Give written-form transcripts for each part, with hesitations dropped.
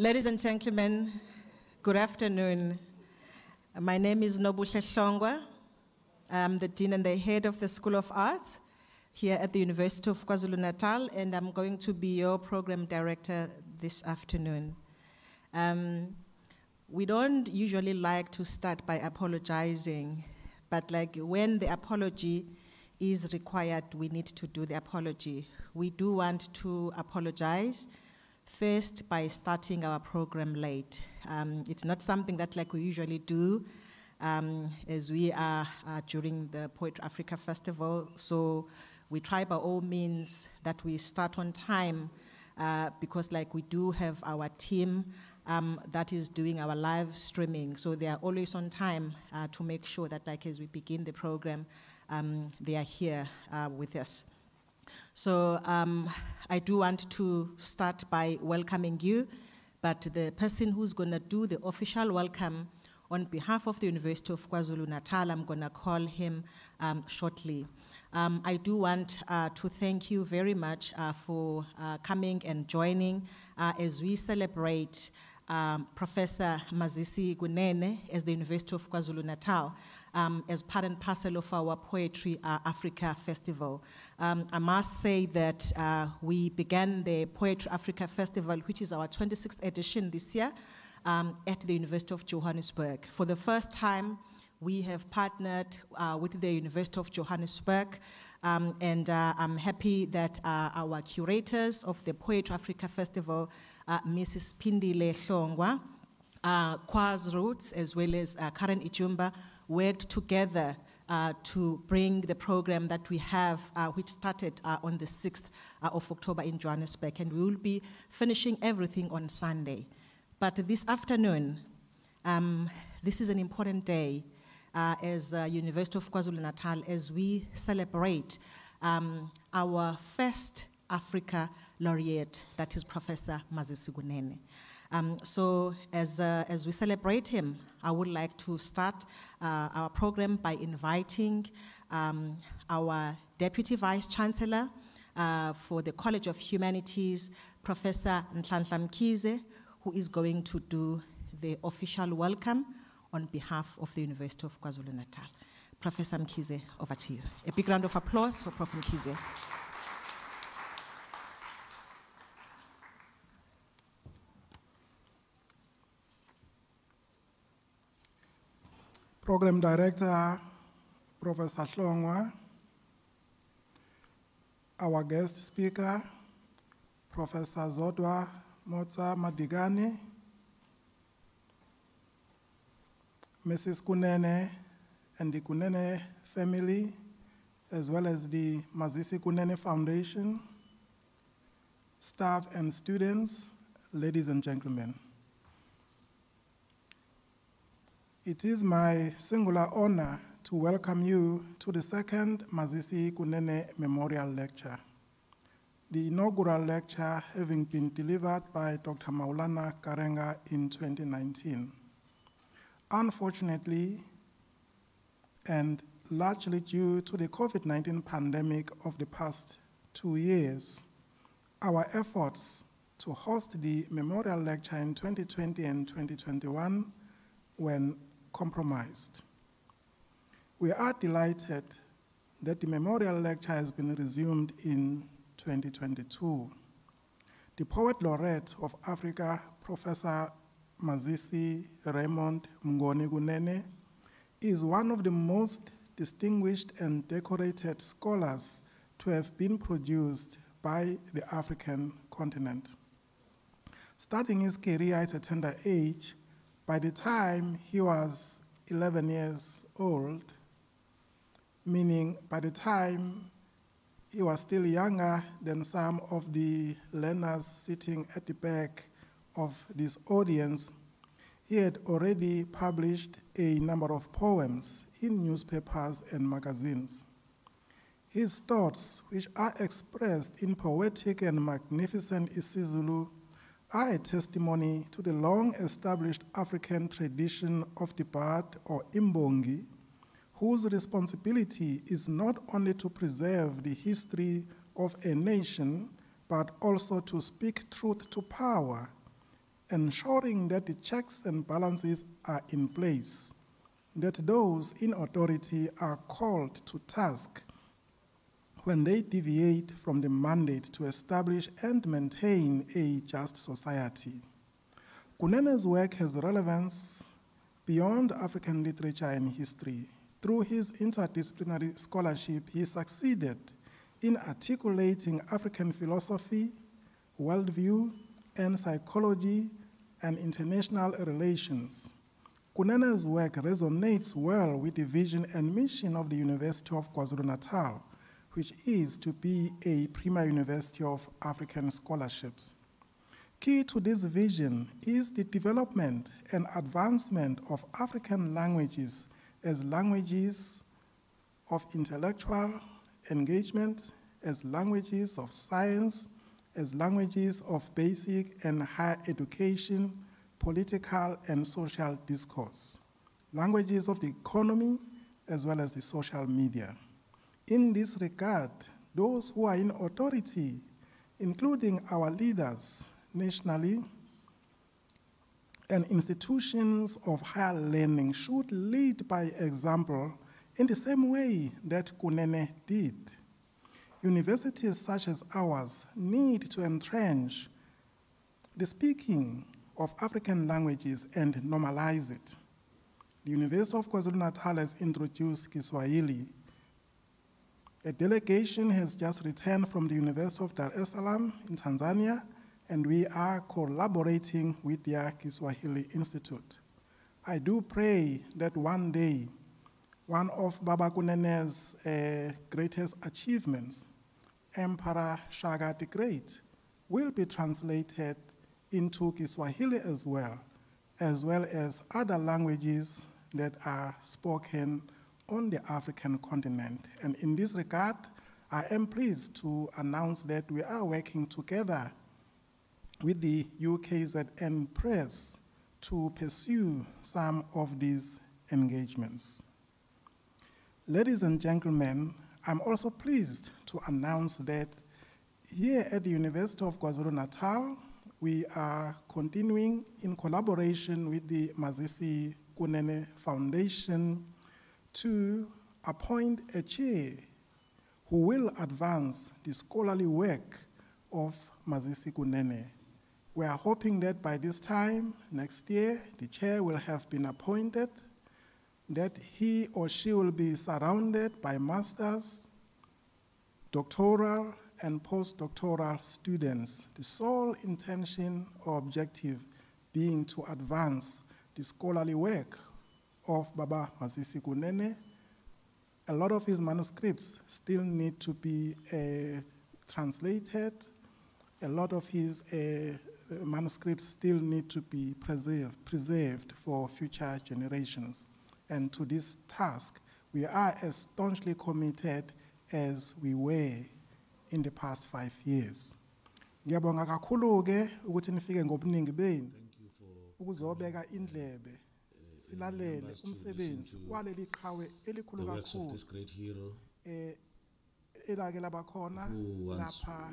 Ladies and gentlemen, good afternoon. My name is Nobuhle Hlongwa. I'm the Dean and the Head of the School of Arts here at the University of KwaZulu-Natal, and I'm going to be your program director this afternoon. We don't usually like to start by apologizing, but like when the apology is required, we need to do the apology. We do want to apologize first by starting our program late. It's not something that like we usually do, as we are during the Poetry Africa Festival, so we try by all means that we start on time, because like we do have our team that is doing our live streaming, so they are always on time to make sure that like as we begin the program, they are here with us. So I do want to start by welcoming you, but the person who's gonna do the official welcome on behalf of the University of KwaZulu-Natal, I'm gonna call him shortly. I do want to thank you very much for coming and joining as we celebrate Professor Mazisi Kunene as the University of KwaZulu-Natal as part and parcel of our Poetry Africa Festival. I must say that we began the Poetry Africa Festival, which is our 26th edition this year, at the University of Johannesburg. For the first time, we have partnered with the University of Johannesburg, and I'm happy that our curators of the Poetry Africa Festival, Mrs. Pindile Shongwe, Kwas Roots, as well as Karen Ichumba, worked together to bring the program that we have, which started on the 6th of October in Johannesburg, and we will be finishing everything on Sunday. But this afternoon, this is an important day, as University of KwaZulu-Natal, as we celebrate our first Africa laureate, that is Professor Mazisi Kunene. So as we celebrate him, I would like to start our program by inviting our Deputy Vice Chancellor for the College of Humanities, Professor Ntlanhla Mkhize, who is going to do the official welcome on behalf of the University of KwaZulu-Natal. Professor Mkhize, over to you. A big round of applause for Prof. Mkhize. Program Director, Professor Hlongwa, our guest speaker, Professor Zodwa Motsa Madikane, Mrs. Kunene and the Kunene family, as well as the Mazisi Kunene Foundation, staff and students, ladies and gentlemen. It is my singular honor to welcome you to the second Mazisi Kunene Memorial Lecture, the inaugural lecture having been delivered by Dr. Maulana Karenga in 2019. Unfortunately, and largely due to the COVID-19 pandemic of the past 2 years, our efforts to host the memorial lecture in 2020 and 2021 were compromised. We are delighted that the memorial lecture has been resumed in 2022. The Poet Laureate of Africa, Professor Mazisi Raymond Kunene, is one of the most distinguished and decorated scholars to have been produced by the African continent. Starting his career at a tender age, by the time he was 11 years old, meaning by the time he was still younger than some of the learners sitting at the back of this audience, he had already published a number of poems in newspapers and magazines. His thoughts, which are expressed in poetic and magnificent isiZulu, are a testimony to the long-established African tradition of the bard or Imbongi, whose responsibility is not only to preserve the history of a nation, but also to speak truth to power ensuring that the checks and balances are in place, that those in authority are called to task when they deviate from the mandate to establish and maintain a just society. Kunene's work has relevance beyond African literature and history. Through his interdisciplinary scholarship, he succeeded in articulating African philosophy, worldview, and psychology, and international relations. Kunene's work resonates well with the vision and mission of the University of KwaZulu-Natal, which is to be a premier university of African scholarships. Key to this vision is the development and advancement of African languages as languages of intellectual engagement, as languages of science, as languages of basic and higher education, political and social discourse, languages of the economy, as well as the social media. In this regard, those who are in authority, including our leaders nationally, and institutions of higher learning should lead by example in the same way that Kunene did. Universities such as ours need to entrench the speaking of African languages and normalize it. The University of KwaZulu-Natal has introduced Kiswahili. A delegation has just returned from the University of Dar es Salaam in Tanzania, and we are collaborating with the Kiswahili Institute. I do pray that one day, one of Baba Kunene's greatest achievements, Emperor Shaka the Great, will be translated into Kiswahili as well as other languages that are spoken on the African continent. And in this regard, I am pleased to announce that we are working together with the UKZN Press to pursue some of these engagements. Ladies and gentlemen, I'm also pleased to announce that here at the University of KwaZulu-Natal, we are continuing in collaboration with the Mazisi Kunene Foundation to appoint a chair who will advance the scholarly work of Mazisi Kunene. We are hoping that by this time next year, the chair will have been appointed, that he or she will be surrounded by masters, doctoral, and postdoctoral students, the sole intention or objective being to advance the scholarly work of Baba Mazisi Kunene. A lot of his manuscripts still need to be translated. A lot of his manuscripts still need to be preserved for future generations. And to this task, we are as staunchly committed as we were in the past 5 years. Ngiyabonga kakhulu ke ukuthi nifike ngobuningi benu ukuzobeka indlebe silalele umsebenzi waleli qhawe elikhulu kakhulu elake labakhona lapha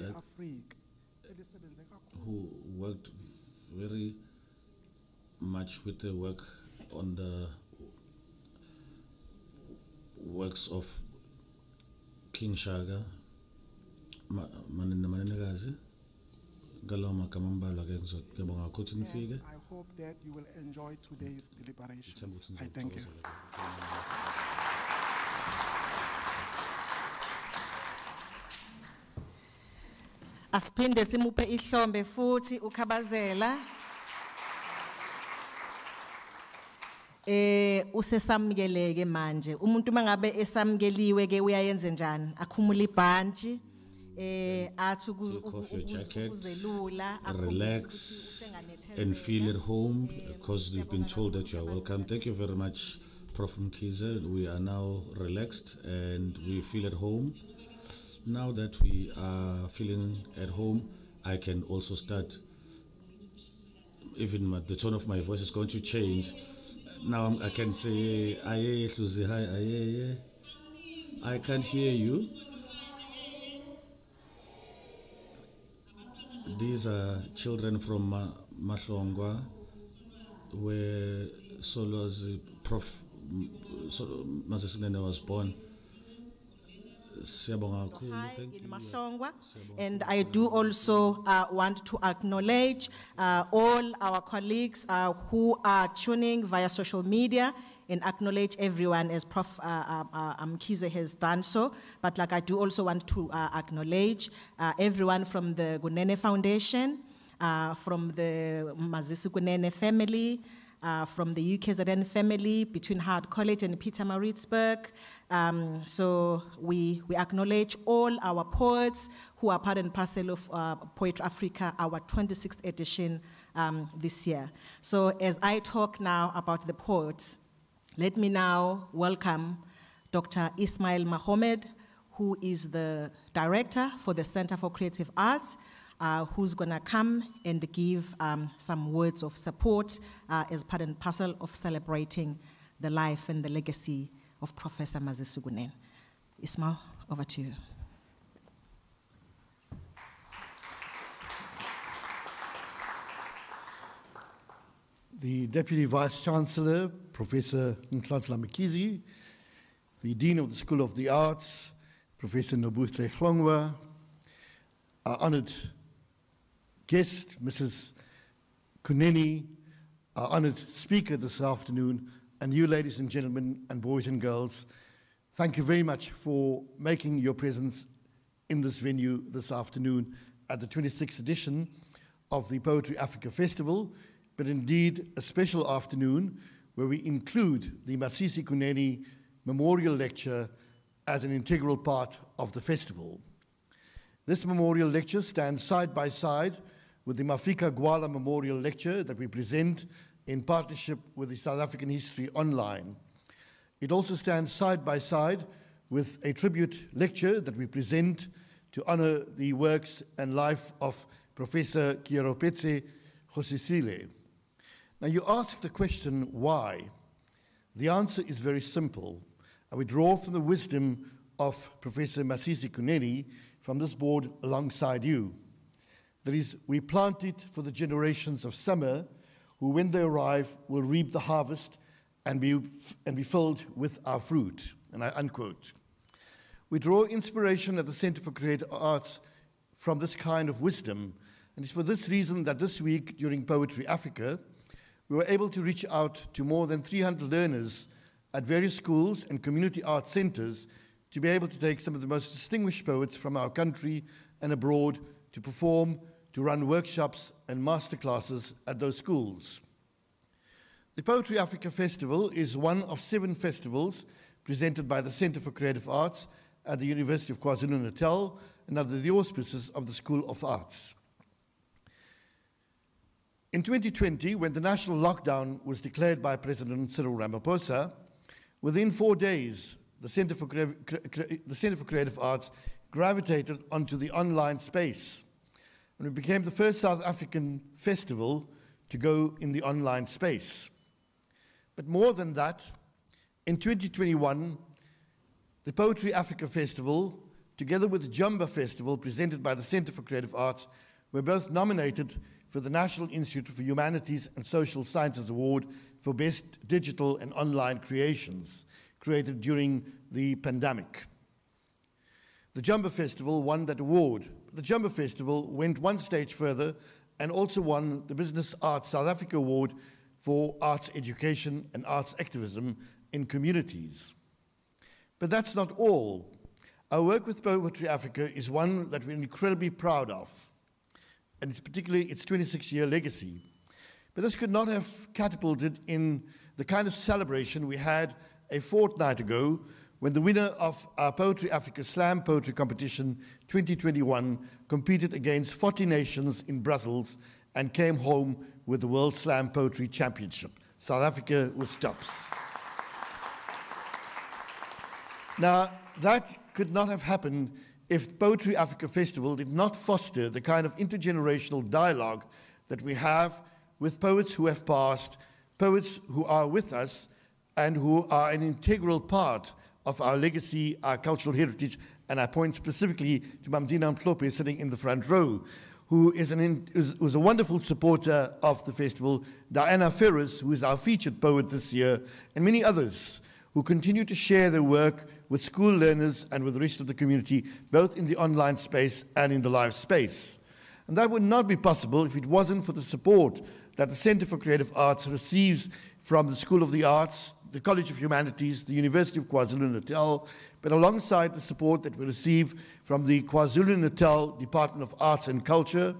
eAfrica elisebenze kakhulu, who worked very much with the work on the works of King Shaka, Manenekazi, Galoma Kamambala Genzo, Gabonga Kutin Figure. I hope that you will enjoy today's deliberations. I thank you. Aspinde simupe ihlombe futhi ukhabazela. Usesamkeleke manje umuntu mangabe esamkeliwe ke uyayenze njani akhumula ibhanti athi ukuzelula relax and feel at home because we've been told that you are welcome. Thank you very much, Prof Mkhize. We are now relaxed and we feel at home. Now that we are feeling at home, I can also start. Even the tone of my voice is going to change. Now I can say, I can't hear you. These are children from Mahlongwa, where Solo's Prof. Mazisi Kunene was born. Hi, in Mahlongwa, and I do also want to acknowledge all our colleagues who are tuning via social media, and acknowledge everyone as Prof. Mkhize has done so. But like I do also want to acknowledge everyone from the Kunene Foundation, from the Mazisi Kunene family, from the UKZN family, between Howard College and Peter Maritzburg. So we acknowledge all our poets who are part and parcel of Poetry Africa, our 26th edition this year. So as I talk now about the poets, let me now welcome Dr. Ismail Mahomed, who is the director for the Center for Creative Arts, who's gonna come and give some words of support as part and parcel of celebrating the life and the legacy of Professor Mazisi Kunene. Ismail, over to you. The Deputy Vice Chancellor, Professor Ntlanhla Mkhize, the Dean of the School of the Arts, Professor Nobuhle Hlongwa, our honored guest, Mrs. Kunene, our honored speaker this afternoon, and you, ladies and gentlemen, and boys and girls, thank you very much for making your presence in this venue this afternoon at the 26th edition of the Poetry Africa Festival, but indeed a special afternoon where we include the Mazisi Kunene Memorial Lecture as an integral part of the festival. This memorial lecture stands side by side with the Mafika Gwala Memorial Lecture that we present in partnership with the South African History Online. It also stands side by side with a tribute lecture that we present to honor the works and life of Professor Kieropetse Khosisile. Now, you ask the question, why? The answer is very simple. And we draw from the wisdom of Professor Mazisi Kunene from this board alongside you. That is, we plant it for the generations of summer, who, when they arrive, will reap the harvest and be filled with our fruit, and I unquote. We draw inspiration at the Center for Creative Arts from this kind of wisdom, and it's for this reason that this week, during Poetry Africa, we were able to reach out to more than 300 learners at various schools and community art centers to be able to take some of the most distinguished poets from our country and abroad to perform, to run workshops and masterclasses at those schools. The Poetry Africa Festival is one of 7 festivals presented by the Center for Creative Arts at the University of KwaZulu-Natal and under the auspices of the School of Arts. In 2020, when the national lockdown was declared by President Cyril Ramaphosa, within 4 days, the Center for Creative Arts gravitated onto the online space, and it became the first South African festival to go in the online space. But more than that, in 2021, the Poetry Africa Festival, together with the Jumba Festival presented by the Center for Creative Arts, were both nominated for the National Institute for Humanities and Social Sciences Award for Best Digital and Online Creations, created during the pandemic. The Jumba Festival won that award. The Jumba Festival went one stage further and also won the Business Arts South Africa Award for Arts Education and Arts Activism in Communities. But that's not all. Our work with Poetry Africa is one that we're incredibly proud of, and it's particularly its 26-year legacy. But this could not have catapulted in the kind of celebration we had a fortnight ago when the winner of our Poetry Africa Slam Poetry Competition 2021 competed against 40 nations in Brussels and came home with the World Slam Poetry Championship. South Africa was tops. Now, that could not have happened if the Poetry Africa Festival did not foster the kind of intergenerational dialogue that we have with poets who have passed, poets who are with us, and who are an integral part of our legacy, our cultural heritage, and I point specifically to Mamdina Mhlope sitting in the front row, who is a wonderful supporter of the festival, Diana Ferris, who is our featured poet this year, and many others who continue to share their work with school learners and with the rest of the community, both in the online space and in the live space. And that would not be possible if it wasn't for the support that the Center for Creative Arts receives from the School of the Arts, the College of Humanities, the University of KwaZulu-Natal, but alongside the support that we receive from the KwaZulu-Natal Department of Arts and Culture,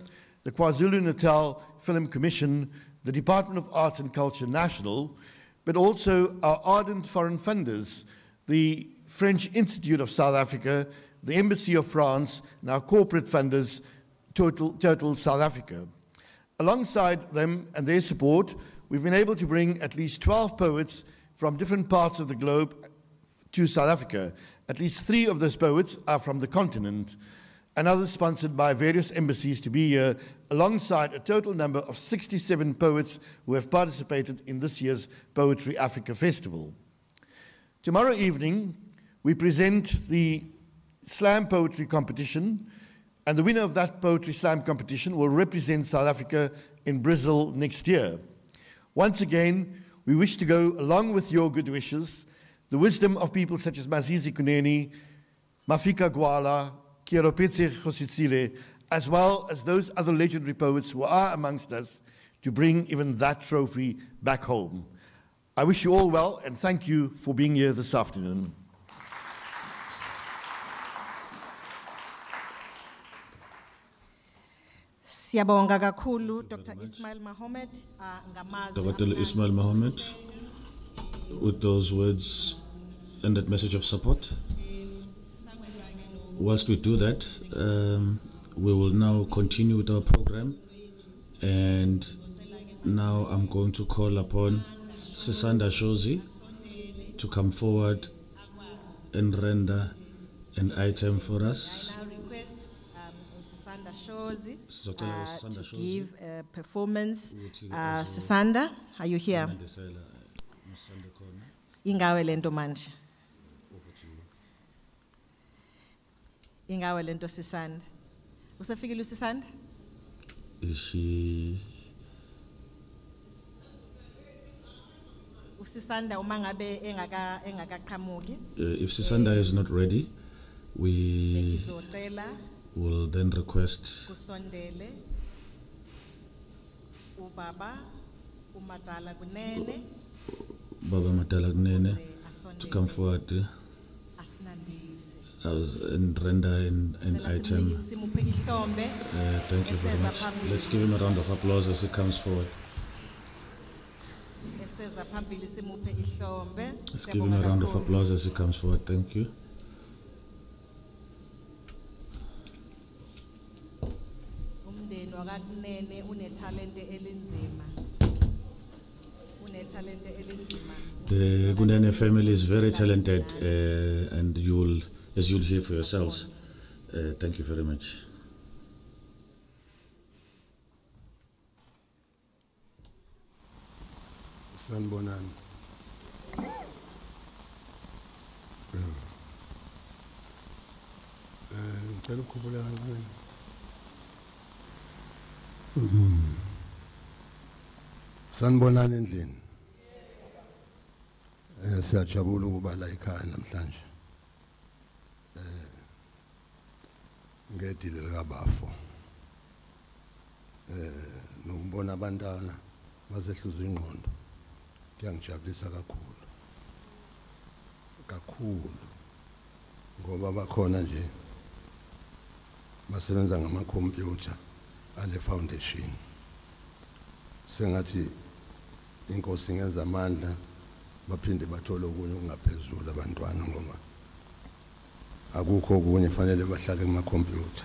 the KwaZulu-Natal Film Commission, the Department of Arts and Culture National, but also our ardent foreign funders, the French Institute of South Africa, the Embassy of France, and our corporate funders, Total South Africa. Alongside them and their support, we've been able to bring at least 12 poets from different parts of the globe to South Africa. At least 3 of those poets are from the continent, and others sponsored by various embassies to be here, alongside a total number of 67 poets who have participated in this year's Poetry Africa Festival. Tomorrow evening, we present the Slam Poetry Competition, and the winner of that Poetry Slam Competition will represent South Africa in Brazil next year. Once again, we wish to go along with your good wishes, the wisdom of people such as Mazisi Kunene, Mafika Gwala, Kieropetse Khositsile, as well as those other legendary poets who are amongst us, to bring even that trophy back home. I wish you all well, and thank you for being here this afternoon. Siyabonga kakhulu Dr. Ismail Mahomed. Dr. Ismail Mahomed, with those words and that message of support. Whilst we do that, we will now continue with our program. And now I'm going to call upon Sisanda Shozi to come forward and render an item for us. To give a performance. Sisanda, are you here? Ingawe lento manje. Ingawe lento Sisanda. Usafikile uSisanda? uSisanda uma ngabe engakaqhamuki. If Sisanda is not ready, we will then request Kusondele uBaba uMadala Kunene, Baba Madala Kunene, to come forward and render an item. Thank you very much. Let's give him a round of applause as he comes forward. Let's give him a round of applause as he comes forward. Thank you. The Kunene family is very talented, and as you'll hear for yourselves. Thank you very much. San Bonan. Sanibonani endlini siyajabula ukuba la ekhaya namhlanje ngedile likabafo nokubona abantwana basehluza ingqondo kuyangijabulisa kakhulu kakhulu ngoba bakhona nje basebenza ngamakhompyutha ale foundation sengathi inkosi ngenza amandla baphinde bathola okunye okungaphezulu abantwana ngoba akukho okunye fanele bahlale kuma computer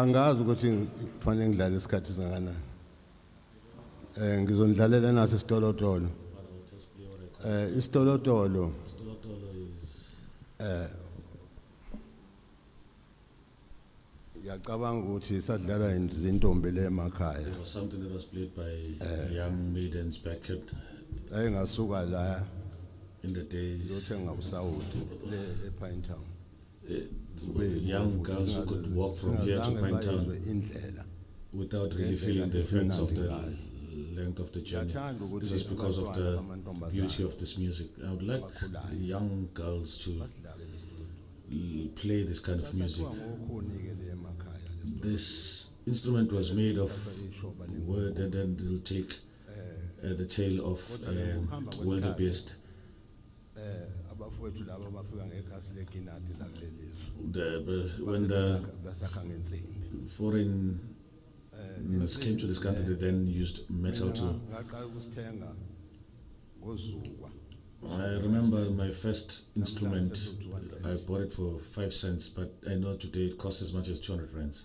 Angazi ukuthi kufanele ngidlale isikhathi singana. Ngizondlalela naso isitolotolo. Isitolotolo. Isitolotolo is yacabanga ukuthi sadlalwa izintombi le emakhaya. It was something that was played by young maidens back at ayengasuka la in the days zothenga usawuthi le ePine Town. Young girls who could walk from here to Pinetown without really feeling the effects of the length of the journey. This is because of the beauty of this music. I would like young girls to play this kind of music. This instrument was made of wood, and then it will take the tail of wildebeest. When the foreigners came to this country, they then used metal to I remember my first instrument, I bought it for 5 cents, but I know today it costs as much as 200 rands.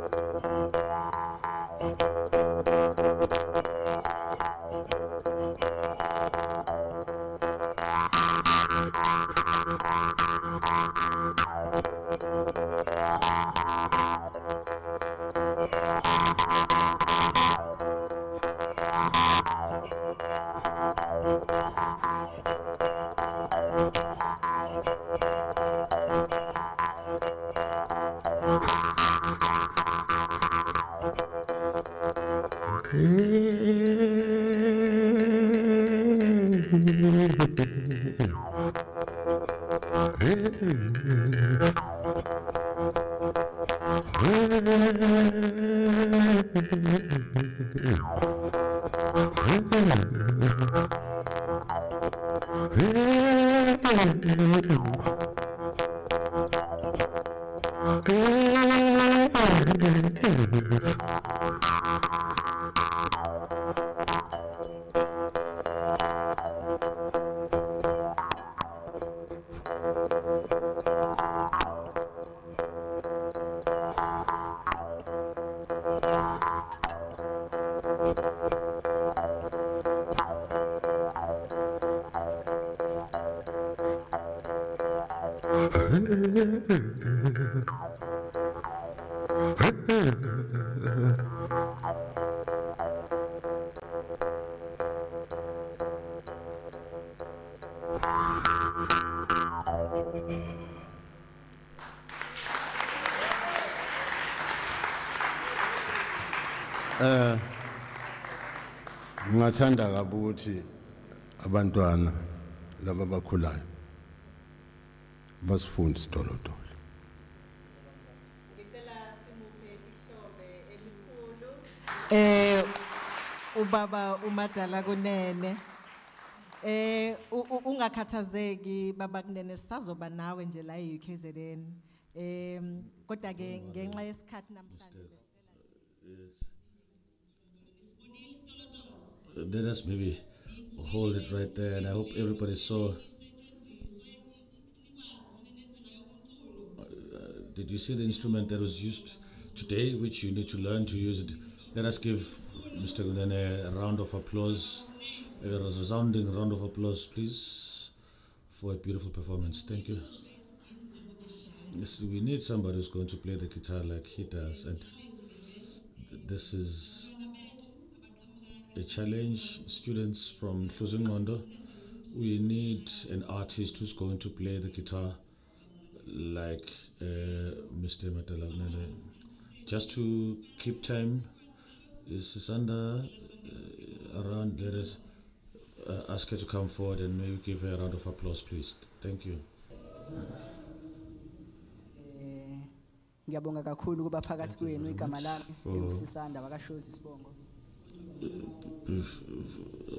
Ngathanda kabi ukuthi abantwana laba bakhulayo basifunde isidolodolo. Ngicela simuphe ihlobo elikhulu ubaba uMadala Kunene. Ungakhathazeki baba Kunene, sizoba nawe nje la eUKZN. Kodwa ke ngenxa yesikhathi namhlanje. Let us maybe hold it right there, and I hope everybody saw. Did you see the instrument that was used today, which you need to learn to use it? Let us give Mr. Kunene a round of applause, a resounding round of applause, please, for a beautiful performance. Thank you. Yes, we need somebody who's going to play the guitar like he does, and this is a challenge, students from KwaZulu-Natal. We need an artist who's going to play the guitar like Mr. Madala Kunene. Just to keep time, Sisanda, around, let us ask her to come forward and maybe give her a round of applause, please. Thank you.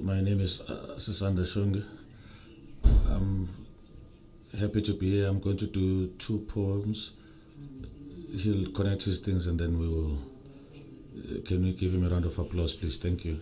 My name is Sisanda Shozi. I'm happy to be here. I'm going to do 2 poems. He'll connect his things and then we will. Can we give him a round of applause, please? Thank you.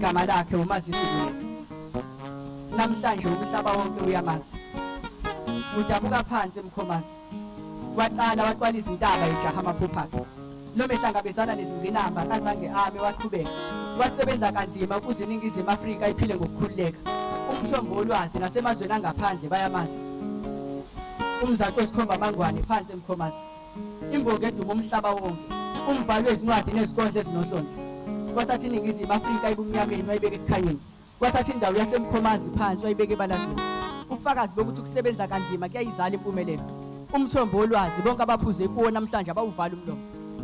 Kamalake uMazisi namhlanje umhlaba wonke uyamazi udabuka phansi emkhomazi waqala waqwala izintaba ejaha amaphupha nomesangabezana nezingqinamba azange abe waqhubeka wasebenza kanzima ukuzinika izimo Afrika iphile ngokukhululeka umthombo olwazi nasemazweni angaphandle bayamazi umzaqo esikhomba mangwane phansi emkhomazi imbongi eduma umhlaba wonke umbhalo wezincwadi nezikondlo ezinohlonze wathatha iningizimu Afrika ibumnyameni wayibeka ekhanyeni wathatha indawo yasemkhomazi phansi wayibeka ebalazweni ufakazi bokuthi kusebenza kanzima kuyayizala impumelelo umthombo olwazi bonke abaphuze kuwo namhlanje abawuvala umlomo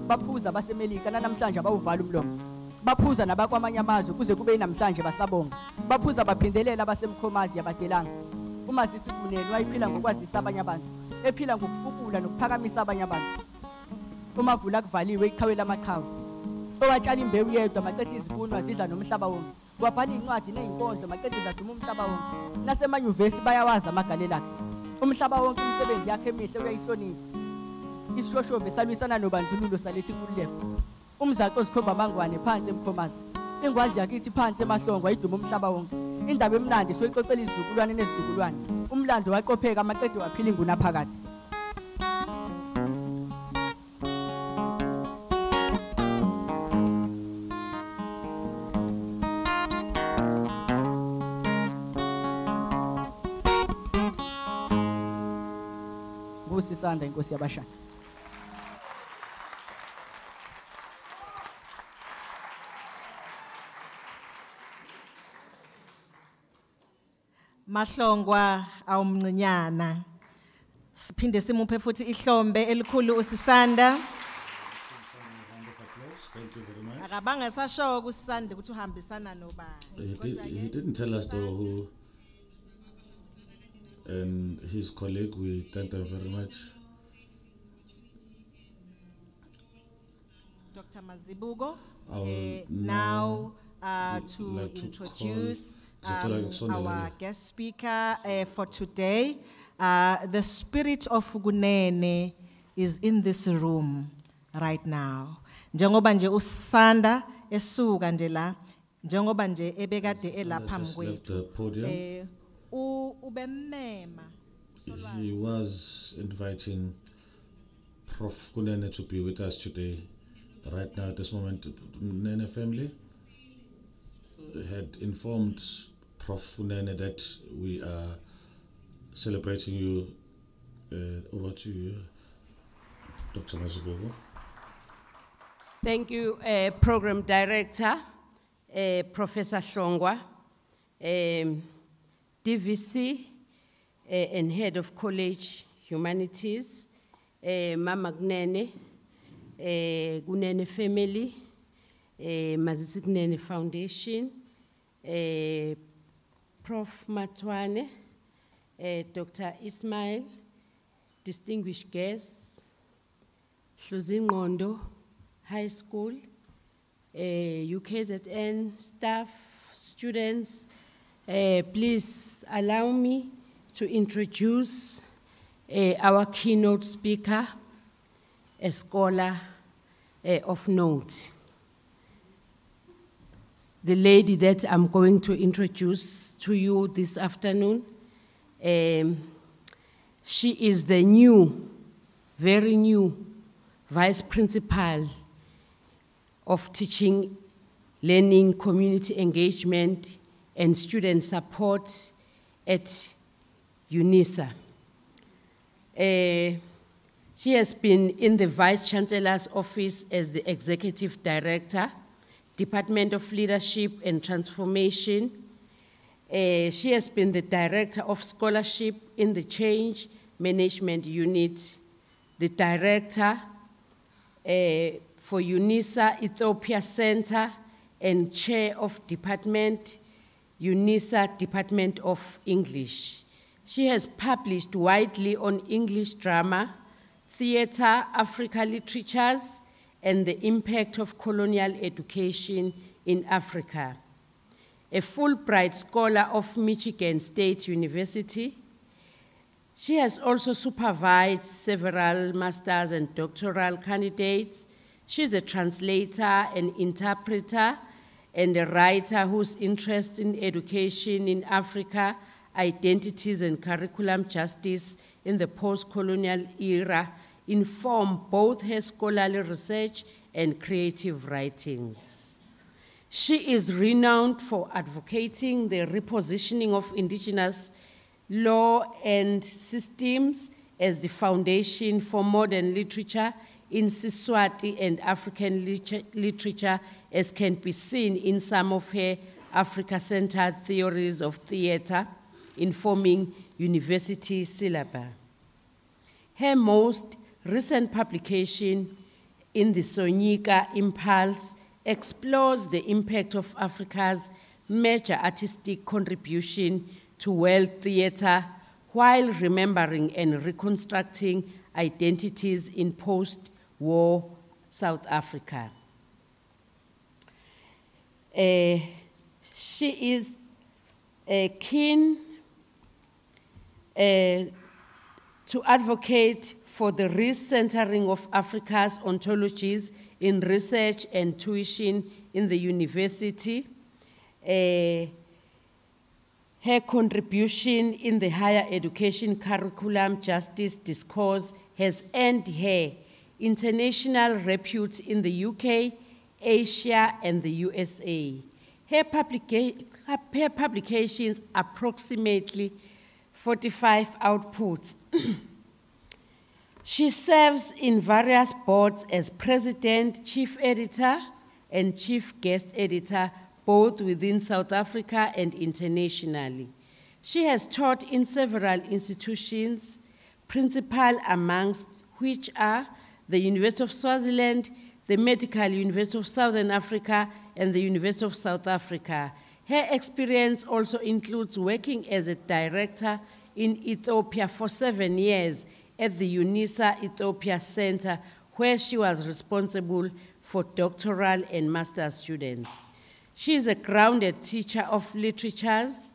baphuza abasemelika namhlanje abawuvala umlomo baphuza nabakwamanye amazwe kuze kube namhlanje basabonga baphuza baphindelela abasemkhomazi yabadelanga uMazisi Kunene wayiphila ngokwazisa abanye abantu ephila ngokufukula nokuphakamisa abanye abantu umavula kuvaliwe iqhawela amaqhawe watshala imbewu yedwa maqedhe izivuno azidla nomhlaba wonke wabhala incwadi nezinkondlo maqedhe zaduma umhlaba wonke nasemanyuvesi bayawazi amagalelo akhe umhlaba wonke umsebenzi yakhe emihle uyayihlonipha isishoshovu salwisana nobandlululo salethi inkululeko umzaqo ozikhomba mangwane phansi emkhomazi ingwazi yakithi phansi emahlongo ayiduma umhlaba wonke indaba emnandi soyiqoqela izizukulwane nezizukulwane umlando waqopheka amaqedhe waphila inguna phakade. Sisanda inkosi yabashana. Mahlongwa awumncinyana. Siphinde simuphe futhi ihlombe elikhulu uSisanda. Thank you very much. Akabanga sasho kuSisanda ukuthi uhambisana nobani. He didn't tell us though who. And his colleague, we thank them very much. Dr. Mazibugo, now to like introduce our guest speaker for today. The spirit of Kunene is in this room right now. Njengoba nje uSisanda esuka nje la, njengoba nje ebekade elaphambi kwethu. He was inviting Prof. Kunene to be with us today. Right now, at this moment, the Kunene family had informed Prof. Kunene that we are celebrating you. Over to you, Dr. Mazibugo. Thank you, Program Director, Professor Hlongwa. DVC and head of College Humanities, Mama Kunene, Kunene family, Mazisi Kunene Foundation, Prof. Matwane, Dr. Ismail, distinguished guests, Shlozingondo High School, UKZN staff, students, please allow me to introduce our keynote speaker, a scholar of note. The lady that I'm going to introduce to you this afternoon, she is the new, very new, Vice Principal of Teaching, Learning, Community Engagement, and Student Support at UNISA. She has been in the Vice Chancellor's Office as the Executive Director, Department of Leadership and Transformation. She has been the Director of Scholarship in the Change Management Unit, the Director for UNISA Ethiopia Center, and Chair of Department, UNISA Department of English. She has published widely on English drama, theater, Africa literatures, and the impact of colonial education in Africa. A Fulbright Scholar of Michigan State University. She has also supervised several master's and doctoral candidates. She's a translator, an interpreter, and a writer whose interests in education in Africa, identities and curriculum justice in the post-colonial era inform both her scholarly research and creative writings. She is renowned for advocating the repositioning of indigenous law and systems as the foundation for modern literature in Siswati and African literature, as can be seen in some of her Africa-centered theories of theater informing university syllabi. Her most recent publication in the Sonyika Impulse explores the impact of Africa's major artistic contribution to world theater while remembering and reconstructing identities in post-war South Africa. She is a keen to advocate for the recentering of Africa's ontologies in research and tuition in the university. Her contribution in the higher education curriculum justice discourse has earned her international repute in the UK, Asia, and the USA. Her publications approximately 45 outputs. She serves in various boards as president, chief editor, and chief guest editor, both within South Africa and internationally. She has taught in several institutions, principal amongst which are the University of Swaziland, the Medical University of Southern Africa, and the University of South Africa. Her experience also includes working as a director in Ethiopia for 7 years at the UNISA Ethiopia Center, where she was responsible for doctoral and master's students. She is a grounded teacher of literatures.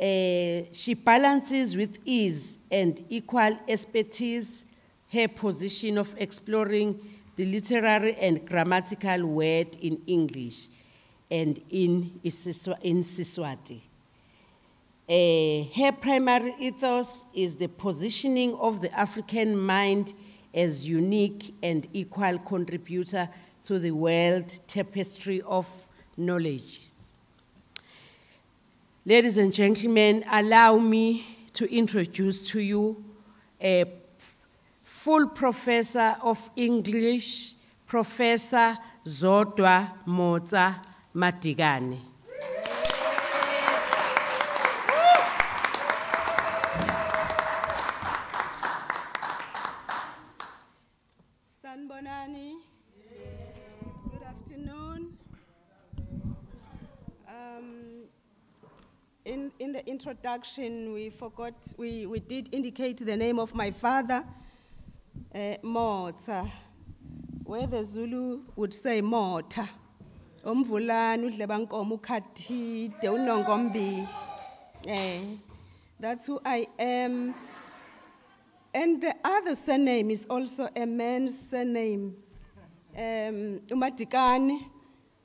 She balances with ease and equal expertise her position of exploring the literary and grammatical word in English and in isiSwati. Her primary ethos is the positioning of the African mind as unique and equal contributor to the world tapestry of knowledge. Ladies and gentlemen, allow me to introduce to you a full professor of English, Professor Zodwa Motsa Madikane. Mbonani. Good afternoon. In the introduction, we did indicate the name of my father, Motsa, where the Zulu would say Mota. That's who I am. And the other surname is also a man's surname. Madikane,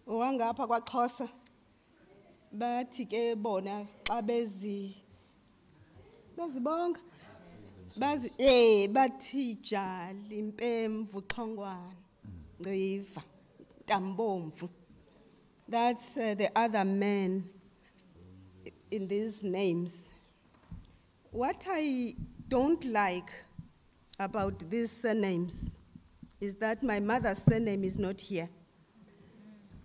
wangapha kwaXhosa. Bathi ke bona babezi. Bezibonga. Bazi eh bathi jali impemvu xongwana. Riva tambomvu. That's the other man in these names. What I don't like about these surnames is that my mother's surname is not here.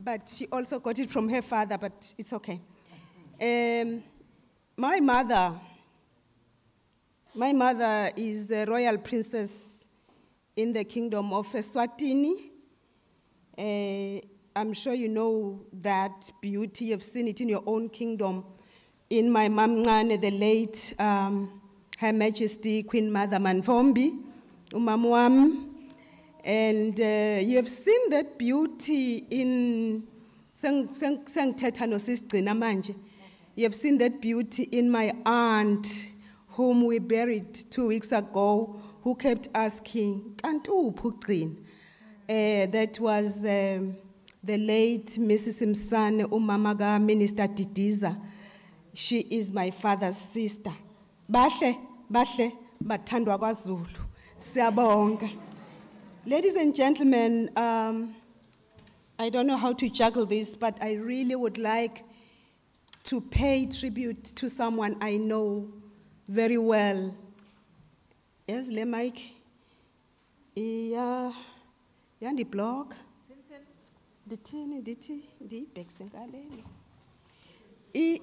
But she also got it from her father, but it's okay. My mother is a royal princess in the kingdom of Eswatini. I'm sure you know that beauty. You've seen it in your own kingdom. In my mamngane, the late Her Majesty Queen Mother Manvombi, Umamwam, and you have seen that beauty in you have seen that beauty in my aunt, whom we buried 2 weeks ago, who kept asking, "Kantu uphuqini?" That was the late Mrs. Msane Umamaga Minister Didiza. She is my father's sister. Bahle, bahle, bathandwa kwaZulu. Siyabonga. Ladies and gentlemen, I don't know how to juggle this, but I really would like to pay tribute to someone I know very well. Yes, le mic. Iya, yandi blog. Ditini, diti, di beksengaleni. I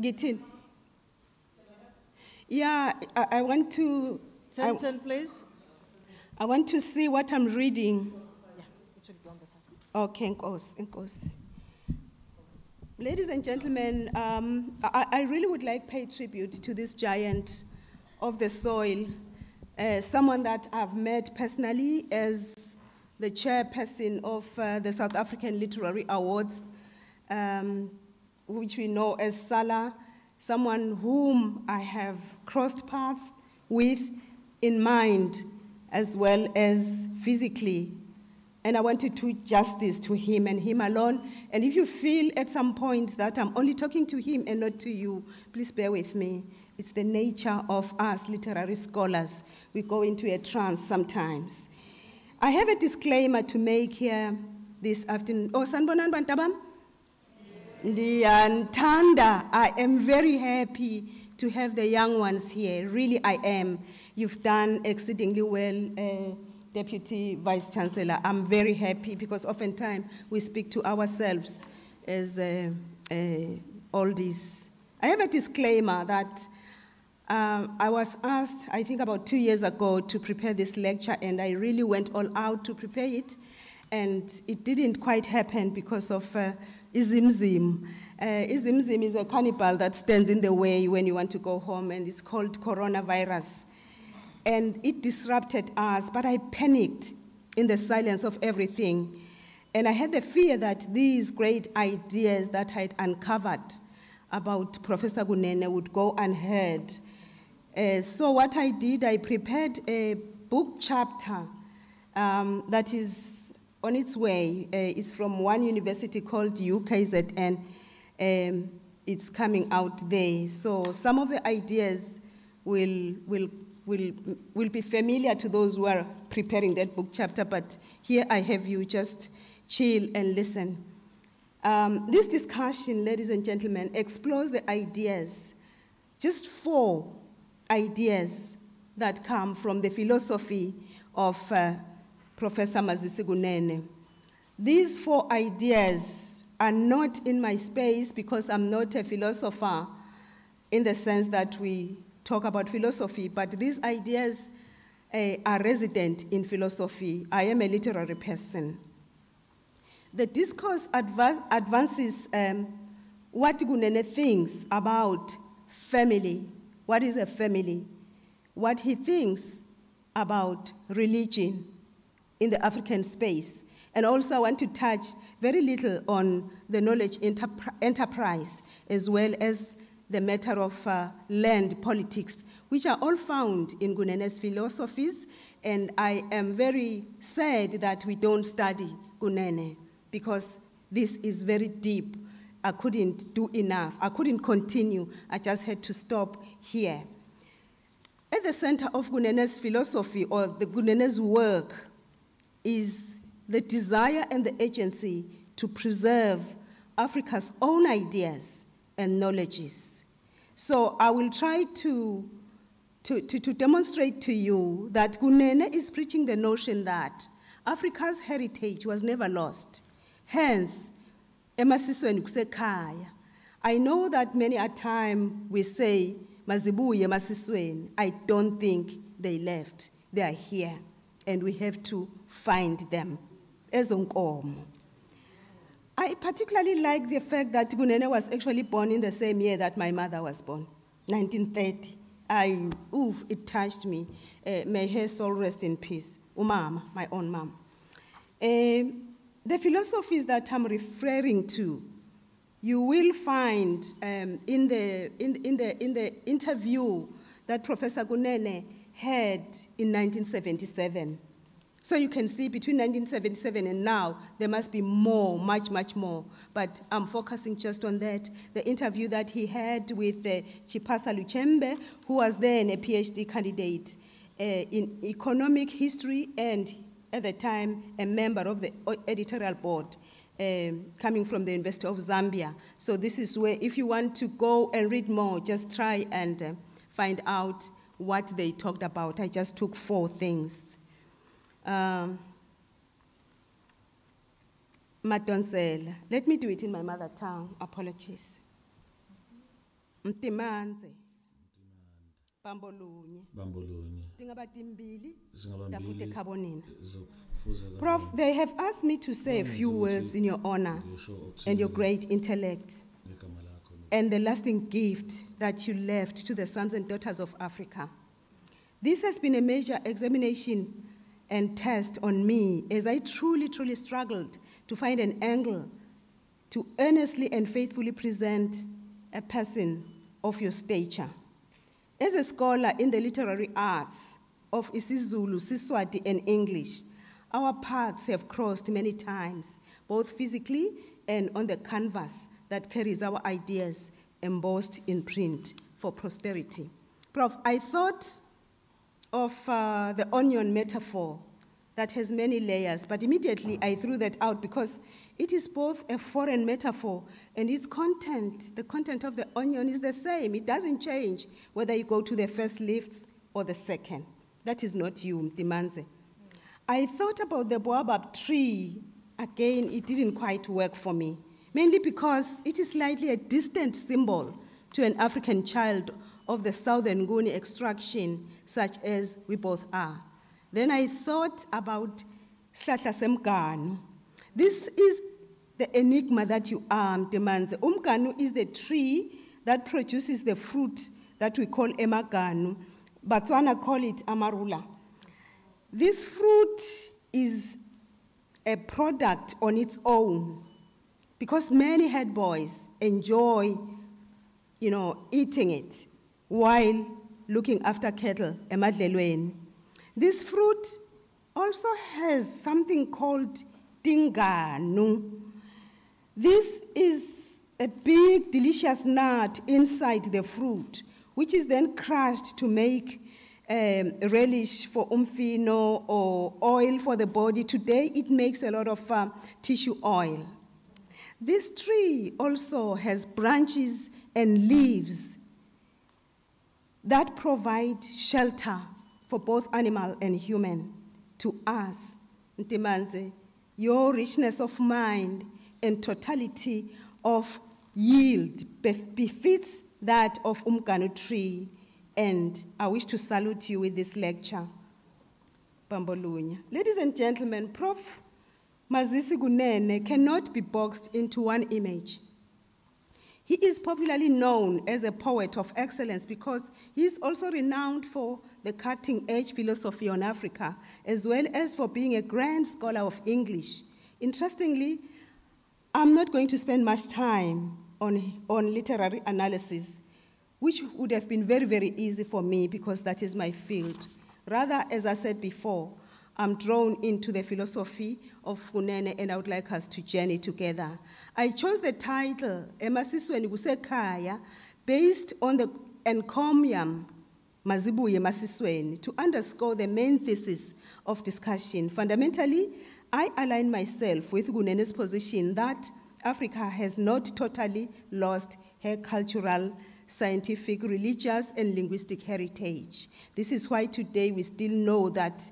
gitin. Yeah, I want to. Ten, please. I want to see what I'm reading. Yeah, it should be on the side. Okay, in course. Ladies and gentlemen, I really would like to pay tribute to this giant of the soil, someone that I've met personally as the chairperson of the South African Literary Awards, which we know as SALA. Someone whom I have crossed paths with in mind as well as physically. And I want to do justice to him and him alone. And if you feel at some point that I'm only talking to him and not to you, please bear with me. It's the nature of us literary scholars. We go into a trance sometimes. I have a disclaimer to make here this afternoon. Oh, Sanbonan Bantabam? Ntanda, I am very happy to have the young ones here. Really, I am. You've done exceedingly well, Deputy Vice-Chancellor. I'm very happy because oftentimes we speak to ourselves as oldies. I have a disclaimer that I was asked, I think about 2 years ago, to prepare this lecture, and I really went all out to prepare it, and it didn't quite happen because of Izimzim. Izimzim is a cannibal that stands in the way when you want to go home, and it's called coronavirus. And it disrupted us, but I panicked in the silence of everything. And I had the fear that these great ideas that I had uncovered about Professor Kunene would go unheard. So what I did, I prepared a book chapter that is on its way. It's from one university called UKZN. It's coming out there. So some of the ideas will be familiar to those who are preparing that book chapter, but here I have you just chill and listen. This discussion, ladies and gentlemen, explores the ideas, just 4 ideas that come from the philosophy of Professor Mazisi Kunene. These 4 ideas are not in my space because I'm not a philosopher in the sense that we talk about philosophy, but these ideas a resident in philosophy. I am a literary person. The discourse advances what Kunene thinks about family, what is a family, what he thinks about religion in the African space. And also I want to touch very little on the knowledge enterprise as well as the matter of land politics, which are all found in Kunene's philosophies. And I am very sad that we don't study Kunene because this is very deep. I couldn't do enough. I couldn't continue. I just had to stop here. At the center of Kunene's philosophy or the Kunene's work is the desire and the agency to preserve Africa's own ideas and knowledges. So I will try to demonstrate to you that Kunene is preaching the notion that Africa's heritage was never lost. Hence, I know that many a time we say, I don't think they left. They are here, and we have to find them. I particularly like the fact that Kunene was actually born in the same year that my mother was born, 1930. It touched me. May her soul rest in peace. Umama, my own mom. The philosophies that I'm referring to, you will find in the interview that Professor Kunene had in 1977. So you can see between 1977 and now, there must be more, much, much more. But I'm focusing just on that. The interview that he had with Chipasha Luchembe, who was then a PhD candidate in economic history and at the time a member of the editorial board coming from the University of Zambia. So this is where, if you want to go and read more, just try and find out what they talked about. I just took 4 things. Madonsela, let me do it in my mother tongue, apologies. Mtimanze. Bamboluny. Prof, they have asked me to say a few words in your honor and your great intellect and the lasting gift that you left to the sons and daughters of Africa. This has been a major examination and test on me as I truly, truly struggled to find an angle to earnestly and faithfully present a person of your stature. As a scholar in the literary arts of isiZulu, SiSwati, and English, our paths have crossed many times, both physically and on the canvas that carries our ideas embossed in print for posterity. Prof, I thought of the onion metaphor that has many layers, but immediately I threw that out because it is both a foreign metaphor and its content, the content of the onion is the same. It doesn't change whether you go to the first leaf or the second. That is not you, Mtimanze. I thought about the baobab tree. Again, it didn't quite work for me, mainly because it is slightly a distant symbol to an African child of the Southern Nguni extraction, such as we both are. Then I thought about Slahla Semganu. This is the enigma that you are, Mtimanze. Umganu is the tree that produces the fruit that we call emaganu. Batswana call it amarula. This fruit is a product on its own because many head boys enjoy, you know, eating it while looking after cattle, emadlelweni. This fruit also has something called dinganu. This is a big, delicious nut inside the fruit, which is then crushed to make relish for umfino or oil for the body. Today, it makes a lot of tissue oil. This tree also has branches and leaves that provide shelter for both animal and human. To us, Mtimanze, your richness of mind and totality of yield befits that of umganu tree, and I wish to salute you with this lecture. Bambolunya. Ladies and gentlemen, Prof. Mazisi Kunene cannot be boxed into one image. He is popularly known as a poet of excellence because he is also renowned for the cutting-edge philosophy on Africa, as well as for being a grand scholar of English. Interestingly, I'm not going to spend much time on literary analysis, which would have been very, very easy for me because that is my field. Rather, as I said before, I'm drawn into the philosophy of Kunene, and I would like us to journey together. I chose the title, Emasisweni Kusekhaya, based on the encomium Mazibuye Masisweni, to underscore the main thesis of discussion. Fundamentally, I align myself with Kunene's position that Africa has not totally lost her cultural, scientific, religious, and linguistic heritage. This is why today we still know that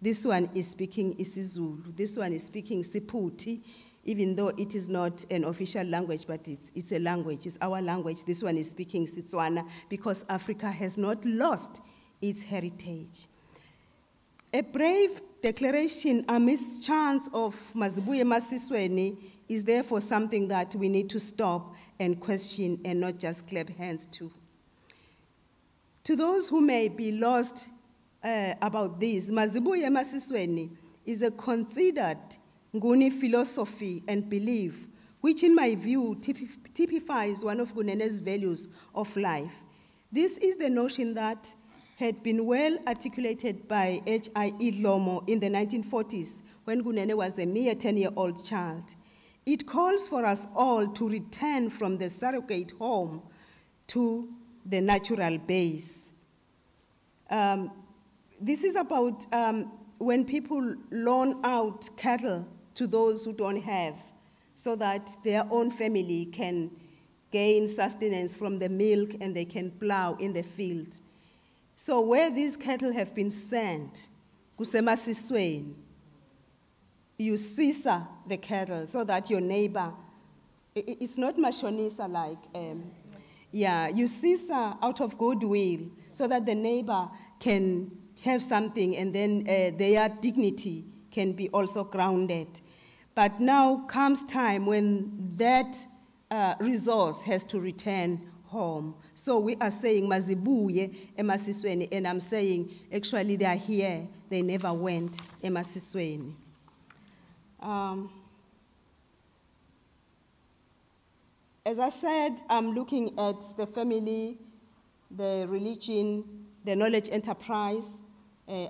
this one is speaking isiZulu, this one is speaking Siputi, even though it is not an official language, but it's a language, it's our language. This one is speaking Setswana because Africa has not lost its heritage. A brave declaration amidst chants of Mazibuye Masisweni is therefore something that we need to stop and question and not just clap hands to. To those who may be lost about this, Mazibuye Masisweni is a considered Nguni philosophy and belief, which in my view typifies one of Kunene's values of life. This is the notion that had been well articulated by H.I.E. Lomo in the 1940s when Kunene was a mere 10-year-old child. It calls for us all to return from the surrogate home to the natural base. This is about when people loan out cattle to those who don't have, so that their own family can gain sustenance from the milk and they can plow in the field. So where these cattle have been sent, kusemasisweni, you sisa the cattle so that your neighbor, it's not mashonisa like, yeah, you sisa out of goodwill so that the neighbor can have something, and then their dignity can be also grounded. But now comes time when that resource has to return home. So we are saying Mazibuye Emasisweni, and I'm saying actually they are here, they never went Emasisweni. As I said, I'm looking at the family, the religion, the knowledge enterprise,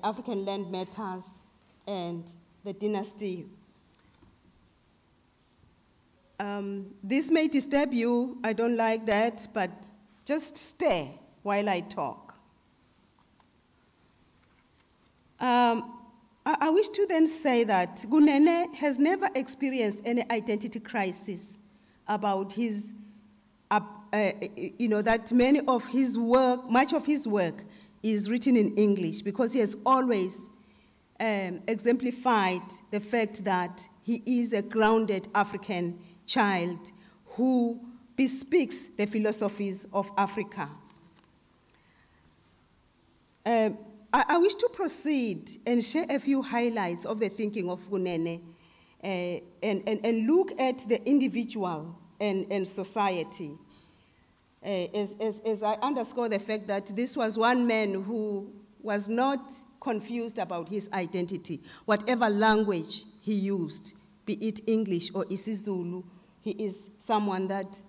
African land matters, and the dynasty. This may disturb you, I don't like that, but just stay while I talk. I wish to then say that Kunene has never experienced any identity crisis about his, that many of his work, much of his work is written in English, because he has always exemplified the fact that he is a grounded African child who bespeaks the philosophies of Africa. I wish to proceed and share a few highlights of the thinking of Kunene and look at the individual and society. As I underscore the fact that this was one man who was not confused about his identity. Whatever language he used, be it English or isiZulu, he is someone that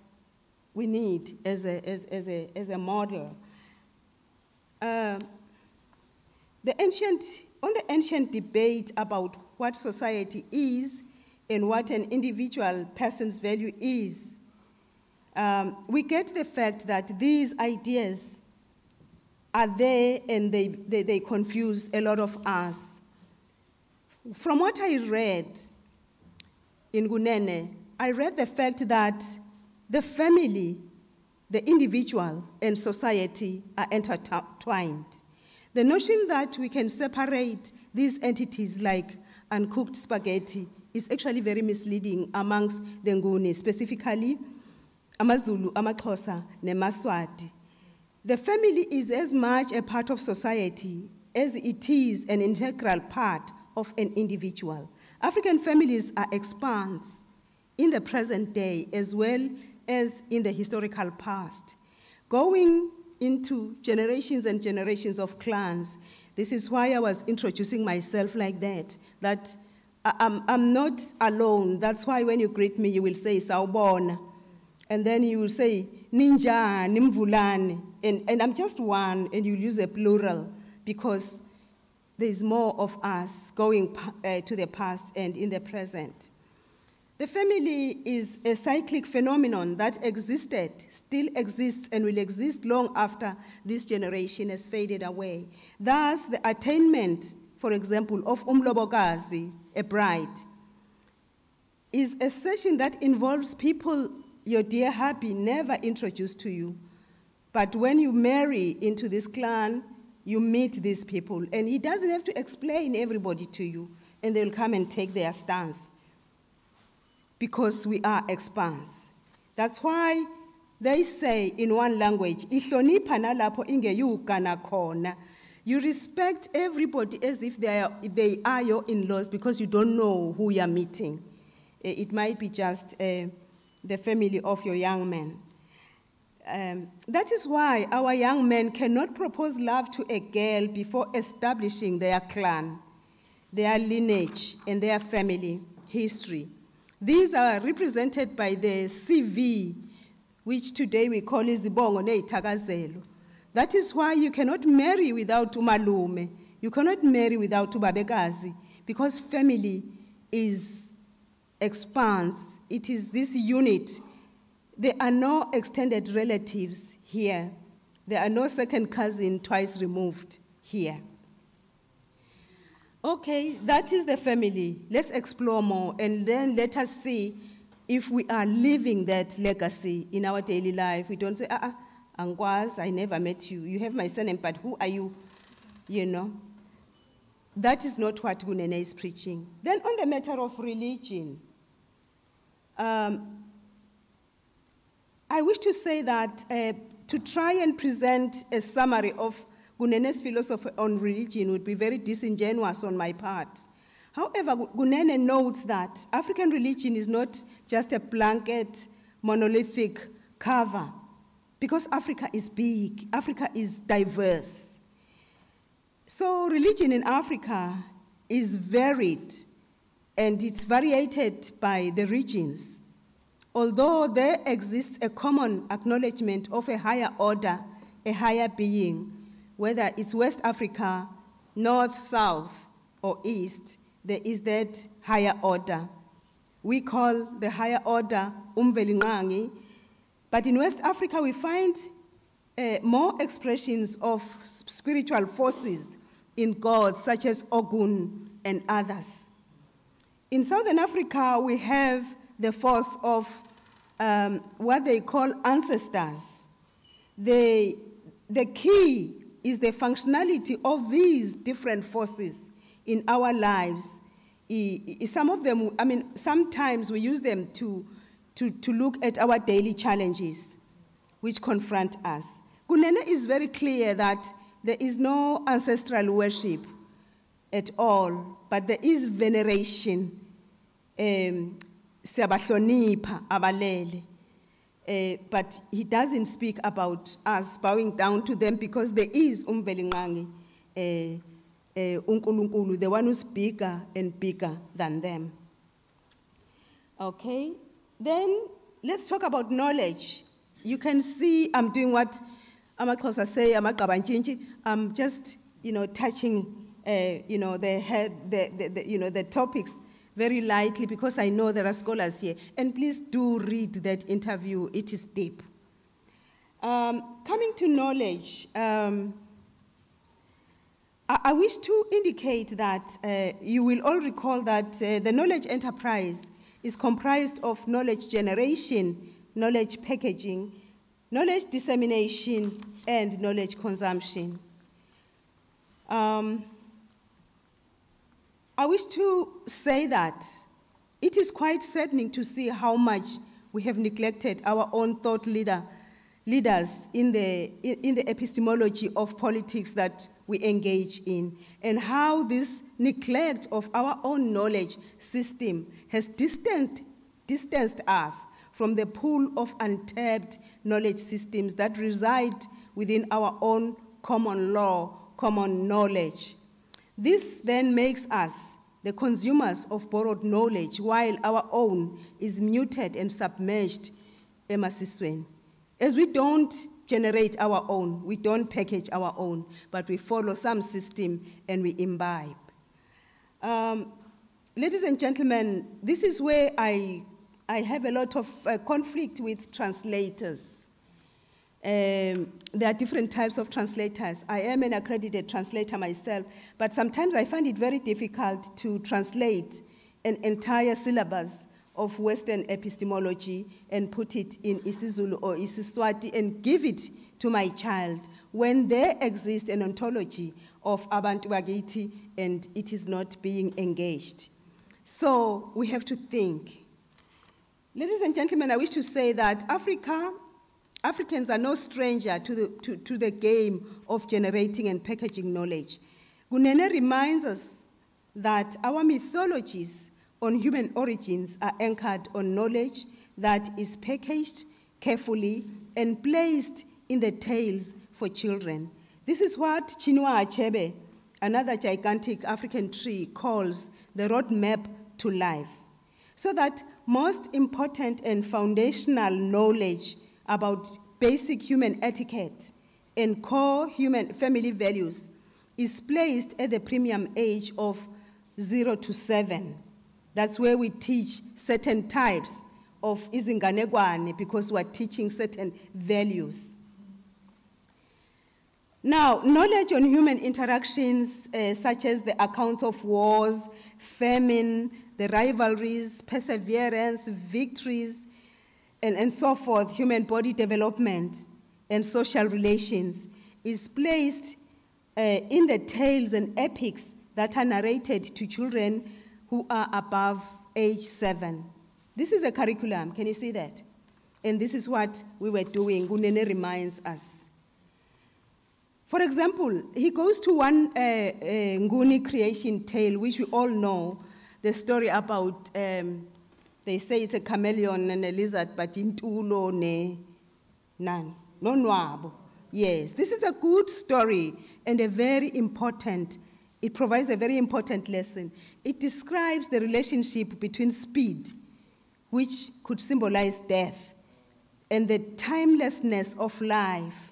we need as a model. On the ancient debate about what society is and what an individual person's value is, we get the fact that these ideas are there, and they confuse a lot of us. From what I read in Kunene, I read the fact that the family, the individual, and society are intertwined. The notion that we can separate these entities like uncooked spaghetti is actually very misleading amongst the Nguni, specifically AmaZulu, AmaXhosa, neMaswati. The family is as much a part of society as it is an integral part of an individual. African families are expansive in the present day as well as in the historical past, going into generations and generations of clans. This is why I was introducing myself like that, that I'm not alone. That's why when you greet me, you will say, Sawubona, and then you will say, Ninja, Nimvulani, and I'm just one, and you use a plural, because there's more of us going to the past and in the present. The family is a cyclic phenomenon that existed, still exists, and will exist long after this generation has faded away. Thus, the attainment, for example, of umlobokazi, a bride, is a session that involves people your dear happy never introduced to you. But when you marry into this clan, you meet these people, and he doesn't have to explain everybody to you, and they'll come and take their stance, because we are expanse. That's why they say in one language, you respect everybody as if they are your in-laws, because you don't know who you're meeting. It might be just the family of your young man. That is why our young men cannot propose love to a girl before establishing their clan, their lineage, and their family history. These are represented by the CV, which today we call izibongo neithakazelo. That is why you cannot marry without umalume. You cannot marry without ubabekazi, because family is expanse. It is this unit. There are no extended relatives here. There are no second cousin twice removed here. Okay, that is the family. Let's explore more, and then let us see if we are living that legacy in our daily life. We don't say, Angwaz, I never met you. You have my surname, but who are you? You know, that is not what Kunene is preaching. Then on the matter of religion, I wish to say that to try and present a summary of Kunene's philosophy on religion would be very disingenuous on my part. However, Kunene notes that African religion is not just a blanket, monolithic cover, because Africa is big, Africa is diverse. So religion in Africa is varied, and it's variated by the regions. Although there exists a common acknowledgement of a higher order, a higher being, whether it's West Africa, North, South, or East, there is that higher order. We call the higher order umvelingangi, but in West Africa we find more expressions of spiritual forces in gods such as Ogun and others. In Southern Africa we have the force of what they call ancestors. The key is the functionality of these different forces in our lives. Some of them, I mean, sometimes we use them to look at our daily challenges which confront us. Kunene is very clear that there is no ancestral worship at all, but there is veneration. But he doesn't speak about us bowing down to them, because there is umvelingangi, unkulunkulu, the one who's bigger and bigger than them. Okay, then let's talk about knowledge. You can see I'm doing what amaXhosa say, amaqabantshintshi. I'm just, you know, touching, you know, the head, you know, the topics very lightly, because I know there are scholars here. And please do read that interview. It is deep. Coming to knowledge, I wish to indicate that you will all recall that the knowledge enterprise is comprised of knowledge generation, knowledge packaging, knowledge dissemination, and knowledge consumption. I wish to say that it is quite saddening to see how much we have neglected our own thought leaders in the epistemology of politics that we engage in, and how this neglect of our own knowledge system has distanced us from the pool of untapped knowledge systems that reside within our own common law, common knowledge. This then makes us the consumers of borrowed knowledge, while our own is muted and submerged. As we don't generate our own, we don't package our own, but we follow some system and we imbibe. Ladies and gentlemen, this is where I have a lot of conflict with translators. There are different types of translators. I am an accredited translator myself, but sometimes I find it very difficult to translate an entire syllabus of Western epistemology and put it in isiZulu or isiSwati and give it to my child, when there exists an ontology of abantu bakithi and it is not being engaged. So we have to think. Ladies and gentlemen, I wish to say that Africans are no stranger to the game of generating and packaging knowledge. Kunene reminds us that our mythologies on human origins are anchored on knowledge that is packaged carefully and placed in the tales for children. This is what Chinua Achebe, another gigantic African tree, calls the roadmap to life. So that most important and foundational knowledge about basic human etiquette and core human family values is placed at the premium age of 0 to 7. That's where we teach certain types of izinganekwane, because we're teaching certain values. Now, knowledge on human interactions, such as the accounts of wars, famine, the rivalries, perseverance, victories, and so forth, human body development and social relations, is placed in the tales and epics that are narrated to children who are above age 7. This is a curriculum, can you see that? And this is what we were doing, Kunene reminds us. For example, he goes to one Nguni creation tale, which we all know, the story about, they say it's a chameleon and a lizard, but intulo ne none, no nwabo. Yes, this is a good story and a very important, it provides a very important lesson. It describes the relationship between speed, which could symbolize death, and the timelessness of life,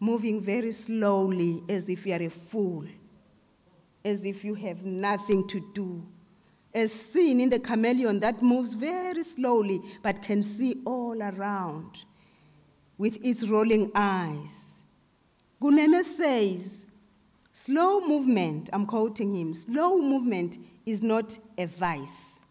moving very slowly as if you are a fool, as if you have nothing to do, as seen in the chameleon that moves very slowly but can see all around with its rolling eyes. Kunene says, slow movement, I'm quoting him, slow movement is not a vice.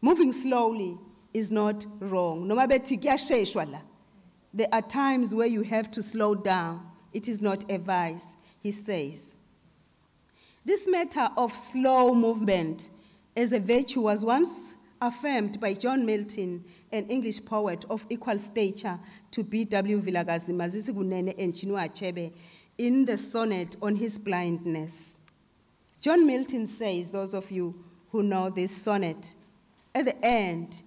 Moving slowly is not wrong. There are times where you have to slow down. It is not a vice, he says. This matter of slow movement as a virtue was once affirmed by John Milton, an English poet of equal stature to B.W. Vilakazi, Mazisi Kunene, and Chinua Achebe, in the sonnet on his blindness. John Milton says, those of you who know this sonnet, at the end,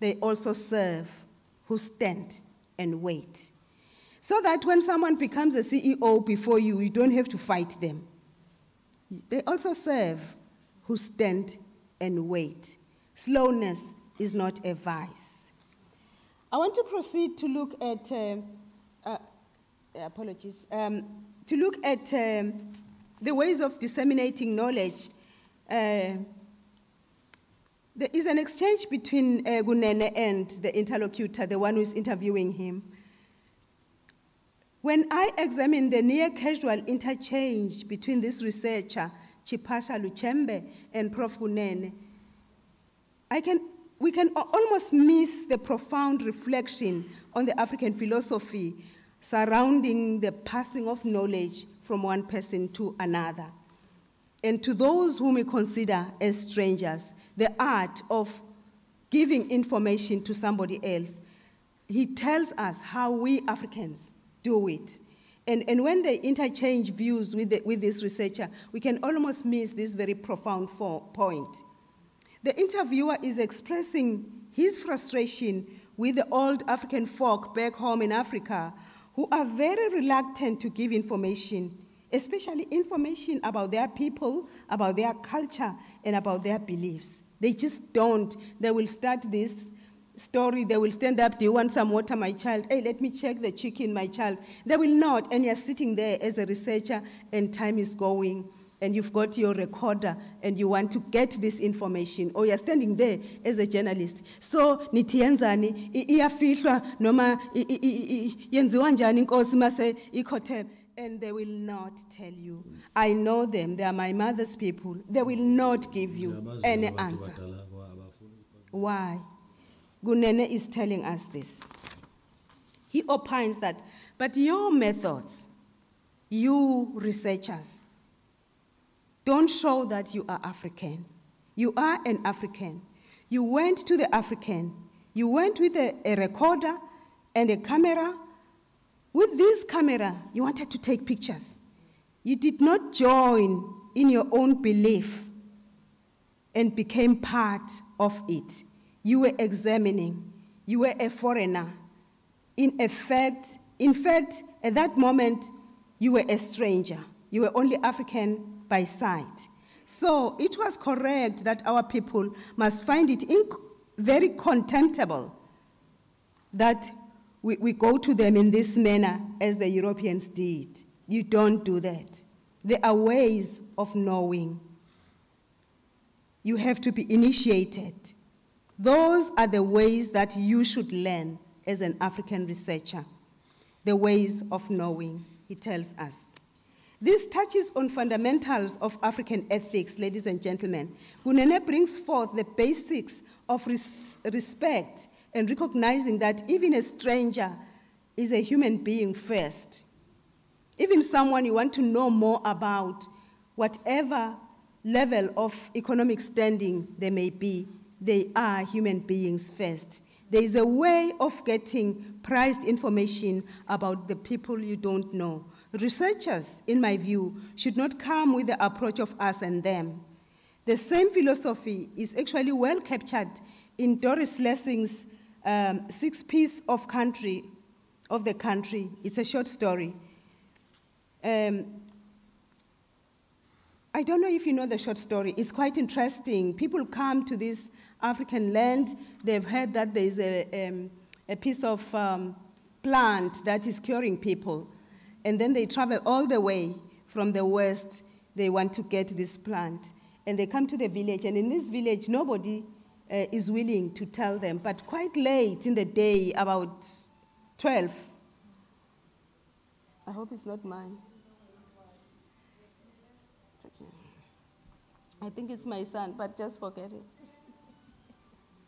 they also serve who stand and wait. So that when someone becomes a CEO before you, you don't have to fight them. They also serve who stand and wait. Slowness is not a vice. I want to proceed to look at the ways of disseminating knowledge. There is an exchange between Kunene and the interlocutor, the one who is interviewing him. When I examine the near casual interchange between this researcher, Chipasha Luchembe, and Prof. Kunene, we can almost miss the profound reflection on the African philosophy surrounding the passing of knowledge from one person to another. And to those whom we consider as strangers, the art of giving information to somebody else, he tells us how we Africans do it. And when they interchange views with this researcher, we can almost miss this very profound point. The interviewer is expressing his frustration with the old African folk back home in Africa who are very reluctant to give information, especially information about their people, about their culture, and about their beliefs. They just don't. They will start this story, they will stand up, do you want some water, my child? Hey, let me check the chicken, my child. They will not, and you're sitting there as a researcher, and time is going, and you've got your recorder, and you want to get this information, or you're standing there as a journalist. So, nitienzani, iyafishwa, noma, yenziwa njani inkosi mase ikothe. And they will not tell you. I know them, they are my mother's people. They will not give you any answer. Why? Kunene is telling us this. He opines that, but your methods, you researchers, don't show that you are African. You are an African. You went to the African. You went with a recorder and a camera. With this camera, you wanted to take pictures. You did not join in your own belief and became part of it. You were examining. You were a foreigner. In fact, at that moment, you were a stranger. You were only African by sight. So it was correct that our people must find it very contemptible that we go to them in this manner as the Europeans did. You don't do that. There are ways of knowing. You have to be initiated. Those are the ways that you should learn as an African researcher, the ways of knowing, he tells us. This touches on fundamentals of African ethics, ladies and gentlemen. Kunene brings forth the basics of respect and recognizing that even a stranger is a human being first. Even someone you want to know more about, whatever level of economic standing they may be, they are human beings first. There is a way of getting prized information about the people you don't know. Researchers, in my view, should not come with the approach of us and them. The same philosophy is actually well captured in Doris Lessing's six-piece of the country. It's a short story. I don't know if you know the short story. It's quite interesting. People come to this African land. They've heard that there is a piece of plant that is curing people. And then they travel all the way from the West. They want to get this plant. And they come to the village. And in this village, nobody is willing to tell them. But quite late in the day, about 12. I hope it's not mine. I think it's my son, but just forget it.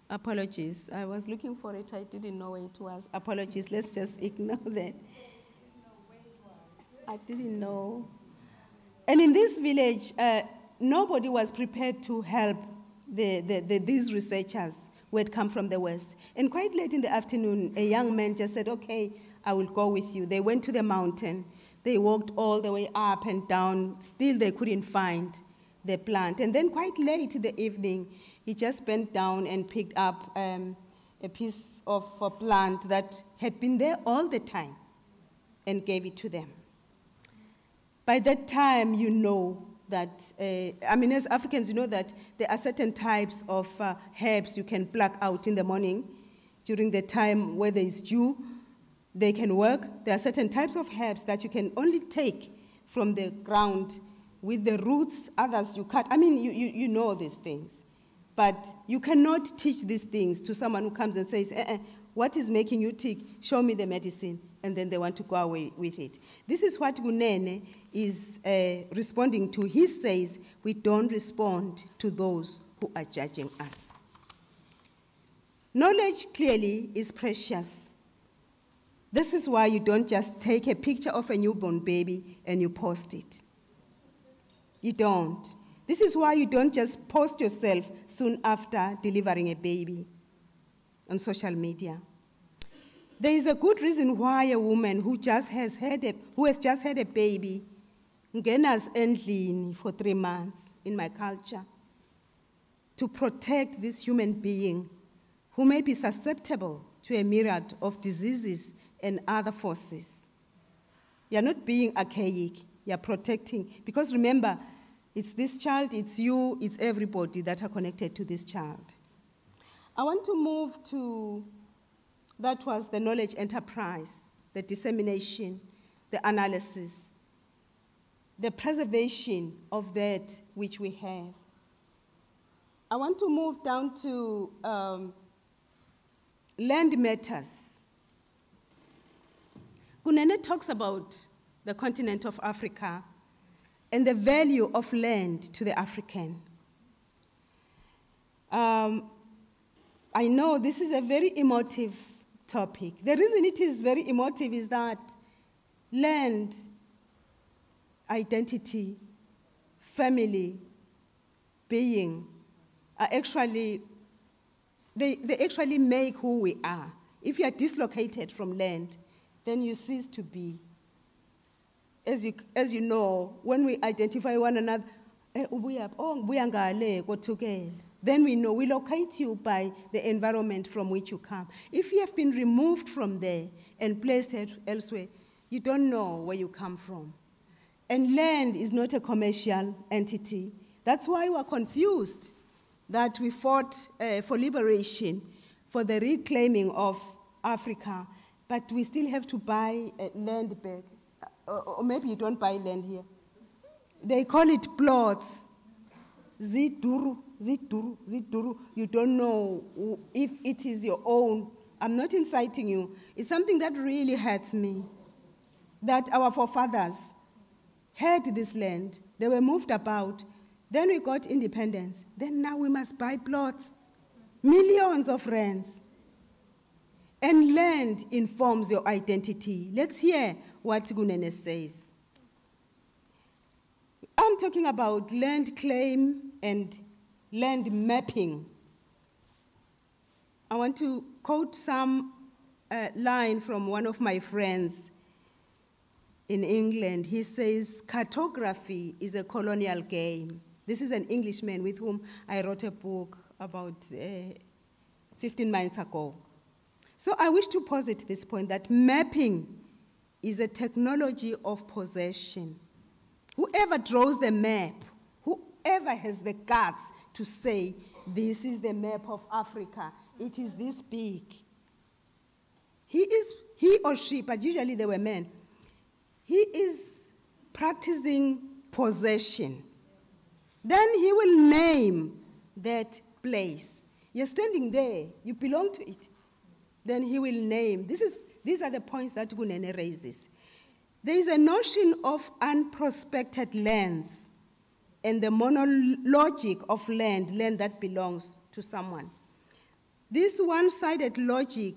Apologies. I was looking for it. I didn't know where it was. Apologies. Let's just ignore that. I didn't know. And in this village, nobody was prepared to help these researchers who had come from the West. And quite late in the afternoon, a young man just said, okay, I will go with you. They went to the mountain. They walked all the way up and down. Still, they couldn't find the plant. And then quite late in the evening, he just bent down and picked up a piece of a plant that had been there all the time and gave it to them. By that time, you know that, as Africans, you know that there are certain types of herbs you can pluck out in the morning during the time weather is due. They can work. There are certain types of herbs that you can only take from the ground with the roots, others you cut. I mean, you know these things. But you cannot teach these things to someone who comes and says, what is making you tick? Show me the medicine. And then they want to go away with it. This is what Kunene is responding to. He says, we don't respond to those who are judging us. Knowledge clearly is precious. This is why you don't just take a picture of a newborn baby and you post it. You don't. This is why you don't just post yourself soon after delivering a baby on social media. There is a good reason why a woman who has just had a baby ngena's endlini for 3 months in my culture, to protect this human being who may be susceptible to a myriad of diseases and other forces. You're not being archaic, you're protecting. Because remember, it's this child, it's you, it's everybody that are connected to this child. I want to move to, that was the knowledge enterprise, the dissemination, the analysis, the preservation of that which we have. I want to move down to land matters. Kunene talks about the continent of Africa and the value of land to the African. I know this is a very emotive topic. The reason it is very emotive is that land, identity, family, being, are actually, they actually make who we are. If you are dislocated from land, then you cease to be. As you know, when we identify one another, then we know, we locate you by the environment from which you come. If you have been removed from there and placed elsewhere, you don't know where you come from. And land is not a commercial entity. That's why we are confused that we fought for liberation, for the reclaiming of Africa, but we still have to buy land back. Or maybe you don't buy land here. They call it plots. Ziduru, ziduru, ziduru. You don't know if it is your own. I'm not inciting you. It's something that really hurts me, that our forefathers had this land. They were moved about. Then we got independence. Then now we must buy plots, millions of rands. And land informs your identity. Let's hear what Kunene says. I'm talking about land claim and land mapping. I want to quote some line from one of my friends in England. He says, cartography is a colonial game. This is an Englishman with whom I wrote a book about 15 months ago. So I wish to posit this point that mapping is a technology of possession. Whoever draws the map, whoever has the guts to say, this is the map of Africa, it is this big. He or she, but usually they were men, he is practicing possession. Then he will name that place. You're standing there, you belong to it. Then he will name. These are the points that Kunene raises. There is a notion of unprospected lands and the monologic of land, land that belongs to someone. This one-sided logic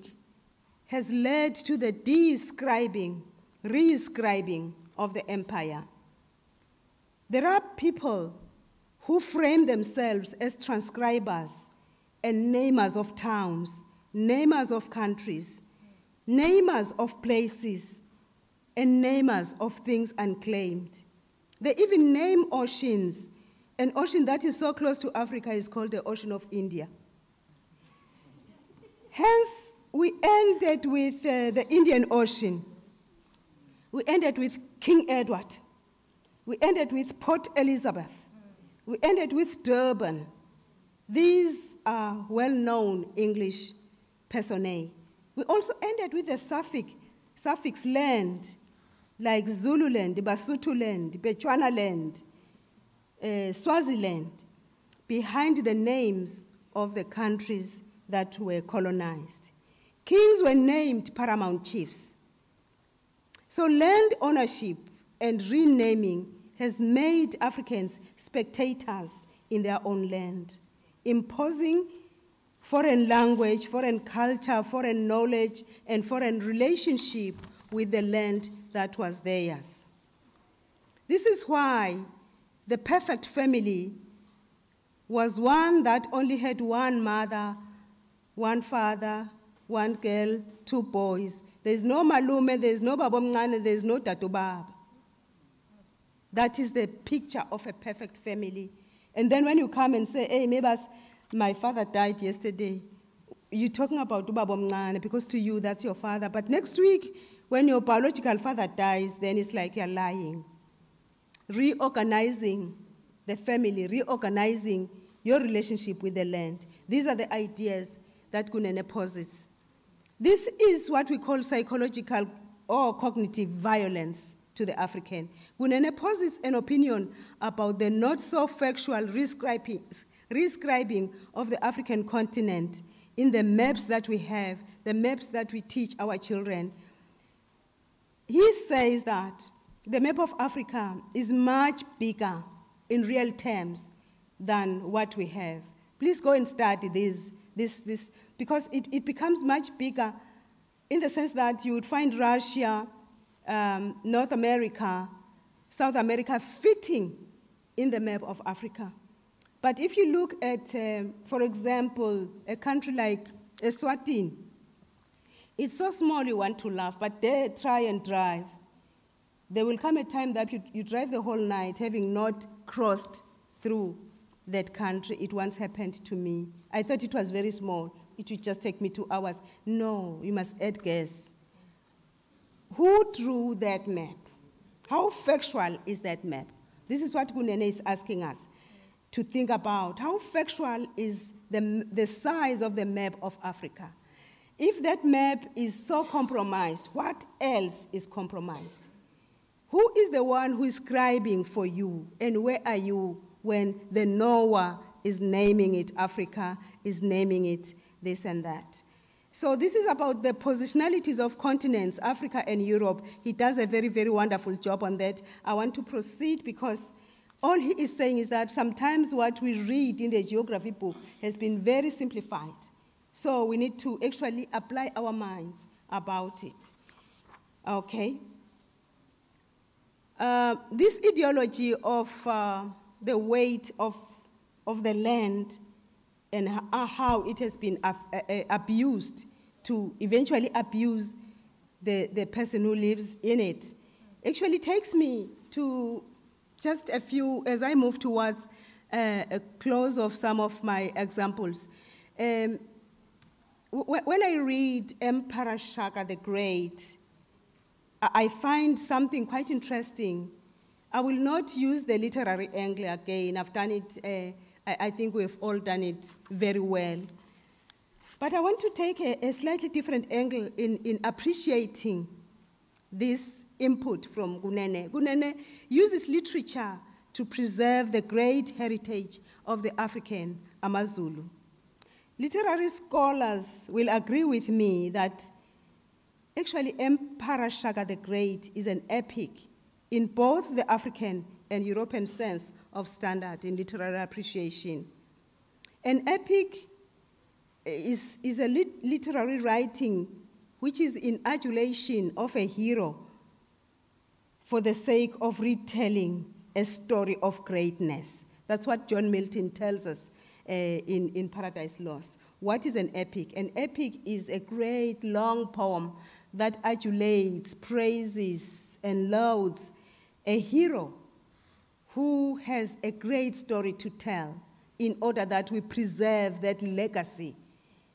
has led to the describing, re-scribing of the empire. There are people who frame themselves as transcribers and namers of towns, namers of countries, namers of places, and namers of things unclaimed. They even name oceans. An ocean that is so close to Africa is called the Ocean of India. Hence, we ended with the Indian Ocean. We ended with King Edward. We ended with Port Elizabeth. We ended with Durban. These are well-known English personae. We also ended with the suffix land, like Zululand, Basutoland, Bechuanaland, Swaziland, behind the names of the countries that were colonized. Kings were named paramount chiefs. So land ownership and renaming has made Africans spectators in their own land, imposing foreign language, foreign culture, foreign knowledge, and foreign relationship with the land that was theirs. This is why the perfect family was one that only had one mother, one father, one girl, two boys. There's no malume, there's no babomngane, there's no tatubaba. That is the picture of a perfect family. And then when you come and say, hey, maybe my father died yesterday, you're talking about ubabomngane because to you, that's your father. But next week, when your biological father dies, then it's like you're lying. Reorganizing the family, reorganizing your relationship with the land. These are the ideas that Kunene posits. This is what we call psychological or cognitive violence to the African. Kunene posits an opinion about the not-so-factual rescribing of the African continent in the maps that we have, the maps that we teach our children. He says that the map of Africa is much bigger in real terms than what we have. Please go and study this because it becomes much bigger in the sense that you would find Russia, North America, South America fitting in the map of Africa. But if you look at, for example, a country like Eswatini, it's so small you want to laugh, but they try and drive. There will come a time that you drive the whole night having not crossed through that country. It once happened to me. I thought it was very small. It would just take me 2 hours. No, you must add gas. Who drew that map? How factual is that map? This is what Kunene is asking us to think about. How factual is the size of the map of Africa? If that map is so compromised, what else is compromised? Who is the one who is scribing for you, and where are you when the Noah is naming it Africa, is naming it this and that? So this is about the positionalities of continents, Africa and Europe. He does a very, very wonderful job on that. I want to proceed because all he is saying is that sometimes what we read in the geography book has been very simplified. So we need to actually apply our minds about it. Okay. This ideology of the weight of the land and how it has been abused to eventually abuse the person who lives in it actually takes me to just a few, as I move towards a close of some of my examples. When I read Emperor Shaka the Great, I find something quite interesting. I will not use the literary angle again. I've done it, I think we've all done it very well. But I want to take a slightly different angle in appreciating this input from Kunene. Kunene uses literature to preserve the great heritage of the African Amazulu. Literary scholars will agree with me that actually, Emperor Shaka the Great is an epic in both the African and European sense of standard in literary appreciation. An epic is a literary writing which is in adulation of a hero for the sake of retelling a story of greatness. That's what John Milton tells us in Paradise Lost. What is an epic? An epic is a great long poem that adulates, praises, and lauds a hero who has a great story to tell in order that we preserve that legacy.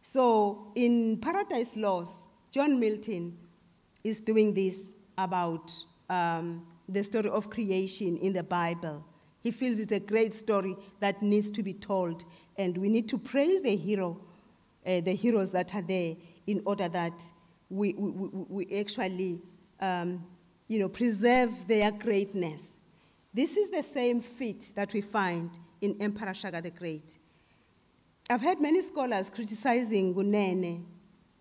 So in Paradise Lost, John Milton is doing this about the story of creation in the Bible. He feels it's a great story that needs to be told, and we need to praise the hero, the heroes that are there in order that we actually, you know, preserve their greatness. This is the same feat that we find in Emperor Shaka the Great. I've heard many scholars criticizing Kunene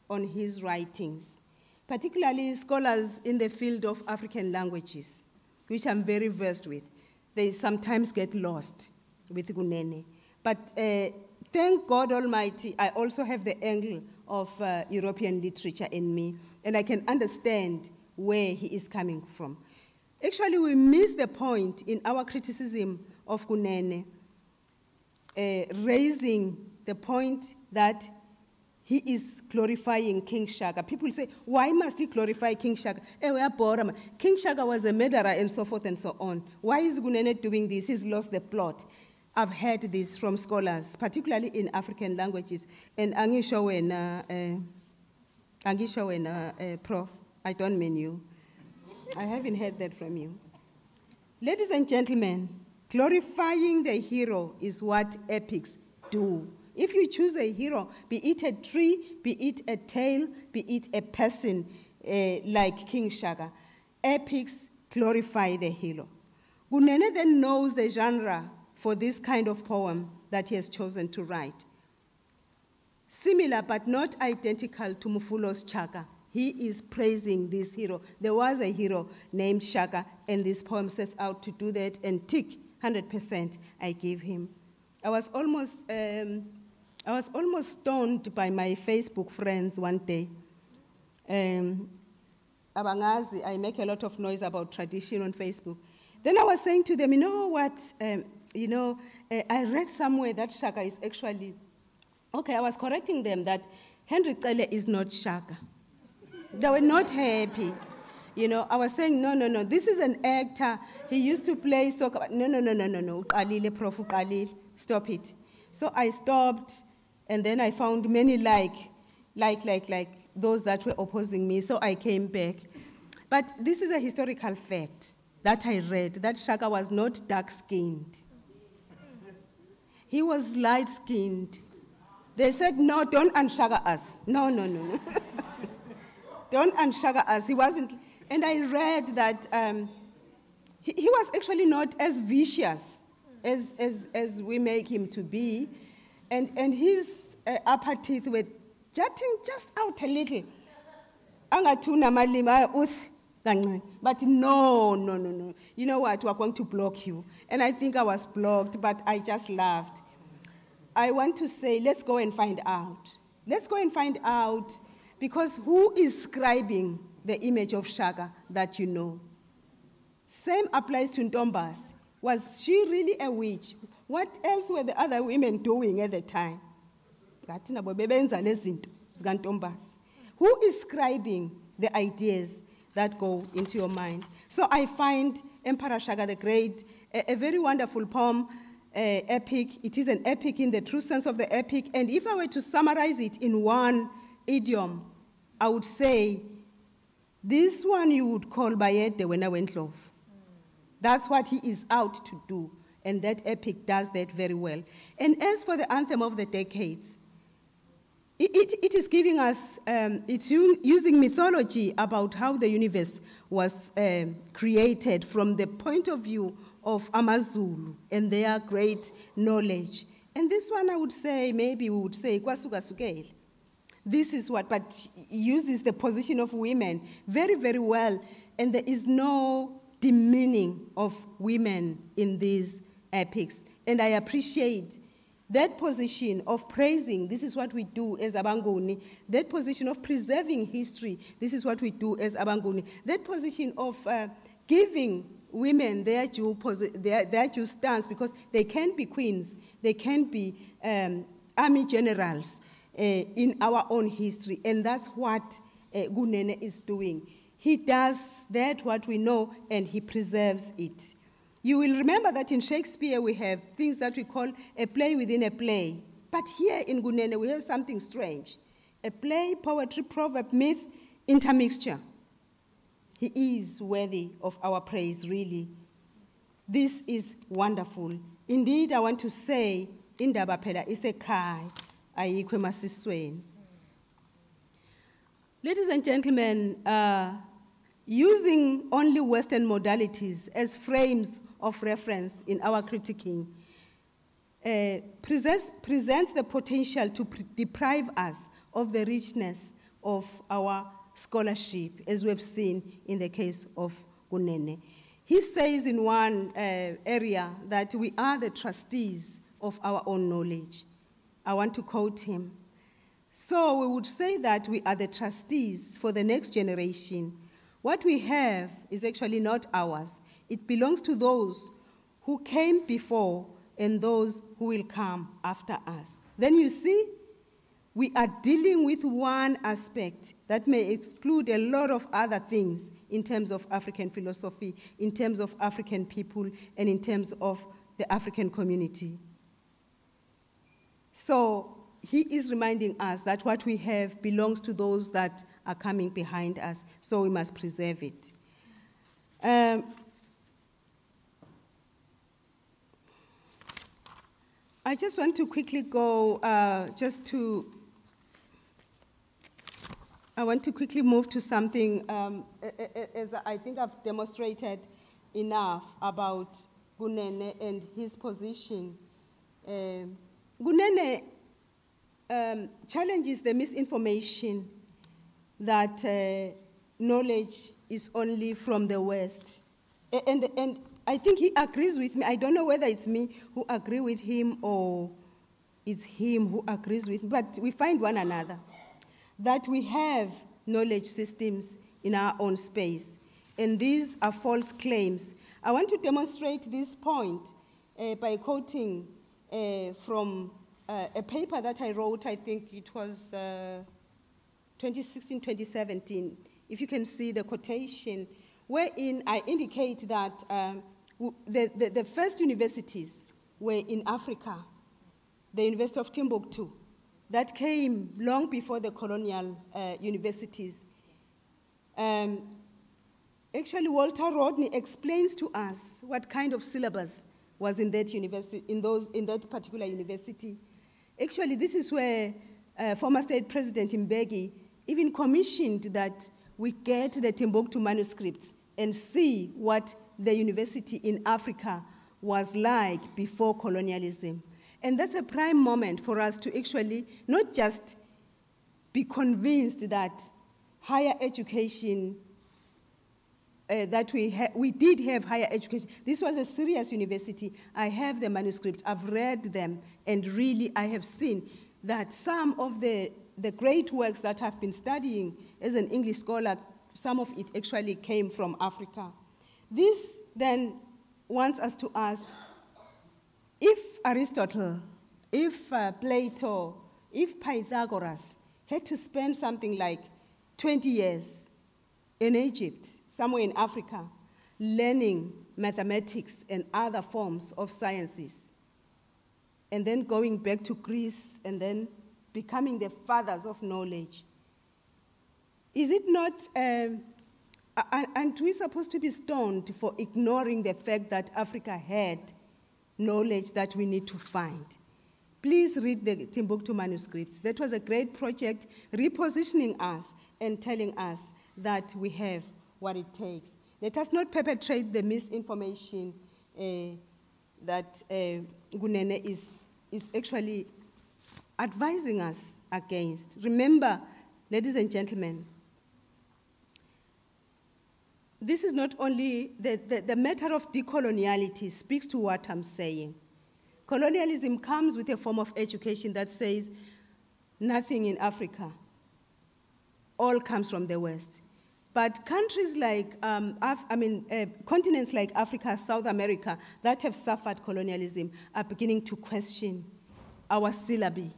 on his writings, particularly scholars in the field of African languages, which I'm very versed with. They sometimes get lost with Kunene. But thank God Almighty, I also have the angle of European literature in me, and I can understand where he is coming from. Actually, we miss the point in our criticism of Kunene, raising the point that He is glorifying King Shaka. People say, why must he glorify King Shaka? King Shaka was a murderer and so forth and so on. Why is Kunene doing this? He's lost the plot. I've heard this from scholars, particularly in African languages. And Angisho and Prof, I don't mean you. I haven't heard that from you. Ladies and gentlemen, glorifying the hero is what epics do. If you choose a hero, be it a tree, be it a tale, be it a person like King Shaka, epics glorify the hero. Kunene then knows the genre for this kind of poem that he has chosen to write. Similar but not identical to Mufulo's Shaka, he is praising this hero. There was a hero named Shaka, and this poem sets out to do that, and tick, 100% I give him. I was almost stoned by my Facebook friends one day. Abangazi, I make a lot of noise about tradition on Facebook. Then I was saying to them, you know what, I read somewhere that Shaka is actually, okay, I was correcting them that Henry Cele is not Shaka. They were not happy. You know, I was saying, no, this is an actor. He used to play soccer. No, Alile, Prof. Alile. Stop it. So I stopped, and then I found many like those that were opposing me, so I came back. But this is a historical fact that I read, that Shaka was not dark-skinned. He was light-skinned. They said, no, don't unshaka us. No. Don't unshaka us. He wasn't. And I read that he was actually not as vicious as we make him to be, and his upper teeth were jutting just out a little. But no. You know what, we're going to block you. And I think I was blocked, but I just laughed. I want to say, let's go and find out. Let's go and find out, because who is scribing the image of Shaka that you know? Same applies to Ntombasi. Was she really a witch? What else were the other women doing at the time? Who is scribing the ideas that go into your mind? So I find Emperor Shaka the Great a very wonderful poem, epic. It is an epic in the true sense of the epic. And if I were to summarize it in one idiom, I would say, this one you would call Bayede when I went off. That's what he is out to do, and that epic does that very well. And as for the anthem of the decades, it is giving us, it's using mythology about how the universe was created from the point of view of amaZulu and their great knowledge. And this one I would say, maybe we would say, Kwasukasukele. This is what, but uses the position of women very, very well, and there is no demeaning of women in these epics. And I appreciate that position of praising, this is what we do as Abanguni, that position of preserving history, this is what we do as Abanguni, that position of giving women their due stance, because they can be queens, they can be army generals in our own history, and that's what Kunene is doing. He does that, what we know, and he preserves it. You will remember that in Shakespeare we have things that we call a play within a play. But here in Kunene we have something strange. A play, poetry, proverb, myth, intermixture. He is worthy of our praise, really. This is wonderful. Indeed, I want to say, indaba phela isekhaya ayikho emasisweni. Ladies and gentlemen, using only Western modalities as frames of reference in our critiquing presents the potential to deprive us of the richness of our scholarship, as we've seen in the case of Kunene. He says in one area that we are the trustees of our own knowledge. I want to quote him. So we would say that we are the trustees for the next generation. What we have is actually not ours. It belongs to those who came before and those who will come after us. Then you see, we are dealing with one aspect that may exclude a lot of other things in terms of African philosophy, in terms of African people, and in terms of the African community. So he is reminding us that what we have belongs to those that are coming behind us, so we must preserve it. I just want to quickly go I want to quickly move to something, as I think I've demonstrated enough about Kunene and his position. Kunene challenges the misinformation that knowledge is only from the West. And I think he agrees with me. I don't know whether it's me who agree with him or it's him who agrees with me, but we find one another, that we have knowledge systems in our own space, and these are false claims. I want to demonstrate this point by quoting from a paper that I wrote, I think it was 2016, 2017, if you can see the quotation, wherein I indicate that the first universities were in Africa, the University of Timbuktu, that came long before the colonial universities. Actually, Walter Rodney explains to us what kind of syllabus was in that university, in that particular university. Actually, this is where former State President Mbeki even commissioned that we get the Timbuktu manuscripts and see what the university in Africa was like before colonialism. And that's a prime moment for us to actually not just be convinced that higher education we did have higher education. This was a serious university. I have the manuscripts, I've read them, and really I have seen that some of the great works that I've been studying as an English scholar, some of it actually came from Africa. This then wants us to ask, if Aristotle, if Plato, if Pythagoras had to spend something like 20 years in Egypt, somewhere in Africa, learning mathematics and other forms of sciences, and then going back to Greece and then becoming the fathers of knowledge. Is it not, aren't we supposed to be stoned for ignoring the fact that Africa had knowledge that we need to find? Please read the Timbuktu manuscripts. That was a great project, repositioning us and telling us that we have what it takes. Let us not perpetrate the misinformation that Kunene is actually advising us against. Remember, ladies and gentlemen, this is not only, the matter of decoloniality speaks to what I'm saying. Colonialism comes with a form of education that says nothing in Africa, all comes from the West. But countries like, continents like Africa, South America, that have suffered colonialism are beginning to question our syllabi.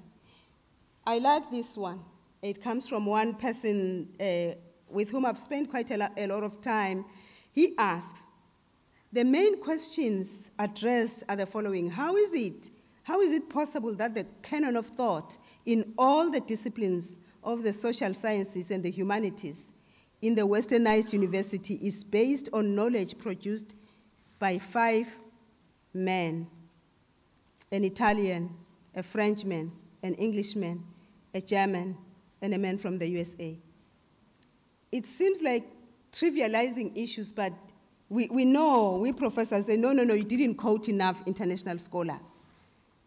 I like this one. It comes from one person with whom I've spent quite a lot of time. He asks, the main questions addressed are the following. How is it possible that the canon of thought in all the disciplines of the social sciences and the humanities in the westernized university is based on knowledge produced by 5 men, an Italian, a Frenchman, an Englishman, a German, and a man from the USA? It seems like trivializing issues, but we know, we professors say, no, you didn't quote enough international scholars.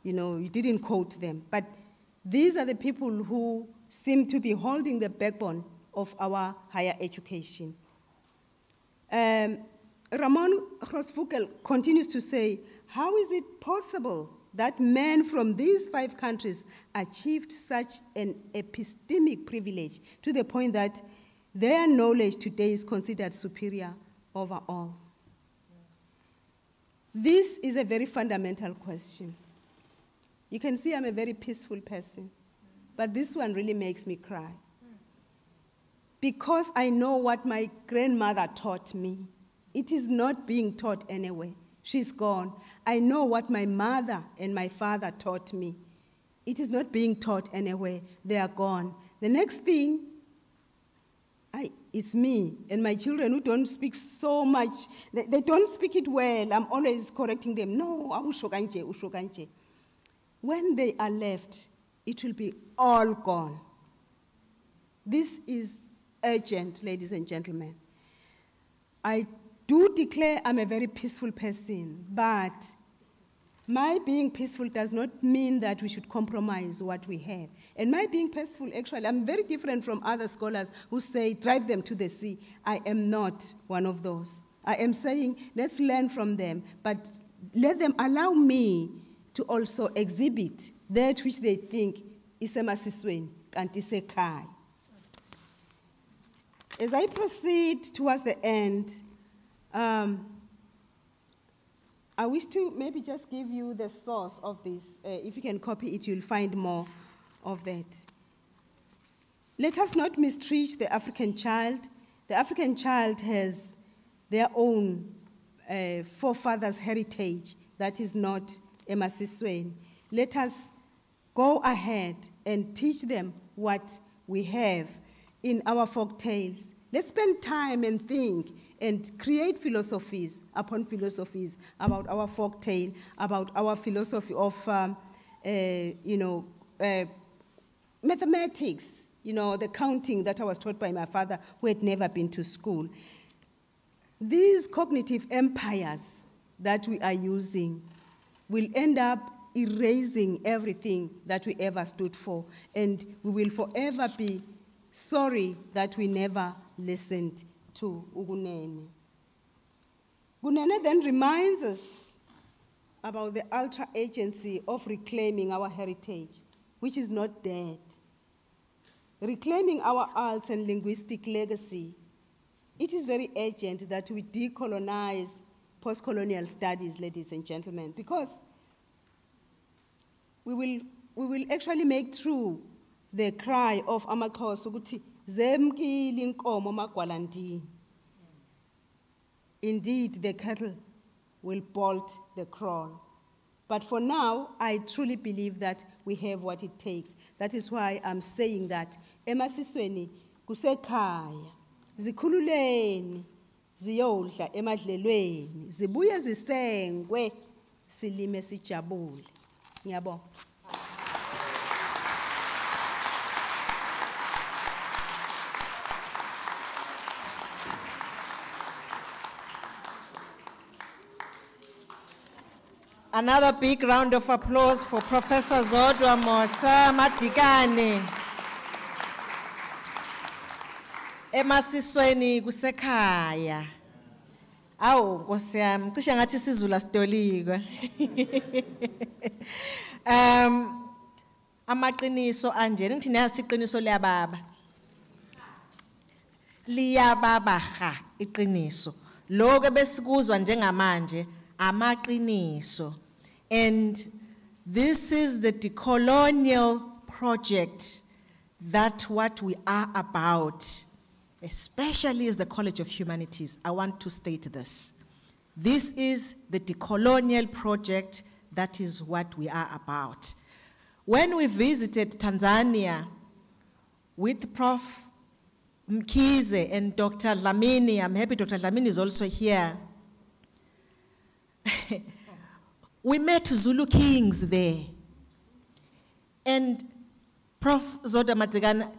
You know, you didn't quote them. But these are the people who seem to be holding the backbone of our higher education. Ramon Grossvogel continues to say, how is it possible that men from these 5 countries achieved such an epistemic privilege to the point that their knowledge today is considered superior overall? This is a very fundamental question. You can see I'm a very peaceful person. but this one really makes me cry. Because I know what my grandmother taught me. It is not being taught anyway. She's gone. I know what my mother and my father taught me. It is not being taught anyway. They are gone. The next thing, it's me and my children who don't speak so much. They don't speak it well. I'm always correcting them. No, ushokanje, ushokanje. When they are left, it will be all gone. This is urgent, ladies and gentlemen. I do declare I'm a very peaceful person, but my being peaceful does not mean that we should compromise what we have. And my being peaceful, actually, I'm very different from other scholars who say, drive them to the sea. I am not one of those. I am saying, let's learn from them, but let them allow me to also exhibit that which they think is emasisweni kanti sekhaya. As I proceed towards the end, I wish to maybe just give you the source of this. If you can copy it, you'll find more of that. Let us not mistreat the African child. The African child has their own forefathers' heritage that is not emasisweni. Let us go ahead and teach them what we have in our folk tales. Let's spend time and think and create philosophies upon philosophies about our folk tale, about our philosophy of, mathematics, the counting that I was taught by my father who had never been to school. These cognitive empires that we are using will end up erasing everything that we ever stood for, and we will forever be sorry that we never listened to uKunene. Kunene then reminds us about the ultra agency of reclaiming our heritage, which is not dead. Reclaiming our arts and linguistic legacy, it is very urgent that we decolonize post-colonial studies, ladies and gentlemen, because we will actually make true the cry of amaXhosa ukuthi zemkile inkomo magwalandini. Indeed, the cattle will bolt the kraal. But for now, I truly believe that we have what it takes. That is why I'm saying that emasisweni kusekhaya, zikhululeni ziyodla emadlelweni, zibuye zisengwe silime sijabule. Ngiyabonga. Another big round of applause for Professor Zodwa Motsa Madikane. Emasisweni kusekhaya. Awu Nkosi yami, cishe ngathi isiZulu asidolikwe. Amaqiniso anjena, ngithi nathi iqiniso liyababa. Liyababa ha iqiniso. Lokho besikuzwa njengamanje amaqiniso. And this is the decolonial project that what we are about, especially as the College of Humanities. I want to state this. This is the decolonial project that is what we are about. When we visited Tanzania with Prof. Mkhize and Dr. Dlamini, I'm happy Dr. Dlamini is also here. We met Zulu kings there. And Prof. Zodwa Madikane,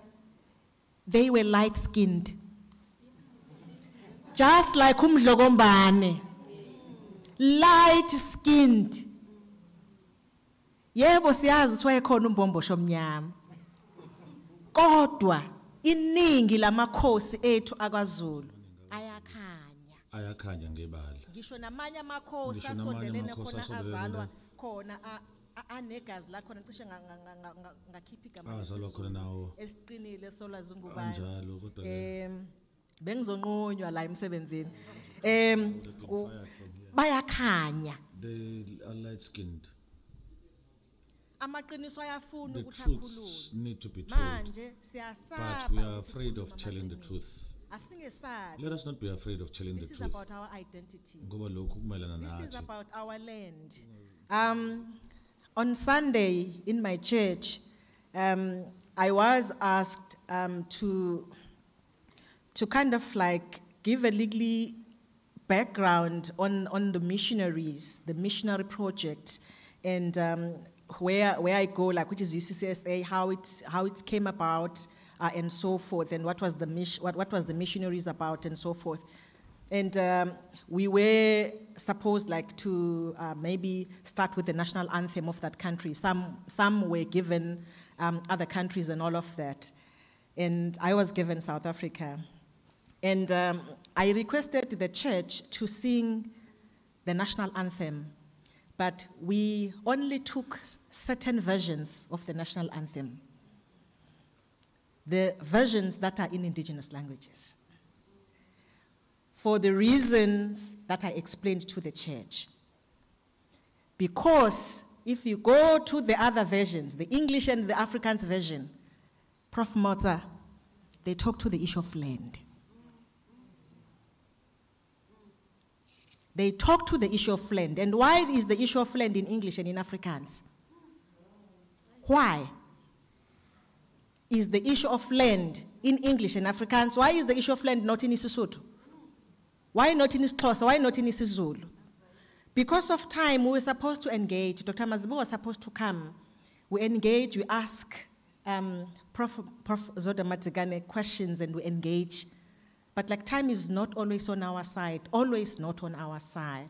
they were light-skinned. Just like uMdlokombane. Light-skinned. Yebo siyazi ukuthi wayekhona umbombosho omnyama. Kodwa iningi lamakhosi ethu akwaZulu ayakhanya. Ayakhanya ngebala. Ngisho namanye amakhosi asondelene khona azalwa khona anegazi la khona cishe ngakhipha igama. Azalwa khona nawo. Esiqinile solazi ngubani. Anjalo kodwa bengizonqunywa la emsebenzini. Bayakhanya. They are light-skinned. The truths need to be told, but we are afraid of telling the truth. Let us not be afraid of telling the truth. This is about our identity. This is about our land. On Sunday in my church, I was asked to kind of like give a legally background on the missionaries, the missionary project, and where I go, like which is UCCSA, how it came about, and so forth, and what was the missionaries about, and so forth. And we were supposed like to maybe start with the national anthem of that country. Some were given other countries and all of that, and I was given South Africa. And I requested the church to sing the national anthem, but we only took certain versions of the national anthem, the versions that are in indigenous languages, for the reasons that I explained to the church. Because if you go to the other versions, the English and the Afrikaans version, Prof. Motsa, they talk to the issue of land. They talk to the issue of land. And why is the issue of land in English and in Afrikaans? Why is the issue of land in English and Afrikaans? Why is the issue of land not in isiSotho? Why not in isiXhosa? Why not in isiZulu? Because of time, we were supposed to engage. Dr. Mazibu was supposed to come. We engage, we ask Prof. Zodwa Madikane questions, and we engage. But like time is not always on our side, always not on our side.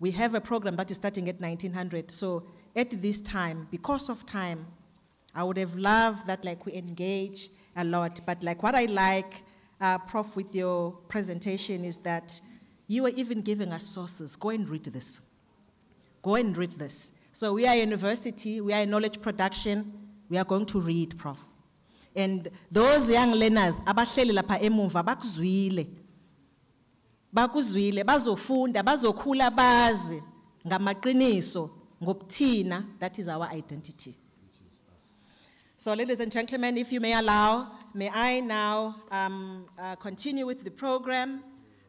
We have a program that is starting at 1900. So at this time, because of time, I would have loved that like we engage a lot. But like what I like, Prof, with your presentation is that you are even giving us sources. Go and read this. Go and read this. So we are a university, we are a knowledge production. We are going to read, Prof. And those young learners, abahleli lapha emuva bakuzwile, bazofunda, bazokhula bazi ngamaqiniso ngokuthina. That is our identity. So, ladies and gentlemen, if you may allow, may I now continue with the program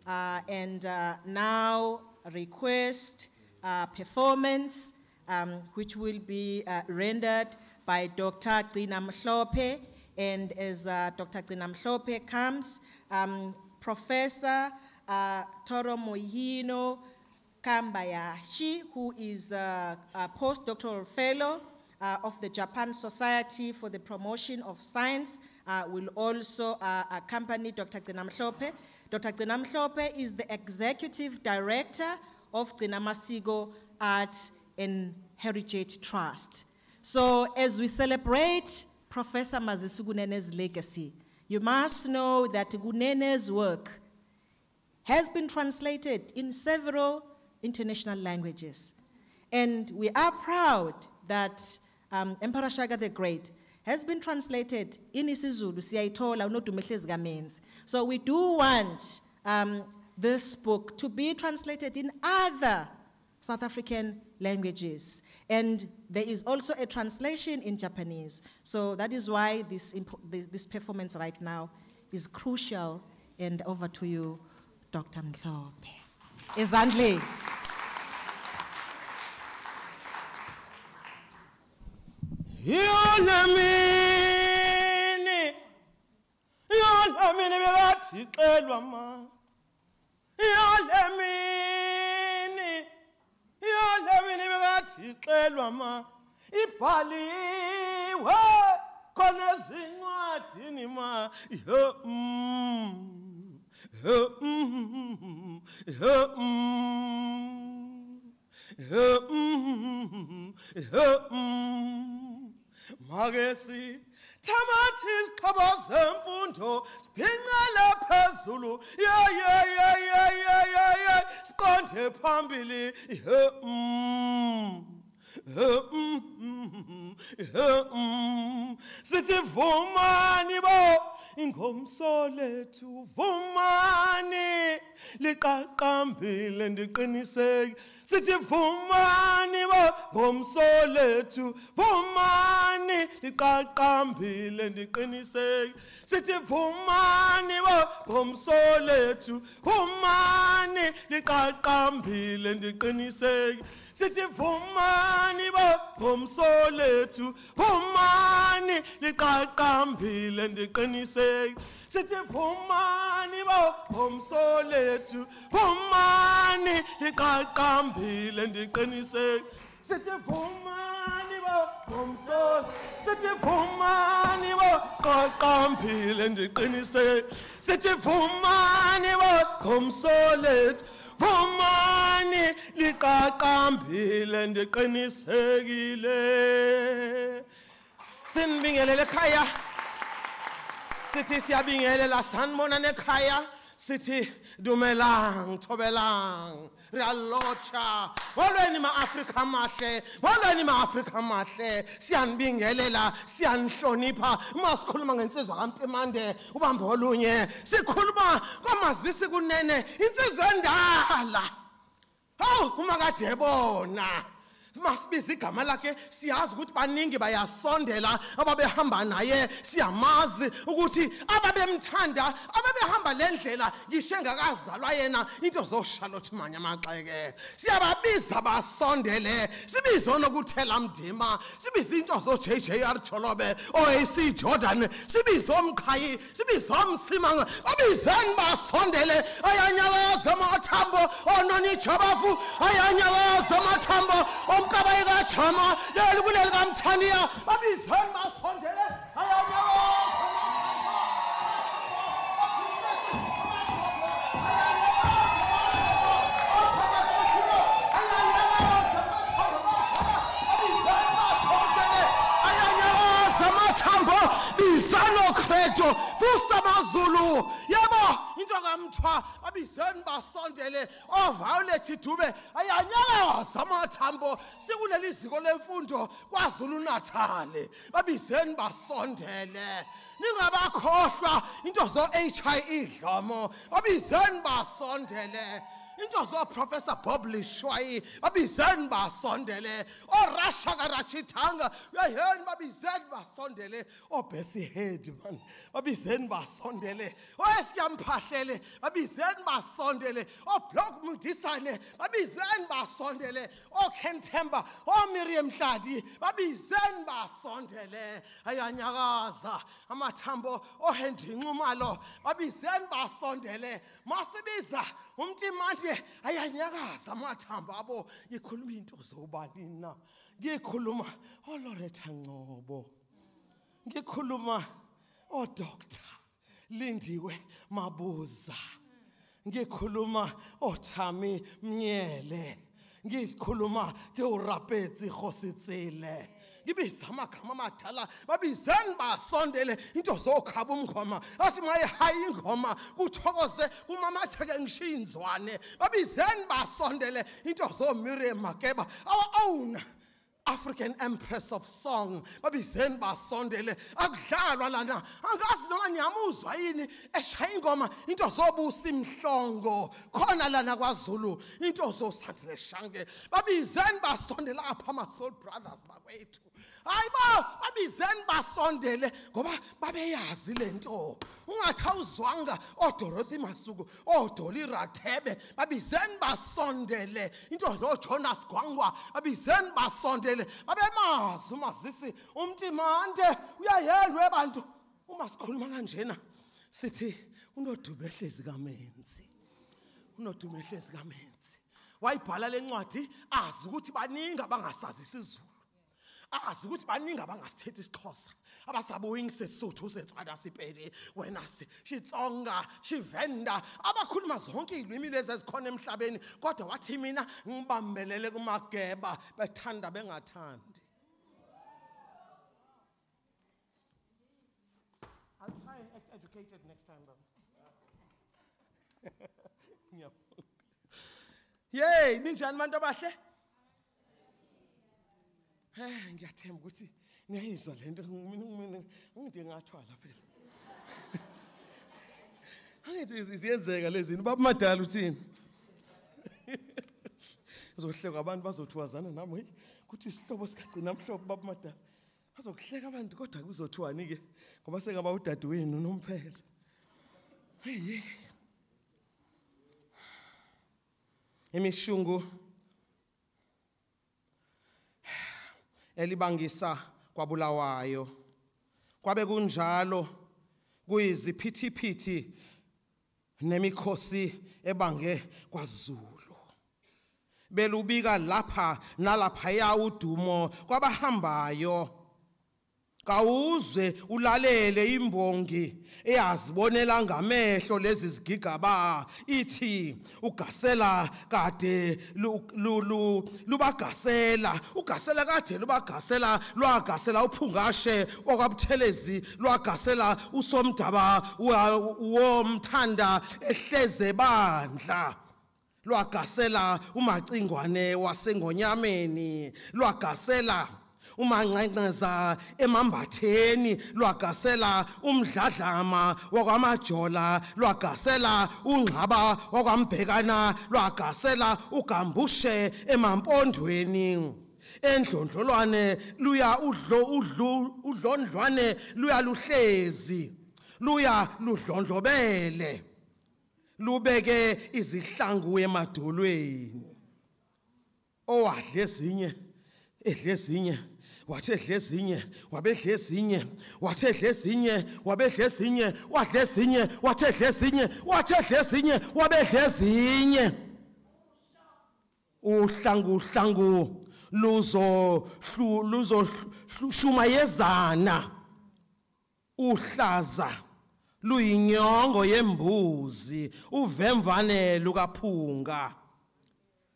and now request a performance which will be rendered by Dr. Tlina Mhlophe. And as Dr. Tlina Mhlophe comes, Professor Toro Mohino Kambayashi, who is a postdoctoral fellow of the Japan Society for the Promotion of Science, will also accompany Dr. Tlina Mhlophe. Dr. Tlina Mhlophe is the Executive Director of Tlina Masiko Art and Heritage Trust. So as we celebrate Professor Mazisi Kunene's legacy, you must know that Kunene's work has been translated in several international languages. And we are proud that Emperor Shaka the Great has been translated in isiZulu. So we do want this book to be translated in other South African languages. And there is also a translation in Japanese. So that is why this performance right now is crucial. And over to you, Dr. Mhlophe. Ezandle. Magesi Tamatis Kabas and Funto, Spinala Pazulu, yeah, Sconte Pambili, City Vumanibo, Incom Sole to Vumani, Little Campbell and the Gunnyseg, City Vumanibo. ngomsolethu vumani liqaqambile ndiqiniseke sithi vumani ngomsolethu vumani liqaqambile ndiqiniseke sithi vumani ngomsolethu vumani liqaqambile ndiqiniseke sithi vumani ngomsolethu vumani liqaqambile ndiqiniseke sithi vumani ngomsolethu sithi vumani liqaqambile ndiqiniseke sithi vumani ngomsolethu vumani liqaqambile ndiqinisekile sinibingelele ekhaya sithi siyabingelela sanibona nekhaya sithi dumelang thobelang ralocha molweni maAfrika mahle molweni maAfrika mahle siyanibingelela siyanihlonipha masikhuluma ngensizwa kaMtemande ubambe olunye sikhuluma kwaMazisi Kunene insizwe endala hawu kuma kade ebona masibiza igama lakhe siyazi ukuthi baningi bayasondela ababehamba naye siyamazi ukuthi ababemthanda ababehamba lendlela ngisho engakazalwa yena into zoSharlotte Manya Maxeke siyababiza basondele sibizo nokuthela mdima sibiza into zoJJR Jolobe OAC Jordan sibizo omqhayi sibizo omsimanga abizani basondele ayanyakaza amathambo ononi jabafu ayanyakaza amathambo Kabayga Chama, the Lugam Tania, of his son, my son, Zulu, Yabo, Intogamta, Abizan Basondele, or Violet Tube, Ayana, Samatambo, Sigulis Golefundo, KwaZulu-Natal, Abizan Basondele, Ningaba Kosha, into so HIE Gamo, Abizan Basondele. Into Professor Publi Shwai, Abizan Basondele, or Rashagarachitanga, we heard Abizan Basondele, or Bessie Headman, Abizan Basondele, or Esiam Patele, Abizan Basondele, or Block Mudisane, Abizan Basondele, or Kentemba, or Miriam Shadi, Abizan Basondele, Ayanyaraza, Amatambo, or Henry Numalo, Abizan Basondele, Masabiza, Umtimani. Ayanyaga samathambabo ngikhuluma into zobani na ngikhuluma oloretha Ngcobo ngikhuluma o doctor Lindiwe Mabuza ngikhuluma o Thami Mnyele ngikhuluma ke urapetsi Khositsile ngibiza amagama amadala babizani basondele into zokhaba umngoma athi mayihayi ingoma kuthokoze kumamatheke ngishiya inzwane babizani basondele into zoMiriam Makeba our own African Empress of Song babizani basondele akudlalwa lana angazi noma niyamuzwa yini eshaya ingoma into zobusa imhlongo khona lana kwaZulu into zosandile shange babizani basondele apha amaSoul Brothers bakwethu hayibo babizani basondele ngoba babeyazi lento ungatha uzwanga oDorothy Masuku oDoli Rathebe babizani basondele into zoJonas Gwangwa babizani basondele abemazi uMazisi uMtimande uyayelwe bantu uma sikhuluma kanjena sithi unodubehlezi kaMenzi unodubehlezi kaMenzi wayibhala lencwadi azi ukuthi baningi abangasazi isiZulu azi ukuthi baningi abangasithethe isiXhosa abasabuyi ngesisuthu setswana sipedi wena sitsonga sivenda abakhuluma zonke izilimi lezi ezikhona emhlabeni kodwa wathi mina ngibambelele kumageba bethanda bengathandi I'll try and act educated next time though Yey ninjani abantu abahle ngiyathemba ukuthi niyayizwa lento mina ngide ngathwala phela angithi iziyenzeka lezini baba madala uthini kuzohleka abantu bazothwazana nami ukuthi isihlobo sikagcina amhlobo baba madala bazokuhleka abantu kodwa kuzothwani ke ngoba sengaba udadewenu nomphela. Hey. Emishungu elibangisa kwabulawayo kwabe kunjalo kuyiziphithiphithi nemikhosi ebange kwaZulu belubika lapha nalaphaya udumo kwabahambayo kawuzwe ulalele imbongi eyazibonela ngamehlo lezi zigigaba ithi ugasela kade lubagasela ugasela kade lubagasela lwagasela uphungashe okwabuthelezi lwagasela usomdaba womthanda ehleze bandla lwagasela umacingwane wasengonyameni lwagasela umanqenqeza emambatheni lwagasela umdladlama wakwamajola lwagasela ungqaba wakwambhekana lwagasela ugambushe emampondweni endlondlolwane luya udlondlwane luya luhlezi luya ludlondlobele lubeke izihlangu emadolweni owadlezinye edlezinye watedlezinye wabedlezinye watedlezinye wabedlezinye wadlezinye watedlezinye watedlezinye wabedlezinye uhlangu luzo hlushumayezana uhlaza luyinyongo yembuzi uvemvane lukaphunga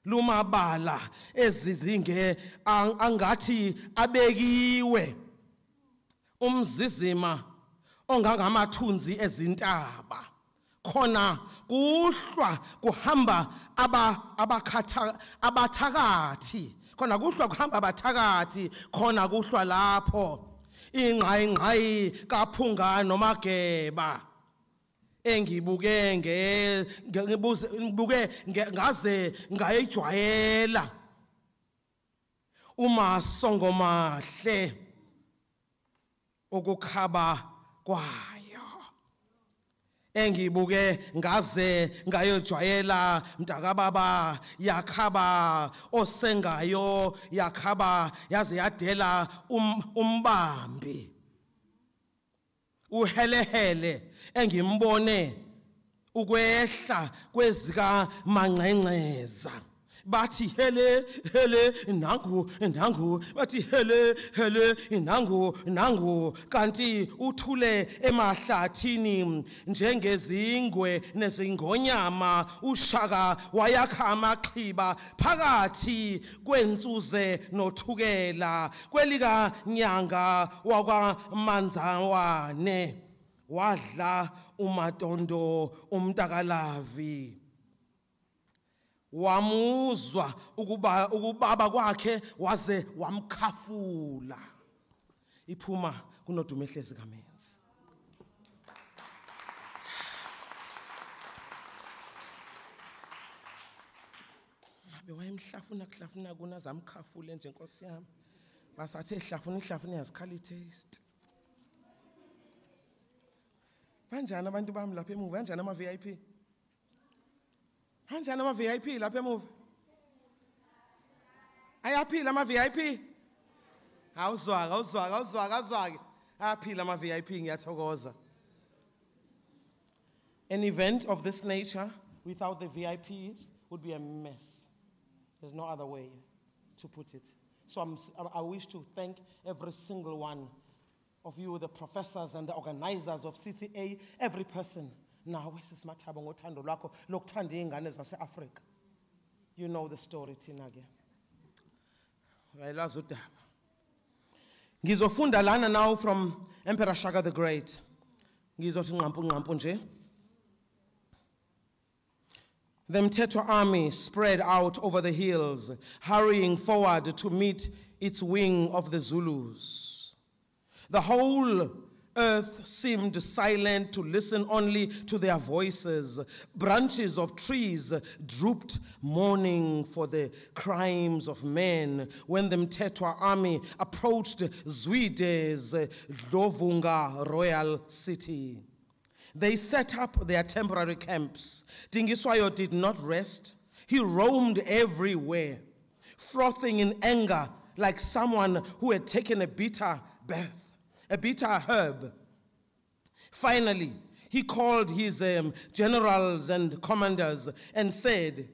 lumabala ezizinge angathi abekiwe umzizima ongangamathunzi ezintaba khona kuhlwa kuhamba abathakathi khona kuhlwa kuhamba abathakathi khona kuhlwa lapho ingqayingqayi kaphunga nomageba engibuke ngibuke ngaze ngayijwayela uma songomahle ukukhaba kwayo engibuke ngaze ngayijwayela mntakababa yakhaba osengayo yakhaba yaze yadela umbambi uhelehele engimbone ukwehla kwezika manqenqeza bathi hele hele nangu bathi hele hele nangu kanti uthule emahlathini njengezingwe nezingonyama uShaka wayakha amaxhiba phakathi kwensuze nothukela kwelika nyanga wakwaManzawane wadla umatondo umtakalavi wamuzwa ukubaba kwakhe waze wamkhafula iphuma kuNodumehle zikaMenzi. Ngabe wayemhlafuna kunazamkhafule nje Nkosi yami basathi hlafuna yazikhali taste. Banjani abantu bami lapha emuva kanjani ama VIP? Kanjani ama VIP lapha emuva? Ayaphila ama VIP? Awuzwaka. Ayaphila ama VIP ngiyathokoza. An event of this nature without the VIPs would be a mess. There's no other way to put it. So I wish to thank every single one of you, the professors and the organizers of CCA, every person. Now, where's this matter? Ngothando lwakho lokuthanda izingane zaseAfrika. You know the story, Tinage. Uyalaza udaba. Ngizofunda lana now from Emperor Shaka the Great. Ngizothi ngqampu nje. The Mteto army spread out over the hills, hurrying forward to meet its wing of the Zulus. The whole Earth seemed silent to listen only to their voices. Branches of trees drooped, mourning for the crimes of men. When the Mtetwa army approached Zwide's Dlovunga royal city, they set up their temporary camps. Dingiswayo did not rest. He roamed everywhere, frothing in anger like someone who had taken a bitter bath. A bitter herb. Finally, he called his generals and commanders and said,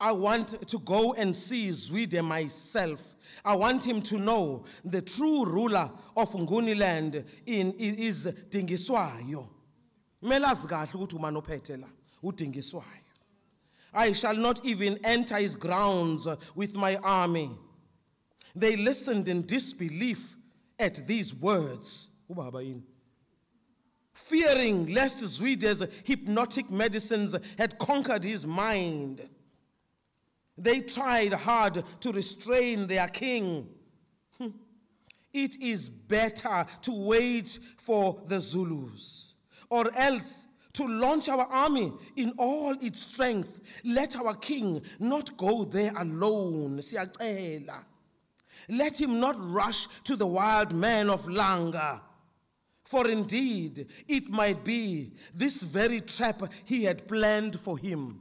I want to go and see Zwide myself. I want him to know the true ruler of Nguniland is Dingiswayo. I shall not even enter his grounds with my army. They listened in disbelief at these words, fearing lest Zwide's hypnotic medicines had conquered his mind. They tried hard to restrain their king. It is better to wait for the Zulus, or else to launch our army in all its strength. Let our king not go there alone. Let him not rush to the wild man of Langa, for indeed it might be this very trap he had planned for him.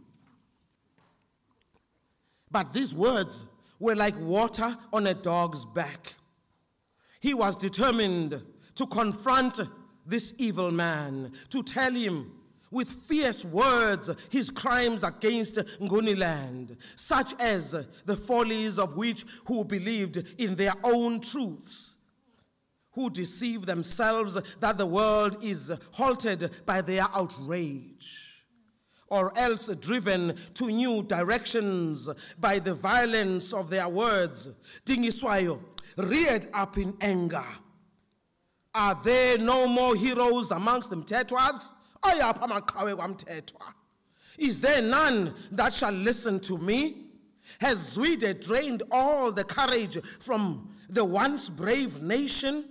But these words were like water on a dog's back. He was determined to confront this evil man, to tell him with fierce words his crimes against Nguniland, such as the follies of which who believed in their own truths, who deceive themselves that the world is halted by their outrage, or else driven to new directions by the violence of their words. Dingiswayo reared up in anger. Are there no more heroes amongst the Mtetwas? Is there none that shall listen to me? Has Zwide drained all the courage from the once brave nation?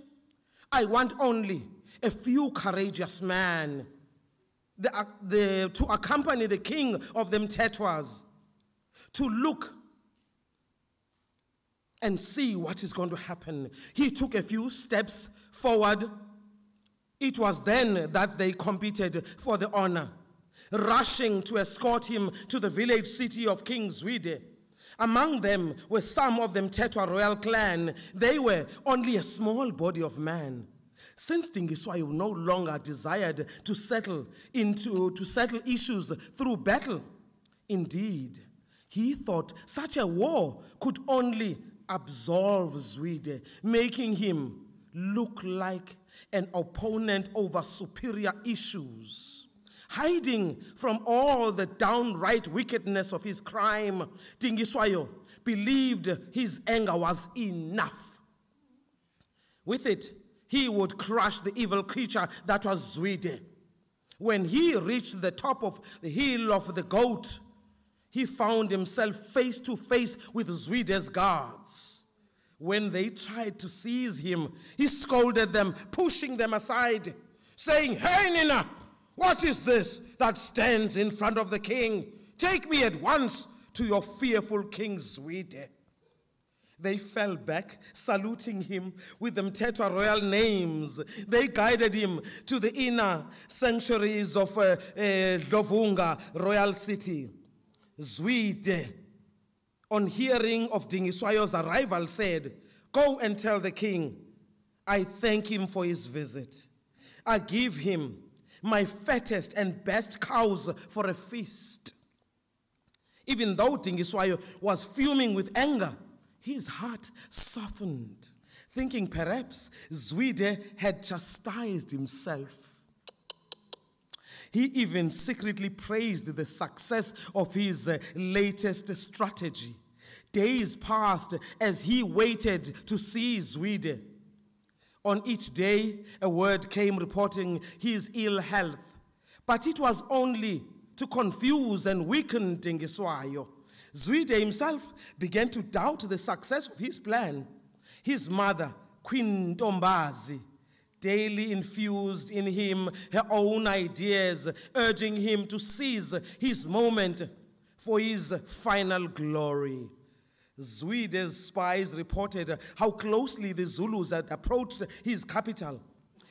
I want only a few courageous men to accompany the king of the Mtetwas, to look and see what is going to happen. He took a few steps forward. It was then that they competed for the honor, rushing to escort him to the village city of King Zwide. Among them were some of the Mtetwa royal clan. They were only a small body of men. Since Dingiswayo no longer desired to settle issues through battle, indeed, he thought such a war could only absolve Zwide, making him look like an opponent over superior issues. Hiding from all the downright wickedness of his crime, Dingiswayo believed his anger was enough. With it, he would crush the evil creature that was Zwide. When he reached the top of the hill of the goat, he found himself face to face with Zwide's guards. When they tried to seize him, he scolded them, pushing them aside, saying, Hey Nina, what is this that stands in front of the king? Take me at once to your fearful King Zwide. They fell back, saluting him with the Mtetwa royal names. They guided him to the inner sanctuaries of Dlovunga royal city. Zwide, on hearing of Dingiswayo's arrival, said, Go and tell the king, I thank him for his visit. I give him my fattest and best cows for a feast. Even though Dingiswayo was fuming with anger, his heart softened, thinking perhaps Zwide had chastised himself. He even secretly praised the success of his latest strategy. Days passed as he waited to see Zwide. On each day, a word came reporting his ill health, but it was only to confuse and weaken Dingiswayo. Zwide himself began to doubt the success of his plan. His mother, Queen Dombazi, daily infused in him her own ideas, urging him to seize his moment for his final glory. Zwede's spies reported how closely the Zulus had approached his capital.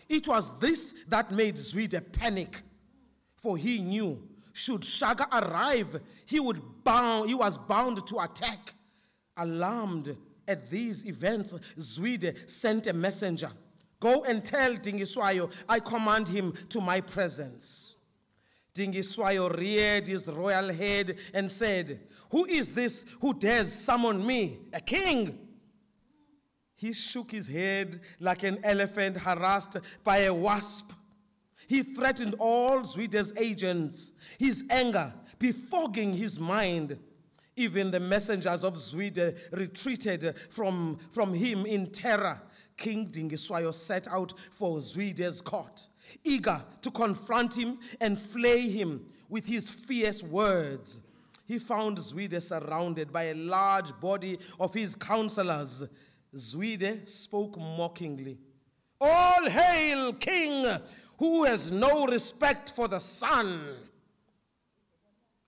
It was this that made Zwide panic, for he knew should Shaka arrive, he was bound to attack. Alarmed at these events, Zwide sent a messenger. Go and tell Dingiswayo, I command him to my presence. Dingiswayo reared his royal head and said, who is this who dares summon me, a king? He shook his head like an elephant harassed by a wasp. He threatened all Zwede's agents, his anger befogging his mind. Even the messengers of Zwide retreated from him in terror. King Dingiswayo set out for Zwede's court, eager to confront him and flay him with his fierce words. He found Zwide surrounded by a large body of his counselors. Zwide spoke mockingly. All hail, king, who has no respect for the sun.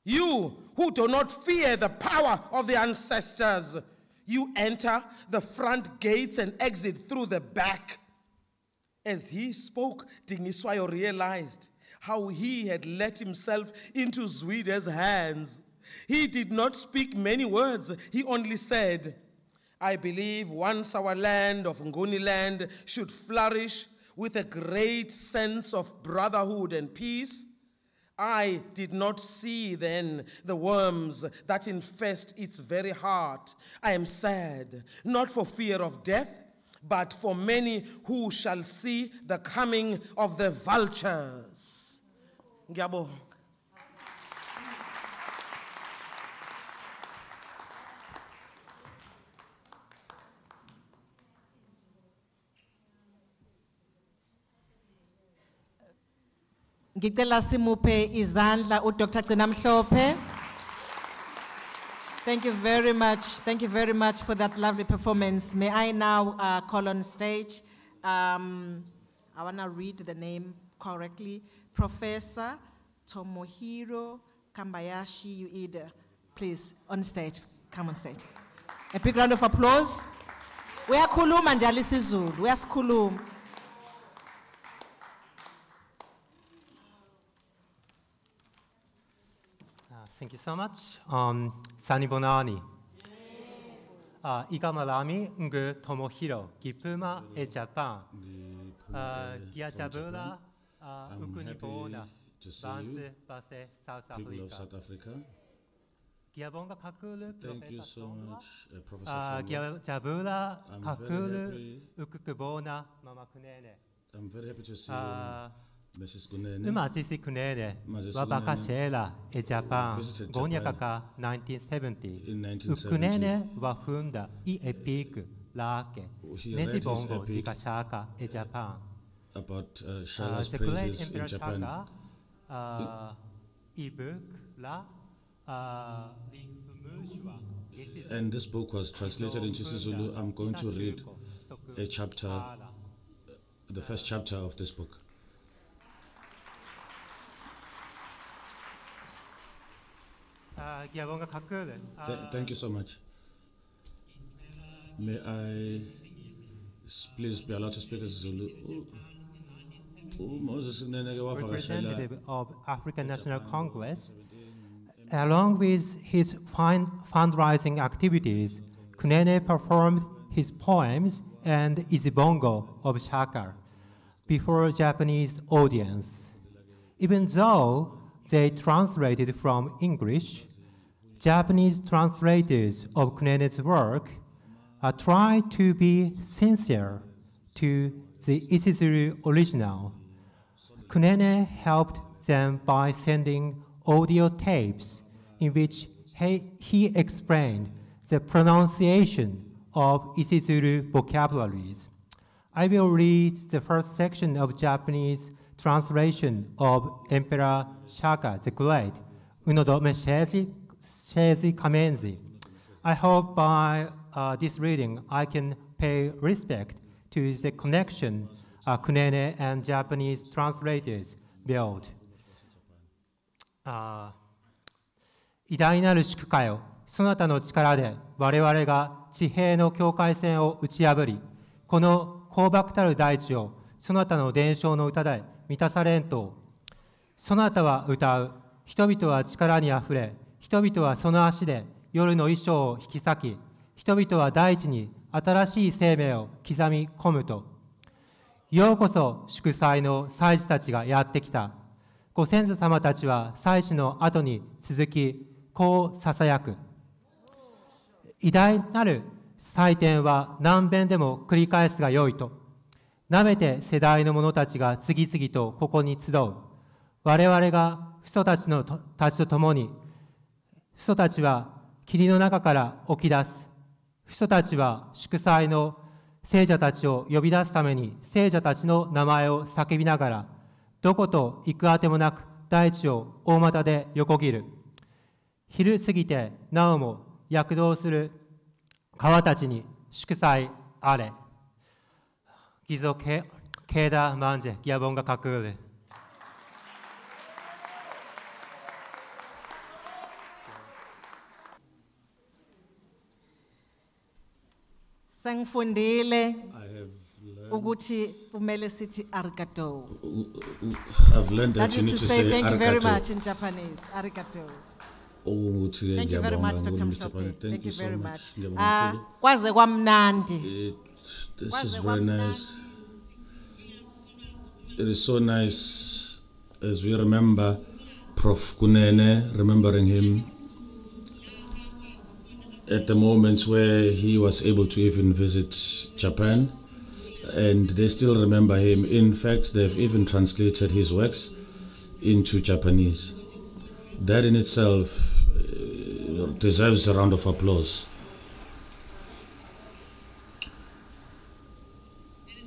You who do not fear the power of the ancestors, you enter the front gates and exit through the back. As he spoke, Dingiswayo realized how he had let himself into Zwede's hands. He did not speak many words. He only said, I believe once our land of Nguniland should flourish with a great sense of brotherhood and peace. I did not see then the worms that infest its very heart. I am sad, not for fear of death, but for many who shall see the coming of the vultures. Ngiyabonga. Ngicela simupe izandla uDr. Gcina Mhlophe. Thank you very much. Thank you very much for that lovely performance. May I now call on stage? I want to read the name correctly. Professor Tomohiro Kambayashi Ueda. Please, on stage. Come on stage. A big round of applause. We are Kuluma and isiZulu. We are Kulum. Thank you so much. Sani Bonani. Ikamalami ngu Tomohiro, Kipuma e Japan. Diajabula, Ukunibona, Banze, Base, South Africa. South Africa. Giabonga Kakulu, thank you so much, Professor. Diajabula, Kakulu, Ukukubona, Mama Kunene. I'm very happy to see you. Mazisi Kunene, Wabakashela, e Japan, Gonyakaka, 1970. Kunene wafunda I epic lake, Nesibongo, Zikashaka, e Japan. About Shaka's praises in Japan. And this book was translated into isiZulu. I'm going to read a chapter, the first chapter of this book. Thank you so much. May I please be allowed to speak as Zulu? Representative of African National Congress, along with his fundraising activities, Kunene performed his poems and Izibongo of Shaka before a Japanese audience. Even though they translated from English, Japanese translators of Kunene's work try to be sincere to the isiZulu original. Kunene helped them by sending audio tapes in which he explained the pronunciation of isiZulu vocabularies. I will read the first section of Japanese translation of Emperor Shaka the Great, Unodome Shezi Kamenzi. I hope by this reading I can pay respect to the connection Kunene and Japanese translators built.偉大なる宿かよ、そなたの力で我々が地平の境界線を打ち破り、この広漠たる大地をそなたの伝承の歌で満たされんと。そなたは歌う、人々は力にあふれ、人々はその足で夜の衣装を引き裂き、人々は大地に新しい生命を刻み込むと。ようこそ祝祭の祭司たちがやってきた。ご先祖様たちは祭祀の後に続き、こうささやく。偉大なる祭典は何遍でも繰り返すがよいと。なめて世代の者たちが次々とここに集う。我々が父祖たちと共に、父祖たちは霧の中から起き出す。父祖たちは祝祭の聖者たちを呼び出すために聖者たちの名前を叫びながら、どこと行くあてもなく大地を大股で横切る。昼過ぎてなおも躍動する川たちに祝祭あれ。ギゾケーダマンジェギャボンがかくる。I've learned that you need to say thank you very much in Japanese. Arigato. Oh, thank you very much, Dr. Mkhize. Thank you very much. This is very nice. It is so nice as we remember Prof. Kunene, remembering him at the moments where he was able to even visit Japan. And they still remember him. In fact, they've even translated his works into Japanese. That in itself deserves a round of applause. At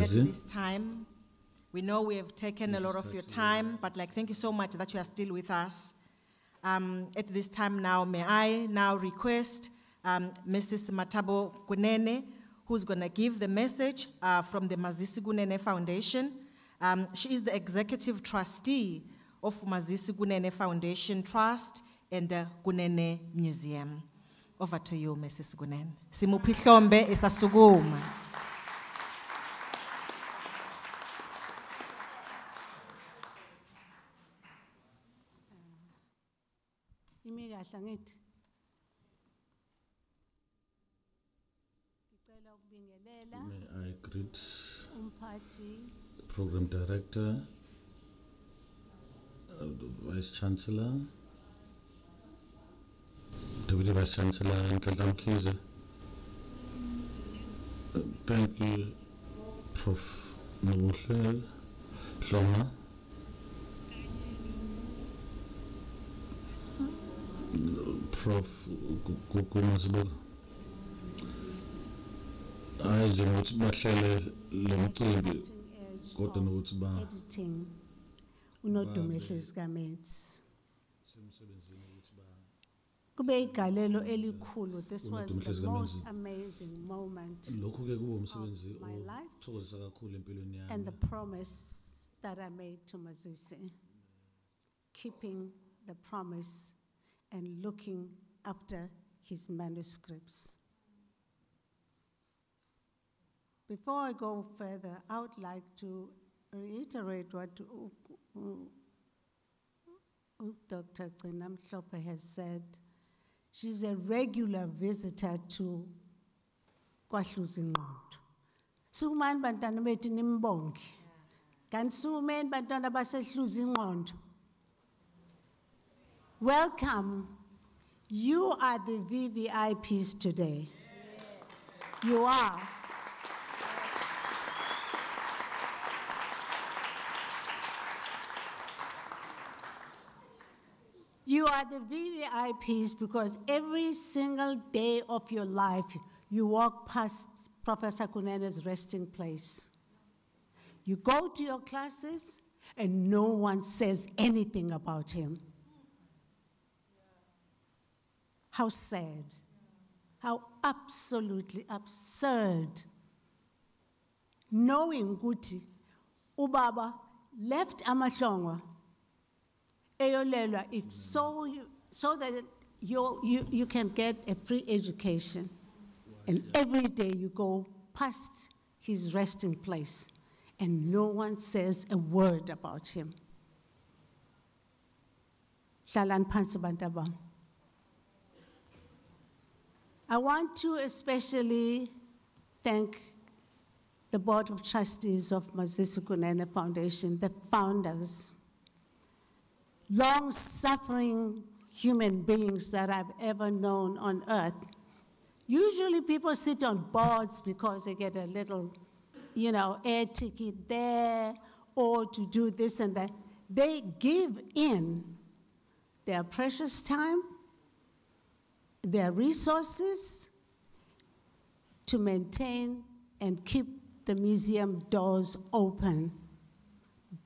this time, we know we have taken a lot of your time, but like, thank you so much that you are still with us. At this time now, may I now request Mrs. Matabo Kunene, who's going to give the message from the Mazisi Kunene Foundation. She is the executive trustee of Mazisi Kunene Foundation Trust and the Kunene Museum. Over to you, Mrs. Kunene. Simuphi Hlombe isasukuma. May I greet Program Director, Vice Chancellor, Deputy Vice Chancellor Ntlanhla Mkhize. Thank you, Prof. Nobuhle Hlongwa. Prof. Kukumazbo. Editing. This was the most amazing moment of my life and the promise that I made to Mazisi, keeping the promise and looking after his manuscripts. Before I go further, I would like to reiterate what Dr. Kunene has said. She's a regular visitor to KwaZulu-Natal. Suman bantwana bethu nimbonge. Kanti sumen bantwana baseHluzingqondo. Welcome. You are the VVIPs today. You are. You are the VVIPs because every single day of your life, you walk past Professor Kunene's resting place. You go to your classes, and no one says anything about him. How sad. How absolutely absurd knowing ukuthi ubaba left amahlongwa eyolelwa it so that you can get a free education. And every day you go past his resting place and no one says a word about him. I want to especially thank the Board of Trustees of Mazisi Kunene Foundation, the founders, long-suffering human beings that I've ever known on earth. Usually people sit on boards because they get a little, you know, air ticket there, or to do this and that. They give in their precious time, their resources to maintain and keep the museum doors open.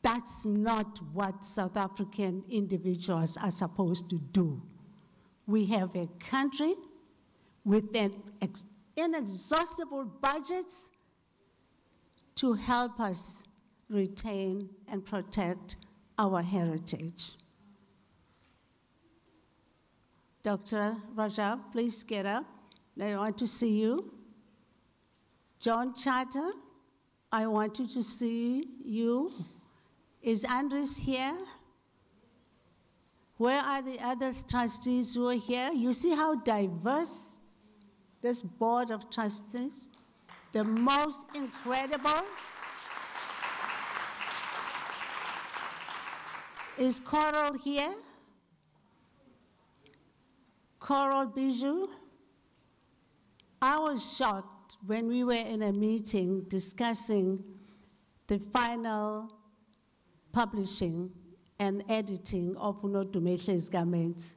That's not what South African individuals are supposed to do. We have a country with an inexhaustible budgets to help us retain and protect our heritage. Dr. Rajab, please get up. I want to see you. John Charter, I want you to see you. Is Andres here? Where are the other trustees who are here? You see how diverse this board of trustees, the most incredible, is Coral here? Coral Bijou, I was shocked when we were in a meeting discussing the final publishing and editing of Nodumeche's Garments.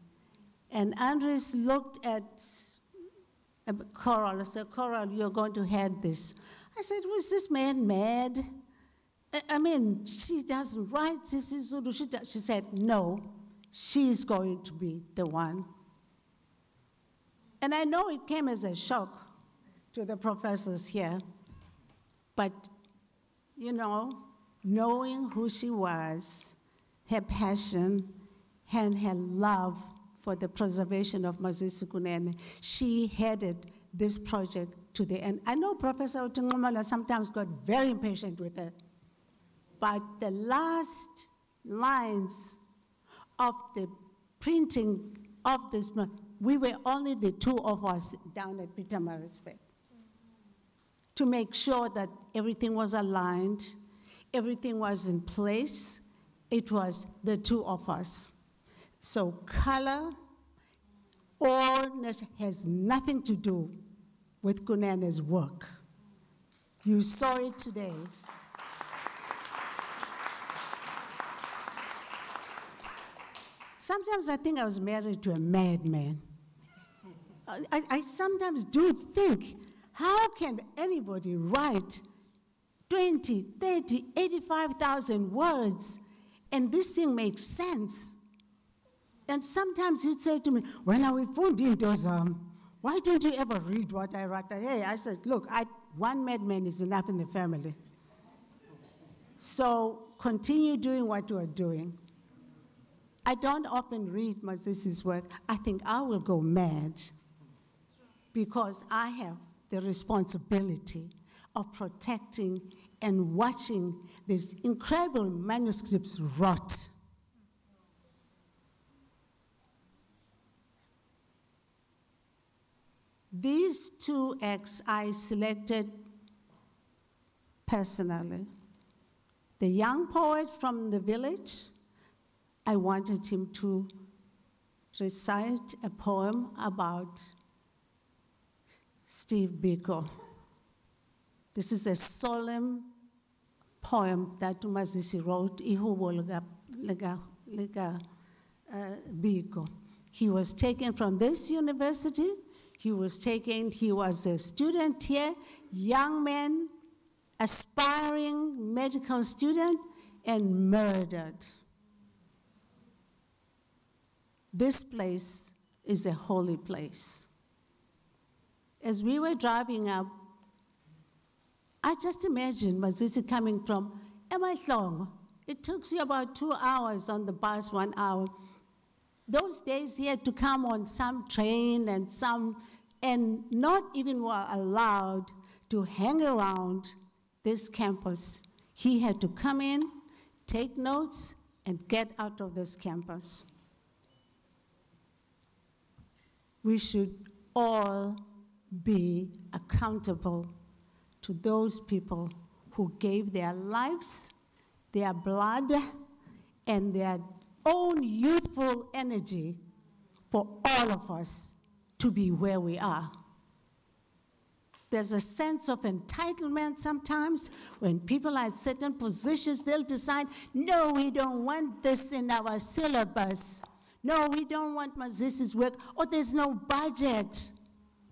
And Andres looked at Coral and said, Coral, you're going to head this. I said, was this man mad? I mean, she doesn't write isiZulu. She said, no, she's going to be the one. And I know it came as a shock to the professors here, but, you know, knowing who she was, her passion, and her love for the preservation of Mazisi Kunene, she headed this project to the end. I know Professor Otingumala sometimes got very impatient with her, but the last lines of the printing of this, we were only the two of us down at Peter Maritzburg to make sure that everything was aligned, everything was in place. It was the two of us. So color has nothing to do with Kunene's work. You saw it today. Sometimes I think I was married to a madman. I sometimes do think, how can anybody write 20, 30, 85,000 words and this thing makes sense? And sometimes he'd say to me, when I found in Dozam, why don't you ever read what I write? Hey, I said, look, one madman is enough in the family. So continue doing what you are doing. I don't often read Mazisi's work. I think I will go mad because I have the responsibility of protecting and watching these incredible manuscripts rot. These two acts I selected personally. The young poet from the village, I wanted him to recite a poem about Steve Biko. This is a solemn poem that Mazisi wrote, Biko. He was taken from this university. He was a student here, young man, aspiring medical student, and murdered. This place is a holy place. As we were driving up, I just imagine Mazisi coming from Hlongwa. It took you about 2 hours on the bus, 1 hour. Those days he had to come on some train and not even were allowed to hang around this campus. He had to come in, take notes, and get out of this campus. We should all be accountable to those people who gave their lives, their blood, and their own youthful energy for all of us to be where we are. There's a sense of entitlement sometimes. When people are in certain positions, they'll decide, no, we don't want this in our syllabus. No, we don't want Mazisi's work, or there's no budget.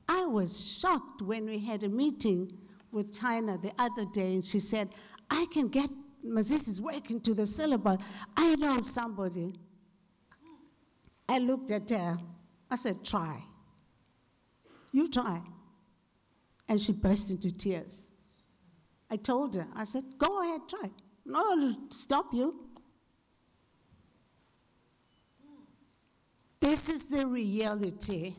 I was shocked when we had a meeting with China the other day, and she said, I can get Mazisi's work into the syllabus. I know somebody. I looked at her. I said, try. You try. And she burst into tears. I told her, I said, go ahead, try. No, stop you. This is the reality.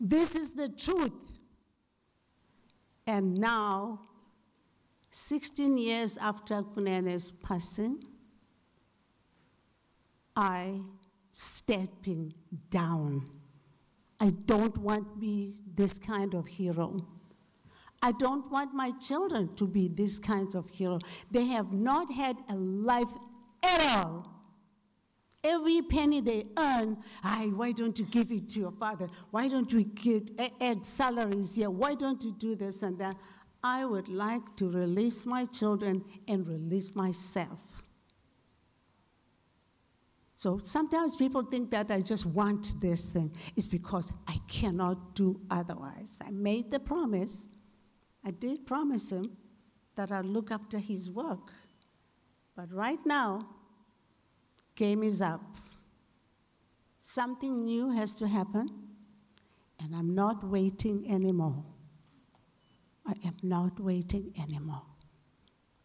This is the truth. And now, 16 years after Kunene's passing, I'm stepping down. I don't want to be this kind of hero. I don't want my children to be these kinds of heroes. They have not had a life at all. Every penny they earn, why don't you give it to your father? Why don't we add salaries here? Why don't you do this and that? I would like to release my children and release myself. So sometimes people think that I just want this thing. It's because I cannot do otherwise. I made the promise. I did promise him that I'll look after his work. But right now, game is up. Something new has to happen, and I'm not waiting anymore. I am not waiting anymore.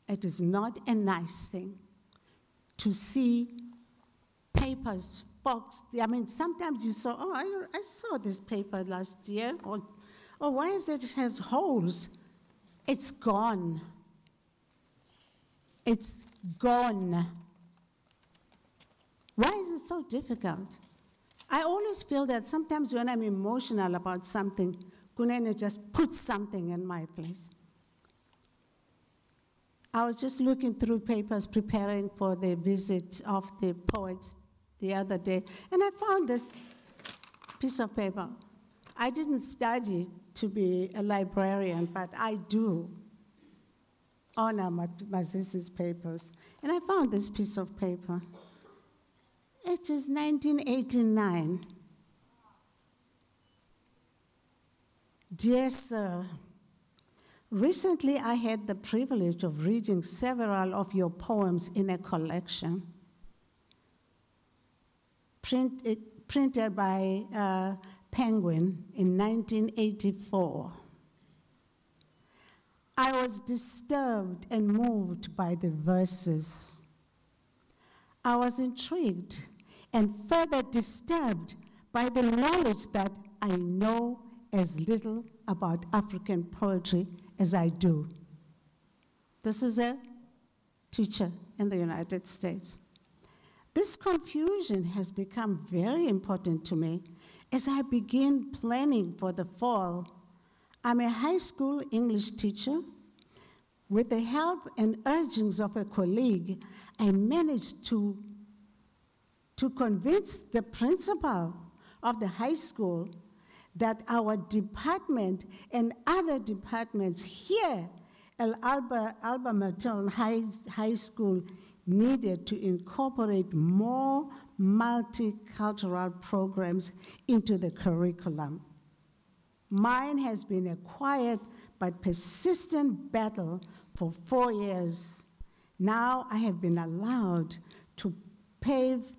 It is not a nice thing to see papers, boxed. I mean, sometimes you saw, oh, I saw this paper last year, or oh, why is it has holes? It's gone. It's gone. Why is it so difficult? I always feel that sometimes when I'm emotional about something, Kunene just puts something in my place. I was just looking through papers preparing for the visit of the poets the other day, and I found this piece of paper. I didn't study to be a librarian, but I do honor Mazisi's papers. And I found this piece of paper. It is 1989. Dear sir, recently I had the privilege of reading several of your poems in a collection printed by Penguin in 1984. I was disturbed and moved by the verses. I was intrigued and further disturbed by the knowledge that I know as little about African poetry as I do. This is a teacher in the United States. This confusion has become very important to me as I begin planning for the fall. I'm a high school English teacher. With the help and urgings of a colleague, I managed to convince the principal of the high school that our department and other departments here at Alba Maternal High School needed to incorporate more multicultural programs into the curriculum. Mine has been a quiet but persistent battle for 4 years. Now I have been allowed to prove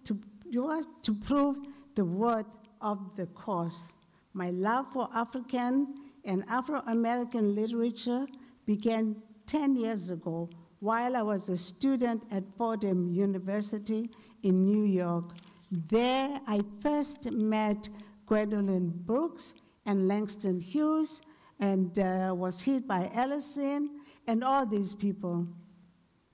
the worth of the course. My love for African and Afro-American literature began 10 years ago while I was a student at Fordham University in New York. There I first met Gwendolyn Brooks and Langston Hughes and was hit by Ellison and all these people.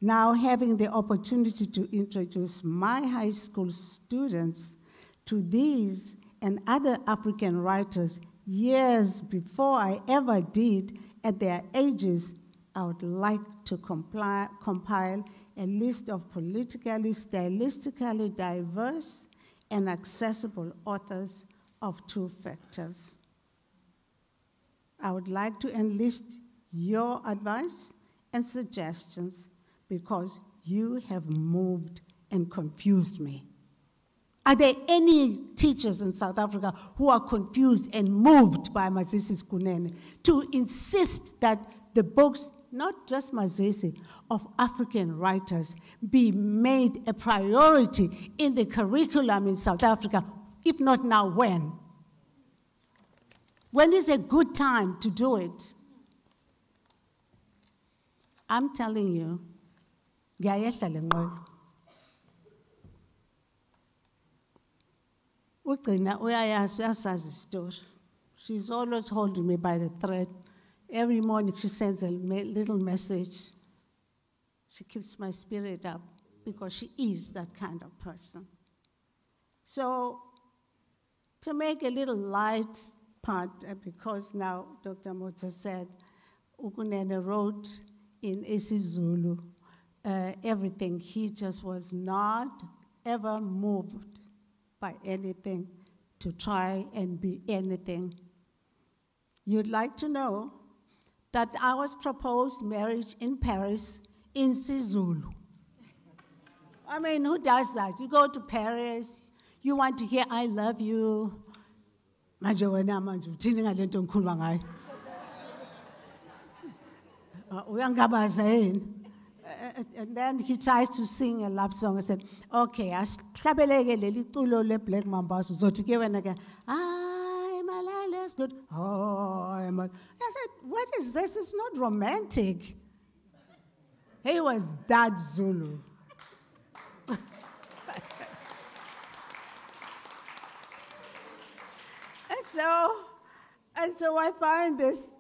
Now having the opportunity to introduce my high school students to these and other African writers years before I ever did at their ages, I would like to compile a list of politically, stylistically diverse and accessible authors of two factors. I would like to enlist your advice and suggestions because you have moved and confused me. Are there any teachers in South Africa who are confused and moved by Mazisi Kunene to insist that the books, not just Mazisi, of African writers be made a priority in the curriculum in South Africa, if not now, when? When is a good time to do it? I'm telling you, she's always holding me by the thread. Every morning she sends a little message. She keeps my spirit up because she is that kind of person. So to make a little light part, because now Dr. Motsa said, Kunene wrote in isiZulu everything. He just was not ever moved by anything to try and be anything. You'd like to know that I was proposed marriage in Paris in isiZulu. I mean, who does that? You go to Paris, you want to hear "I love you." And then he tries to sing a love song. I said, okay, I said, what is this? It's not romantic. He was that Zulu. And so I found this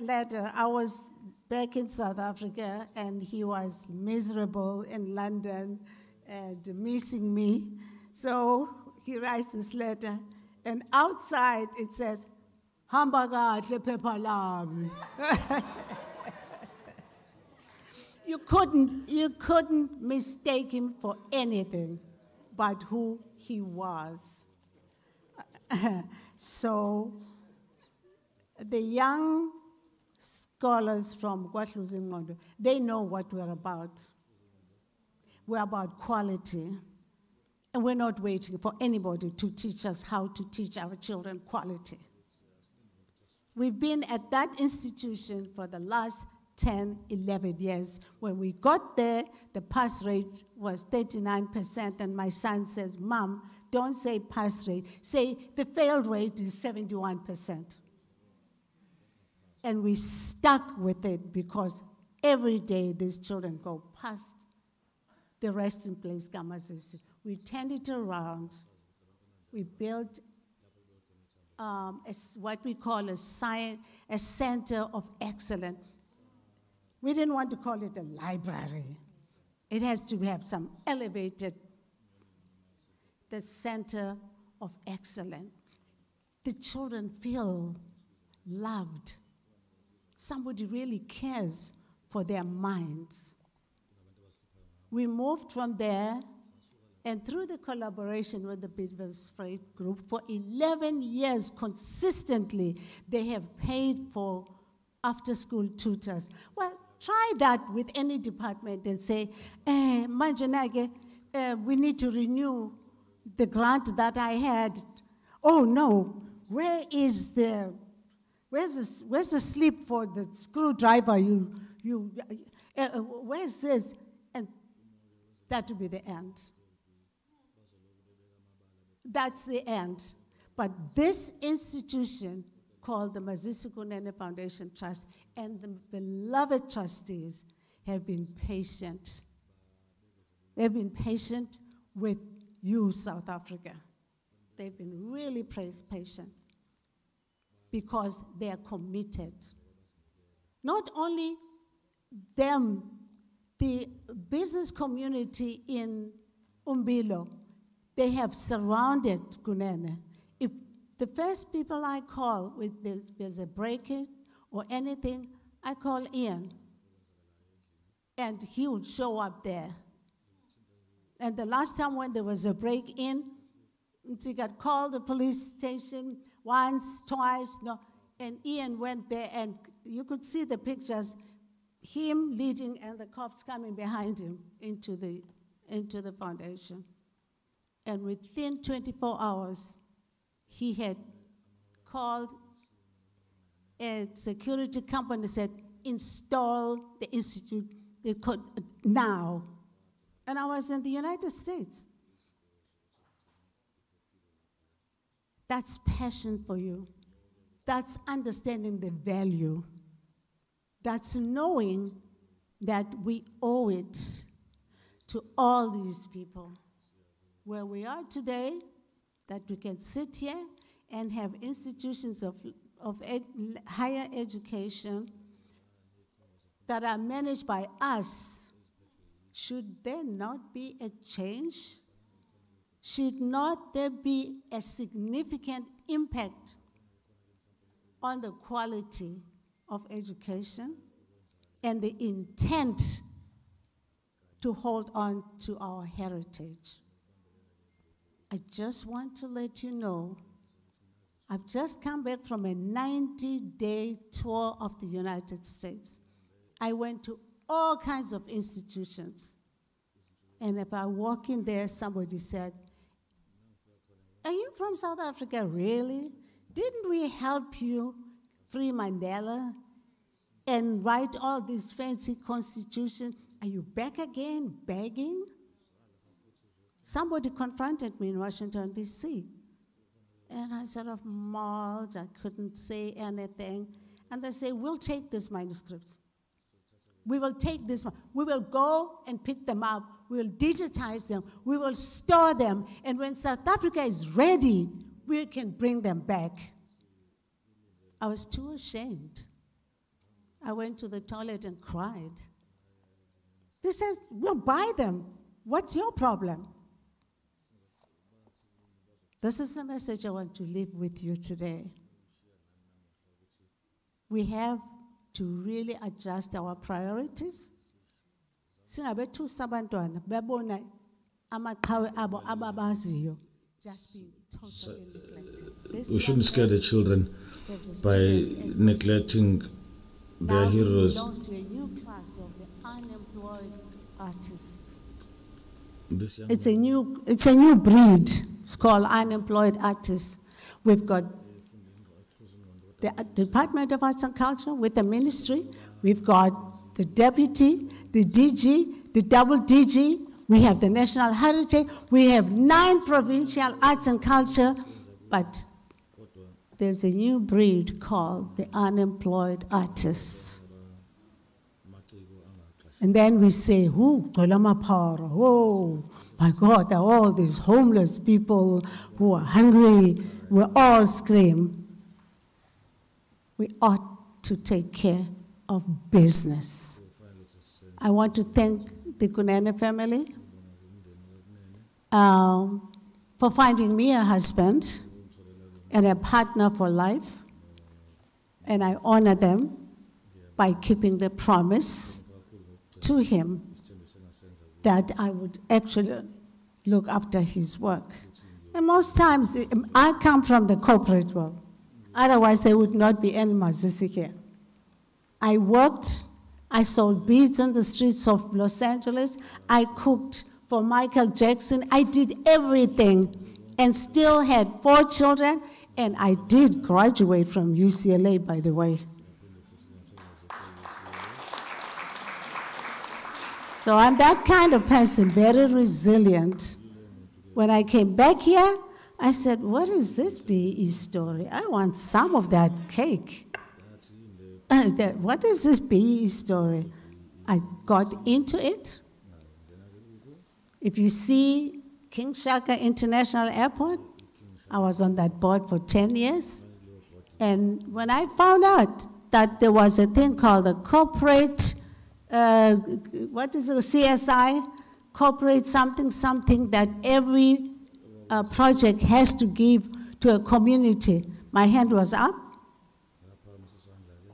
letter. I was back in South Africa, and he was miserable in London and missing me. So he writes this letter, and outside it says, Hambagadle Pepalam. You couldn't mistake him for anything but who he was. So the young scholars from KwaZulu-Natal, they know what we're about. We're about quality. And we're not waiting for anybody to teach us how to teach our children quality. We've been at that institution for the last 10, 11 years. When we got there, the pass rate was 39%, and my son says, Mom, don't say pass rate, say the fail rate is 71%. And we stuck with it because every day these children go past the resting place, Mazisi. We turned it around. We built what we call a center of excellence. We didn't want to call it a library. It has to have some elevated, the center of excellence. The children feel loved. Somebody really cares for their minds. We moved from there, and through the collaboration with the Bidvest Freight Group, for 11 years consistently, they have paid for after-school tutors. Well, try that with any department and say, Manjanage, we need to renew the grant that I had. Oh, no, where's the slip for the screwdriver? Where's this? And that will be the end. That's the end. But this institution called the Mazisi Kunene Foundation Trust, and the beloved trustees have been patient. They've been patient with you, South Africa. They've been really patient because they are committed. Not only them, the business community in Umbilo, they have surrounded Kunene. If the first people I call with this, there's a break-in or anything, I call Ian, and he would show up there. And the last time when there was a break-in, he got called the police station once, twice, no, and Ian went there, and you could see the pictures, him leading and the cops coming behind him into the foundation. And within 24 hours, he had called a security company, said, install the institute, they could now. And I was in the United States. That's passion for you. That's understanding the value. That's knowing that we owe it to all these people. Where we are today, that we can sit here and have institutions of higher education that are managed by us, should there not be a change? Should not there be a significant impact on the quality of education and the intent to hold on to our heritage? I just want to let you know, I've just come back from a 90-day tour of the United States. I went to all kinds of institutions. And if I walk in there, somebody said, "Are you from South Africa, really? Didn't we help you free Mandela and write all these fancy constitutions? Are you back again, begging?" Somebody confronted me in Washington, D.C. And I sort of mauled, I couldn't say anything. And they say, "We'll take these manuscripts. We will take this one. We will go and pick them up. We will digitize them. We will store them. And when South Africa is ready, we can bring them back." I was too ashamed. I went to the toilet and cried. They said, "We'll buy them. What's your problem?" This is the message I want to leave with you today. We have to really adjust our priorities. We shouldn't scare the children by neglecting their now heroes. It's a new breed. It's called unemployed artists. We've got the Department of Arts and Culture with the ministry. We've got the deputy, the DG, the double DG. We have the National Heritage. We have 9 provincial arts and culture. But there's a new breed called the unemployed artists. And then we say, "Oh, Kolamapara, oh, my God, there are all these homeless people who are hungry." We all scream. We ought to take care of business. I want to thank the Kunene family for finding me a husband and a partner for life. And I honor them by keeping the promise to him that I would actually look after his work. And most times, I come from the corporate world. Otherwise, there would not be any Mazisi here. I worked, I sold beads in the streets of Los Angeles, I cooked for Michael Jackson, I did everything and still had 4 children, and I did graduate from UCLA, by the way. So I'm that kind of person, very resilient. When I came back here, I said, what is this BE story? I want some of that cake. What is this BE story? I got into it. If you see King Shaka International Airport, I was on that board for 10 years. And when I found out that there was a thing called the corporate, what is it, CSI? Corporate something, something that every project has to give to a community. My hand was up,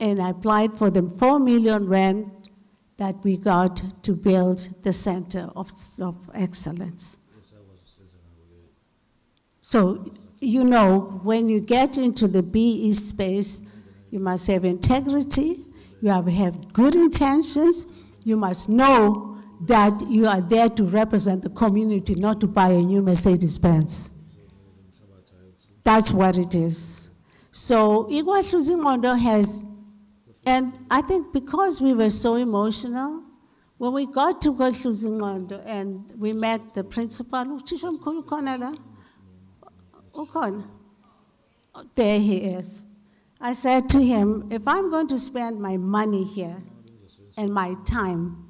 and I applied for the 4 million rand that we got to build the Center of Excellence. So, you know, when you get into the BE space, you must have integrity, you have to have good intentions, you must know that you are there to represent the community, not to buy a new Mercedes-Benz. That's what it is. So Igwahluzi Mondo has, and I think because we were so emotional, when we got to Igwahluzi Mondo and we met the principal, there he is. I said to him, if I'm going to spend my money here and my time,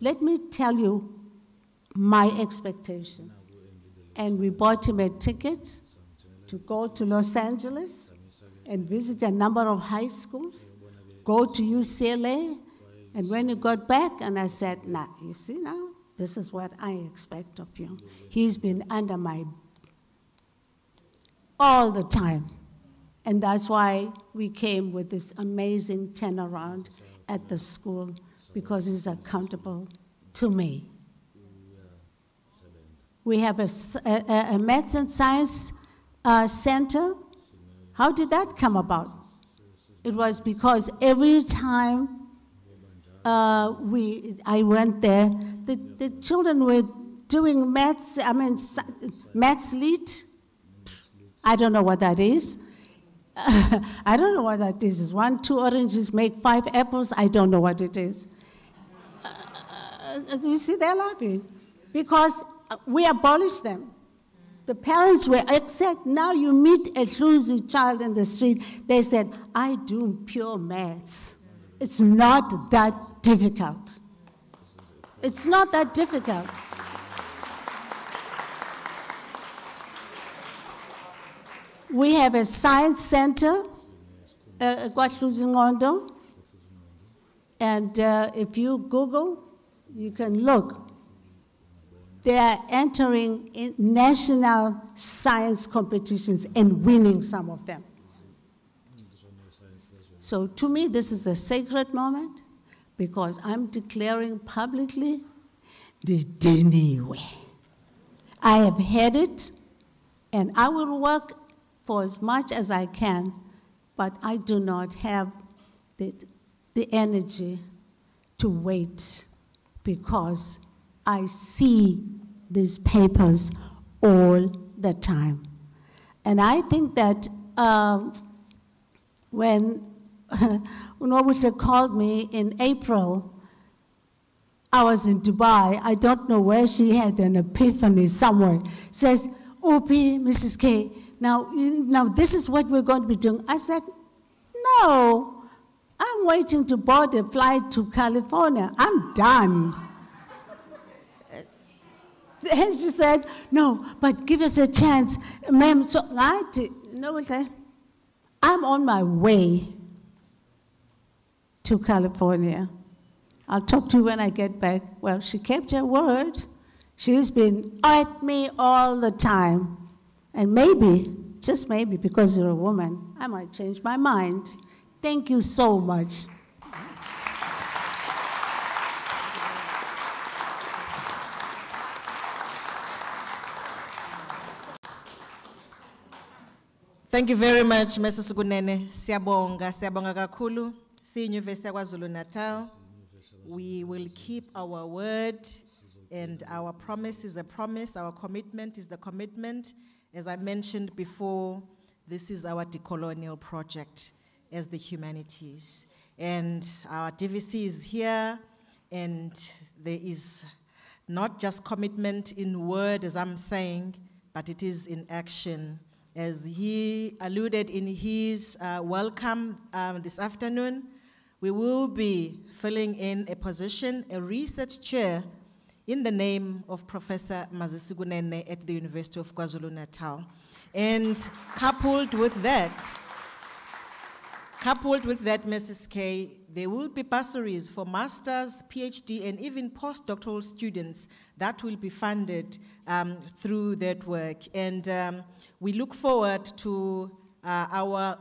let me tell you my expectations. And we bought him a ticket to go to Los Angeles and visit a number of high schools, go to UCLA, and when he got back, and I said, nah, you see now, this is what I expect of you. He's been under my all the time. And that's why we came with this amazing turnaround at the school, because it's accountable to me. We have a maths and science center. How did that come about? It was because every time I went there, the children were doing maths, I mean, maths lit. I don't know what that is. I don't know what that is. It's 1, 2 oranges make 5 apples. I don't know what it is. You see, they're laughing. Because we abolished them. The parents were upset. Now you meet a Hluzi child in the street. They said, I do pure maths. It's not that difficult. It's not that difficult. We have a science center, Kwahluzingondo, and if you Google, you can look. They are entering in national science competitions and winning some of them. So to me, this is a sacred moment because I'm declaring publicly the Diniwe. I have had it, and I will work for as much as I can, but I do not have the energy to wait because I see these papers all the time. And I think that when Nobuhle called me in April, I was in Dubai. I don't know where she had an epiphany somewhere. Says, Opie, Mrs. K, Now this is what we're going to be doing. I said, no, I'm waiting to board a flight to California. I'm done. Then she said, no, but give us a chance, ma'am. So I did, you know what I'm on my way to California. I'll talk to you when I get back. Well, she kept her word. She's been at me all the time. And maybe, just maybe, because you're a woman, I might change my mind. Thank you so much. Thank you very much, Mazisi Kunene. Siyabonga, siyabonga kakhulu. Si University of KwaZulu-Natal. We will keep our word, and our promise is a promise. Our commitment is the commitment. As I mentioned before, this is our decolonial project as the humanities. And our DVC is here, and there is not just commitment in word, as I'm saying, but it is in action. As he alluded in his welcome this afternoon, we will be filling in a position, a research chair, in the name of Professor Mazisi Kunene at the University of KwaZulu-Natal. And coupled with that, Mrs. K, there will be bursaries for masters, PhD, and even postdoctoral students that will be funded through that work. And we look forward to our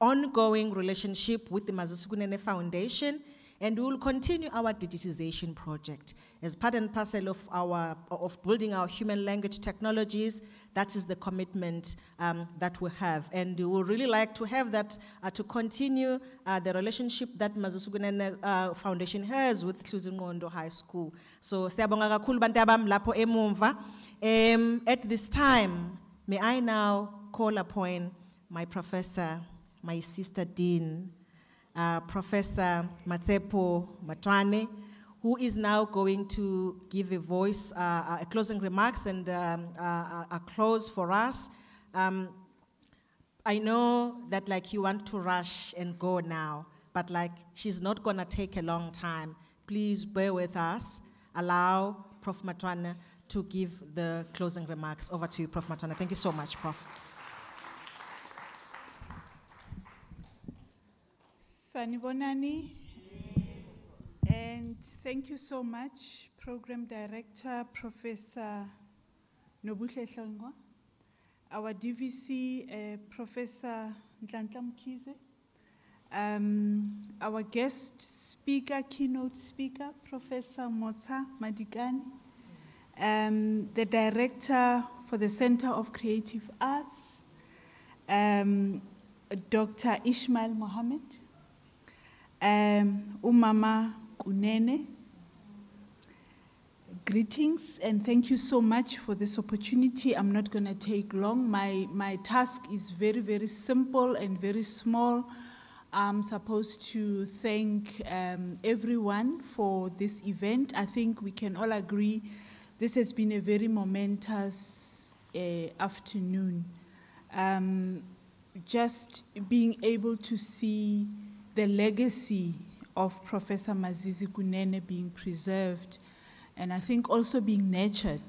ongoing relationship with the Mazisi Kunene Foundation, and we will continue our digitization project as part and parcel of building our human language technologies. That is the commitment that we have, and we would really like to have that to continue the relationship that Mazisi Kunene Foundation has with Hluzingqondo High School. So, siyabonga kakhulu bantu bami lapho emumva. At this time, may I now call upon my professor, my sister dean, Professor Matsepo Matwane, who is now going to give a voice, a closing remarks and a close for us. I know that like you want to rush and go now, but like she's not gonna take a long time. Please bear with us. Allow Prof Matwane to give the closing remarks. Over to you, Prof Matwane. Thank you so much, Prof. Sanibonani, and thank you so much, Program Director, Professor Nobuhle Hlongwa, our DVC, Professor Ntlanhla Mkhize, our guest speaker, keynote speaker, Professor Motsa Madikane, the Director for the Center of Creative Arts, Dr. Ismail Mahomed, Umama Kunene, greetings and thank you so much for this opportunity. I'm not going to take long. My task is very, very simple and very small. I'm supposed to thank everyone for this event. I think we can all agree this has been a very momentous afternoon. Just being able to see the legacy of Professor Mazisi Kunene being preserved, and I think also being nurtured.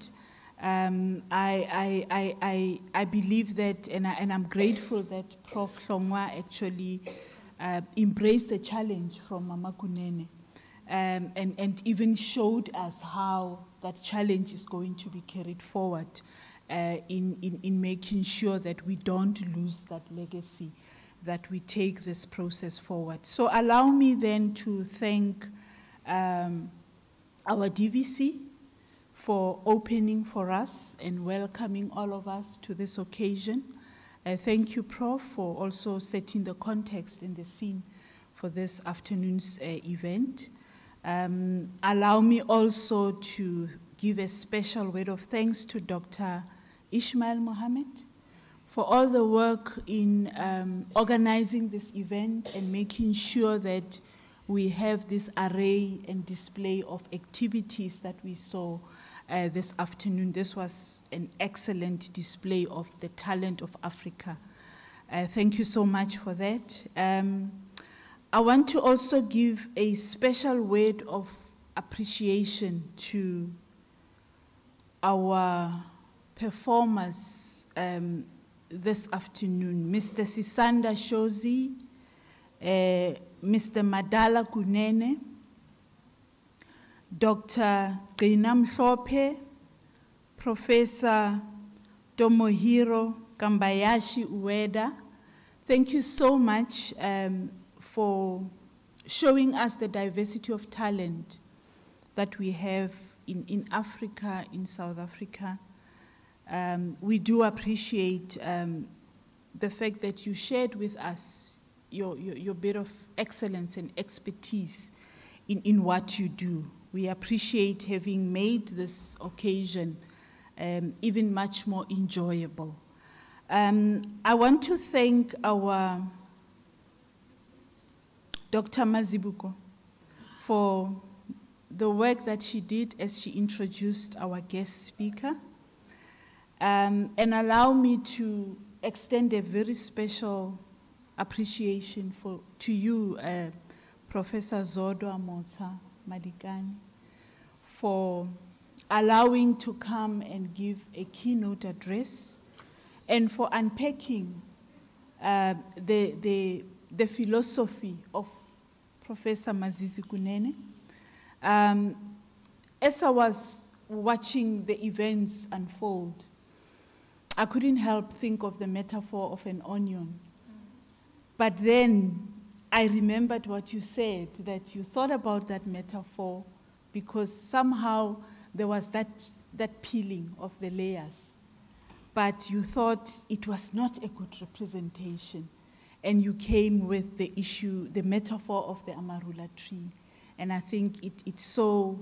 I believe that, and I'm grateful that Prof Hlongwa actually embraced the challenge from Mama Kunene, and even showed us how that challenge is going to be carried forward in making sure that we don't lose that legacy, that we take this process forward. So allow me then to thank our DVC for opening for us and welcoming all of us to this occasion. Thank you, Prof, for also setting the context and the scene for this afternoon's event. Allow me also to give a special word of thanks to Dr. Ismail Mahomed, for all the work in organizing this event and making sure that we have this array and display of activities that we saw this afternoon. This was an excellent display of the talent of Africa. Thank you so much for that. I want to also give a special word of appreciation to our performers this afternoon, Mr. Sisanda Shozi, Mr. Madala Kunene, Dr. Ginam Shope, Professor Tomohiro Kambayashi Ueda. Thank you so much for showing us the diversity of talent that we have in Africa, in South Africa. We do appreciate the fact that you shared with us your bit of excellence and expertise in what you do. We appreciate having made this occasion even much more enjoyable. I want to thank our Dr. Mazibuko for the work that she did as she introduced our guest speaker. and allow me to extend a very special appreciation to you, Professor Zodwa Motsa Madikane, for allowing to come and give a keynote address, and for unpacking the philosophy of Professor Mazisi Kunene. As I was watching the events unfold, I couldn't help think of the metaphor of an onion. But then I remembered what you said, that you thought about that metaphor because somehow there was that peeling of the layers. But you thought it was not a good representation. And you came with the issue, the metaphor of the Amarula tree. And I think it so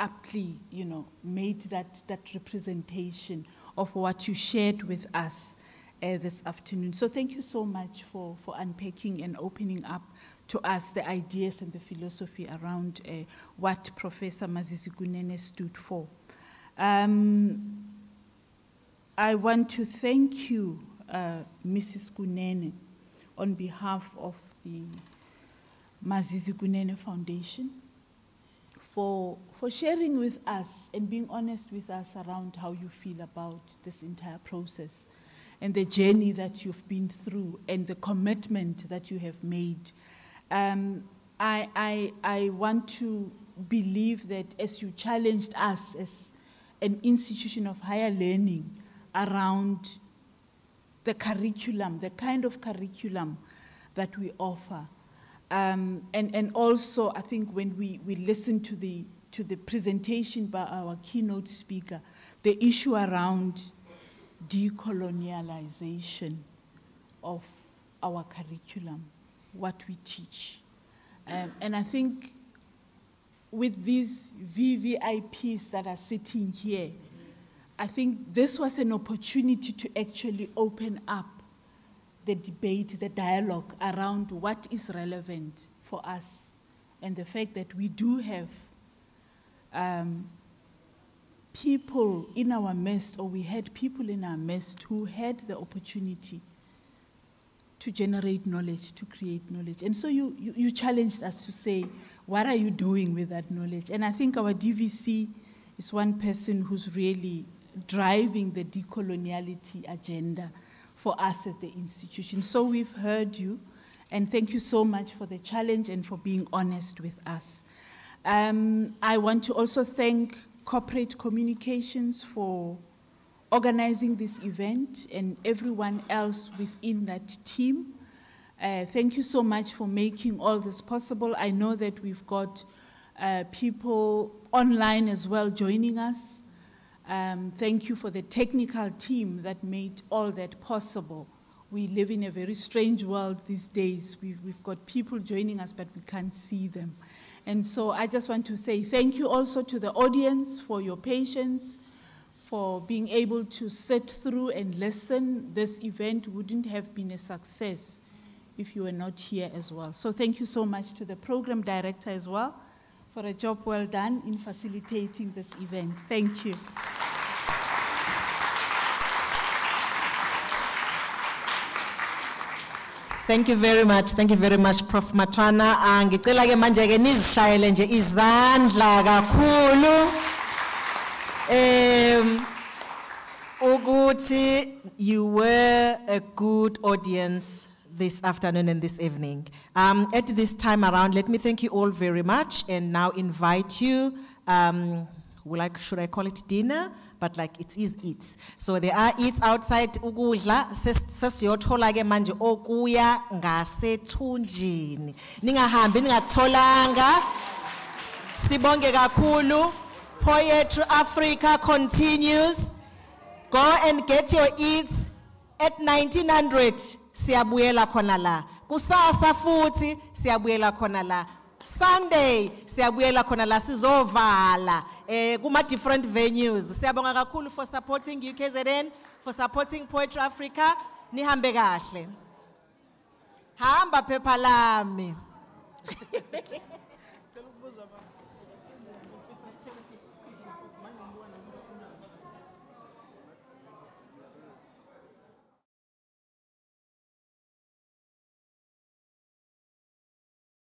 aptly, you know, made that representation of what you shared with us this afternoon. So thank you so much for unpacking and opening up to us the ideas and the philosophy around what Professor Mazisi Kunene stood for. I want to thank you, Mrs. Kunene, on behalf of the Mazisi Kunene Foundation for sharing with us and being honest with us around how you feel about this entire process and the journey that you've been through and the commitment that you have made. I want to believe that as you challenged us as an institution of higher learning around the curriculum, the kind of curriculum that we offer. And also, I think when we listen to the presentation by our keynote speaker, the issue around decolonialization of our curriculum, what we teach. And I think with these VVIPs that are sitting here, I think this was an opportunity to actually open up the debate, the dialogue around what is relevant for us, and the fact that we do have people in our midst, or we had people in our midst who had the opportunity to generate knowledge, to create knowledge. And so you challenged us to say, what are you doing with that knowledge? And I think our DVC is one person who's really driving the decoloniality agenda for us at the institution. So we've heard you, and thank you so much for the challenge and for being honest with us. I want to also thank Corporate Communications for organizing this event and everyone else within that team. Thank you so much for making all this possible. I know that we've got people online as well joining us. Thank you for the technical team that made all that possible. We live in a very strange world these days. We've got people joining us, but we can't see them. And so I just want to say thank you also to the audience for your patience, for being able to sit through and listen. This event wouldn't have been a success if you were not here as well. So thank you so much to the program director as well for a job well done in facilitating this event. Thank you. Thank you very much. Thank you very much, Prof. Matana. Ngicela ke manje ke nizishayele nje izandla kakhulu. Ukuthi you were a good audience this afternoon and this evening. At this time around, let me thank you all very much and now invite you, should I call it dinner? But like it is eats. So there are eats outside ukudla sesiyothola ke manje okuya ngasethunjini. Ningahambi ningatholanga. Sibonge kakhulu. Poetry Africa continues. Go and get your eats at 1900. Siyabuyela khona la. Kusasa futhi siyabuyela khona la. Sunday siyabuyela khona la sizovala kuma different venues. Siyabonga kakhulu for supporting UKZN, for supporting Poetry Africa. Nihambe kahle. Hamba phepha lami.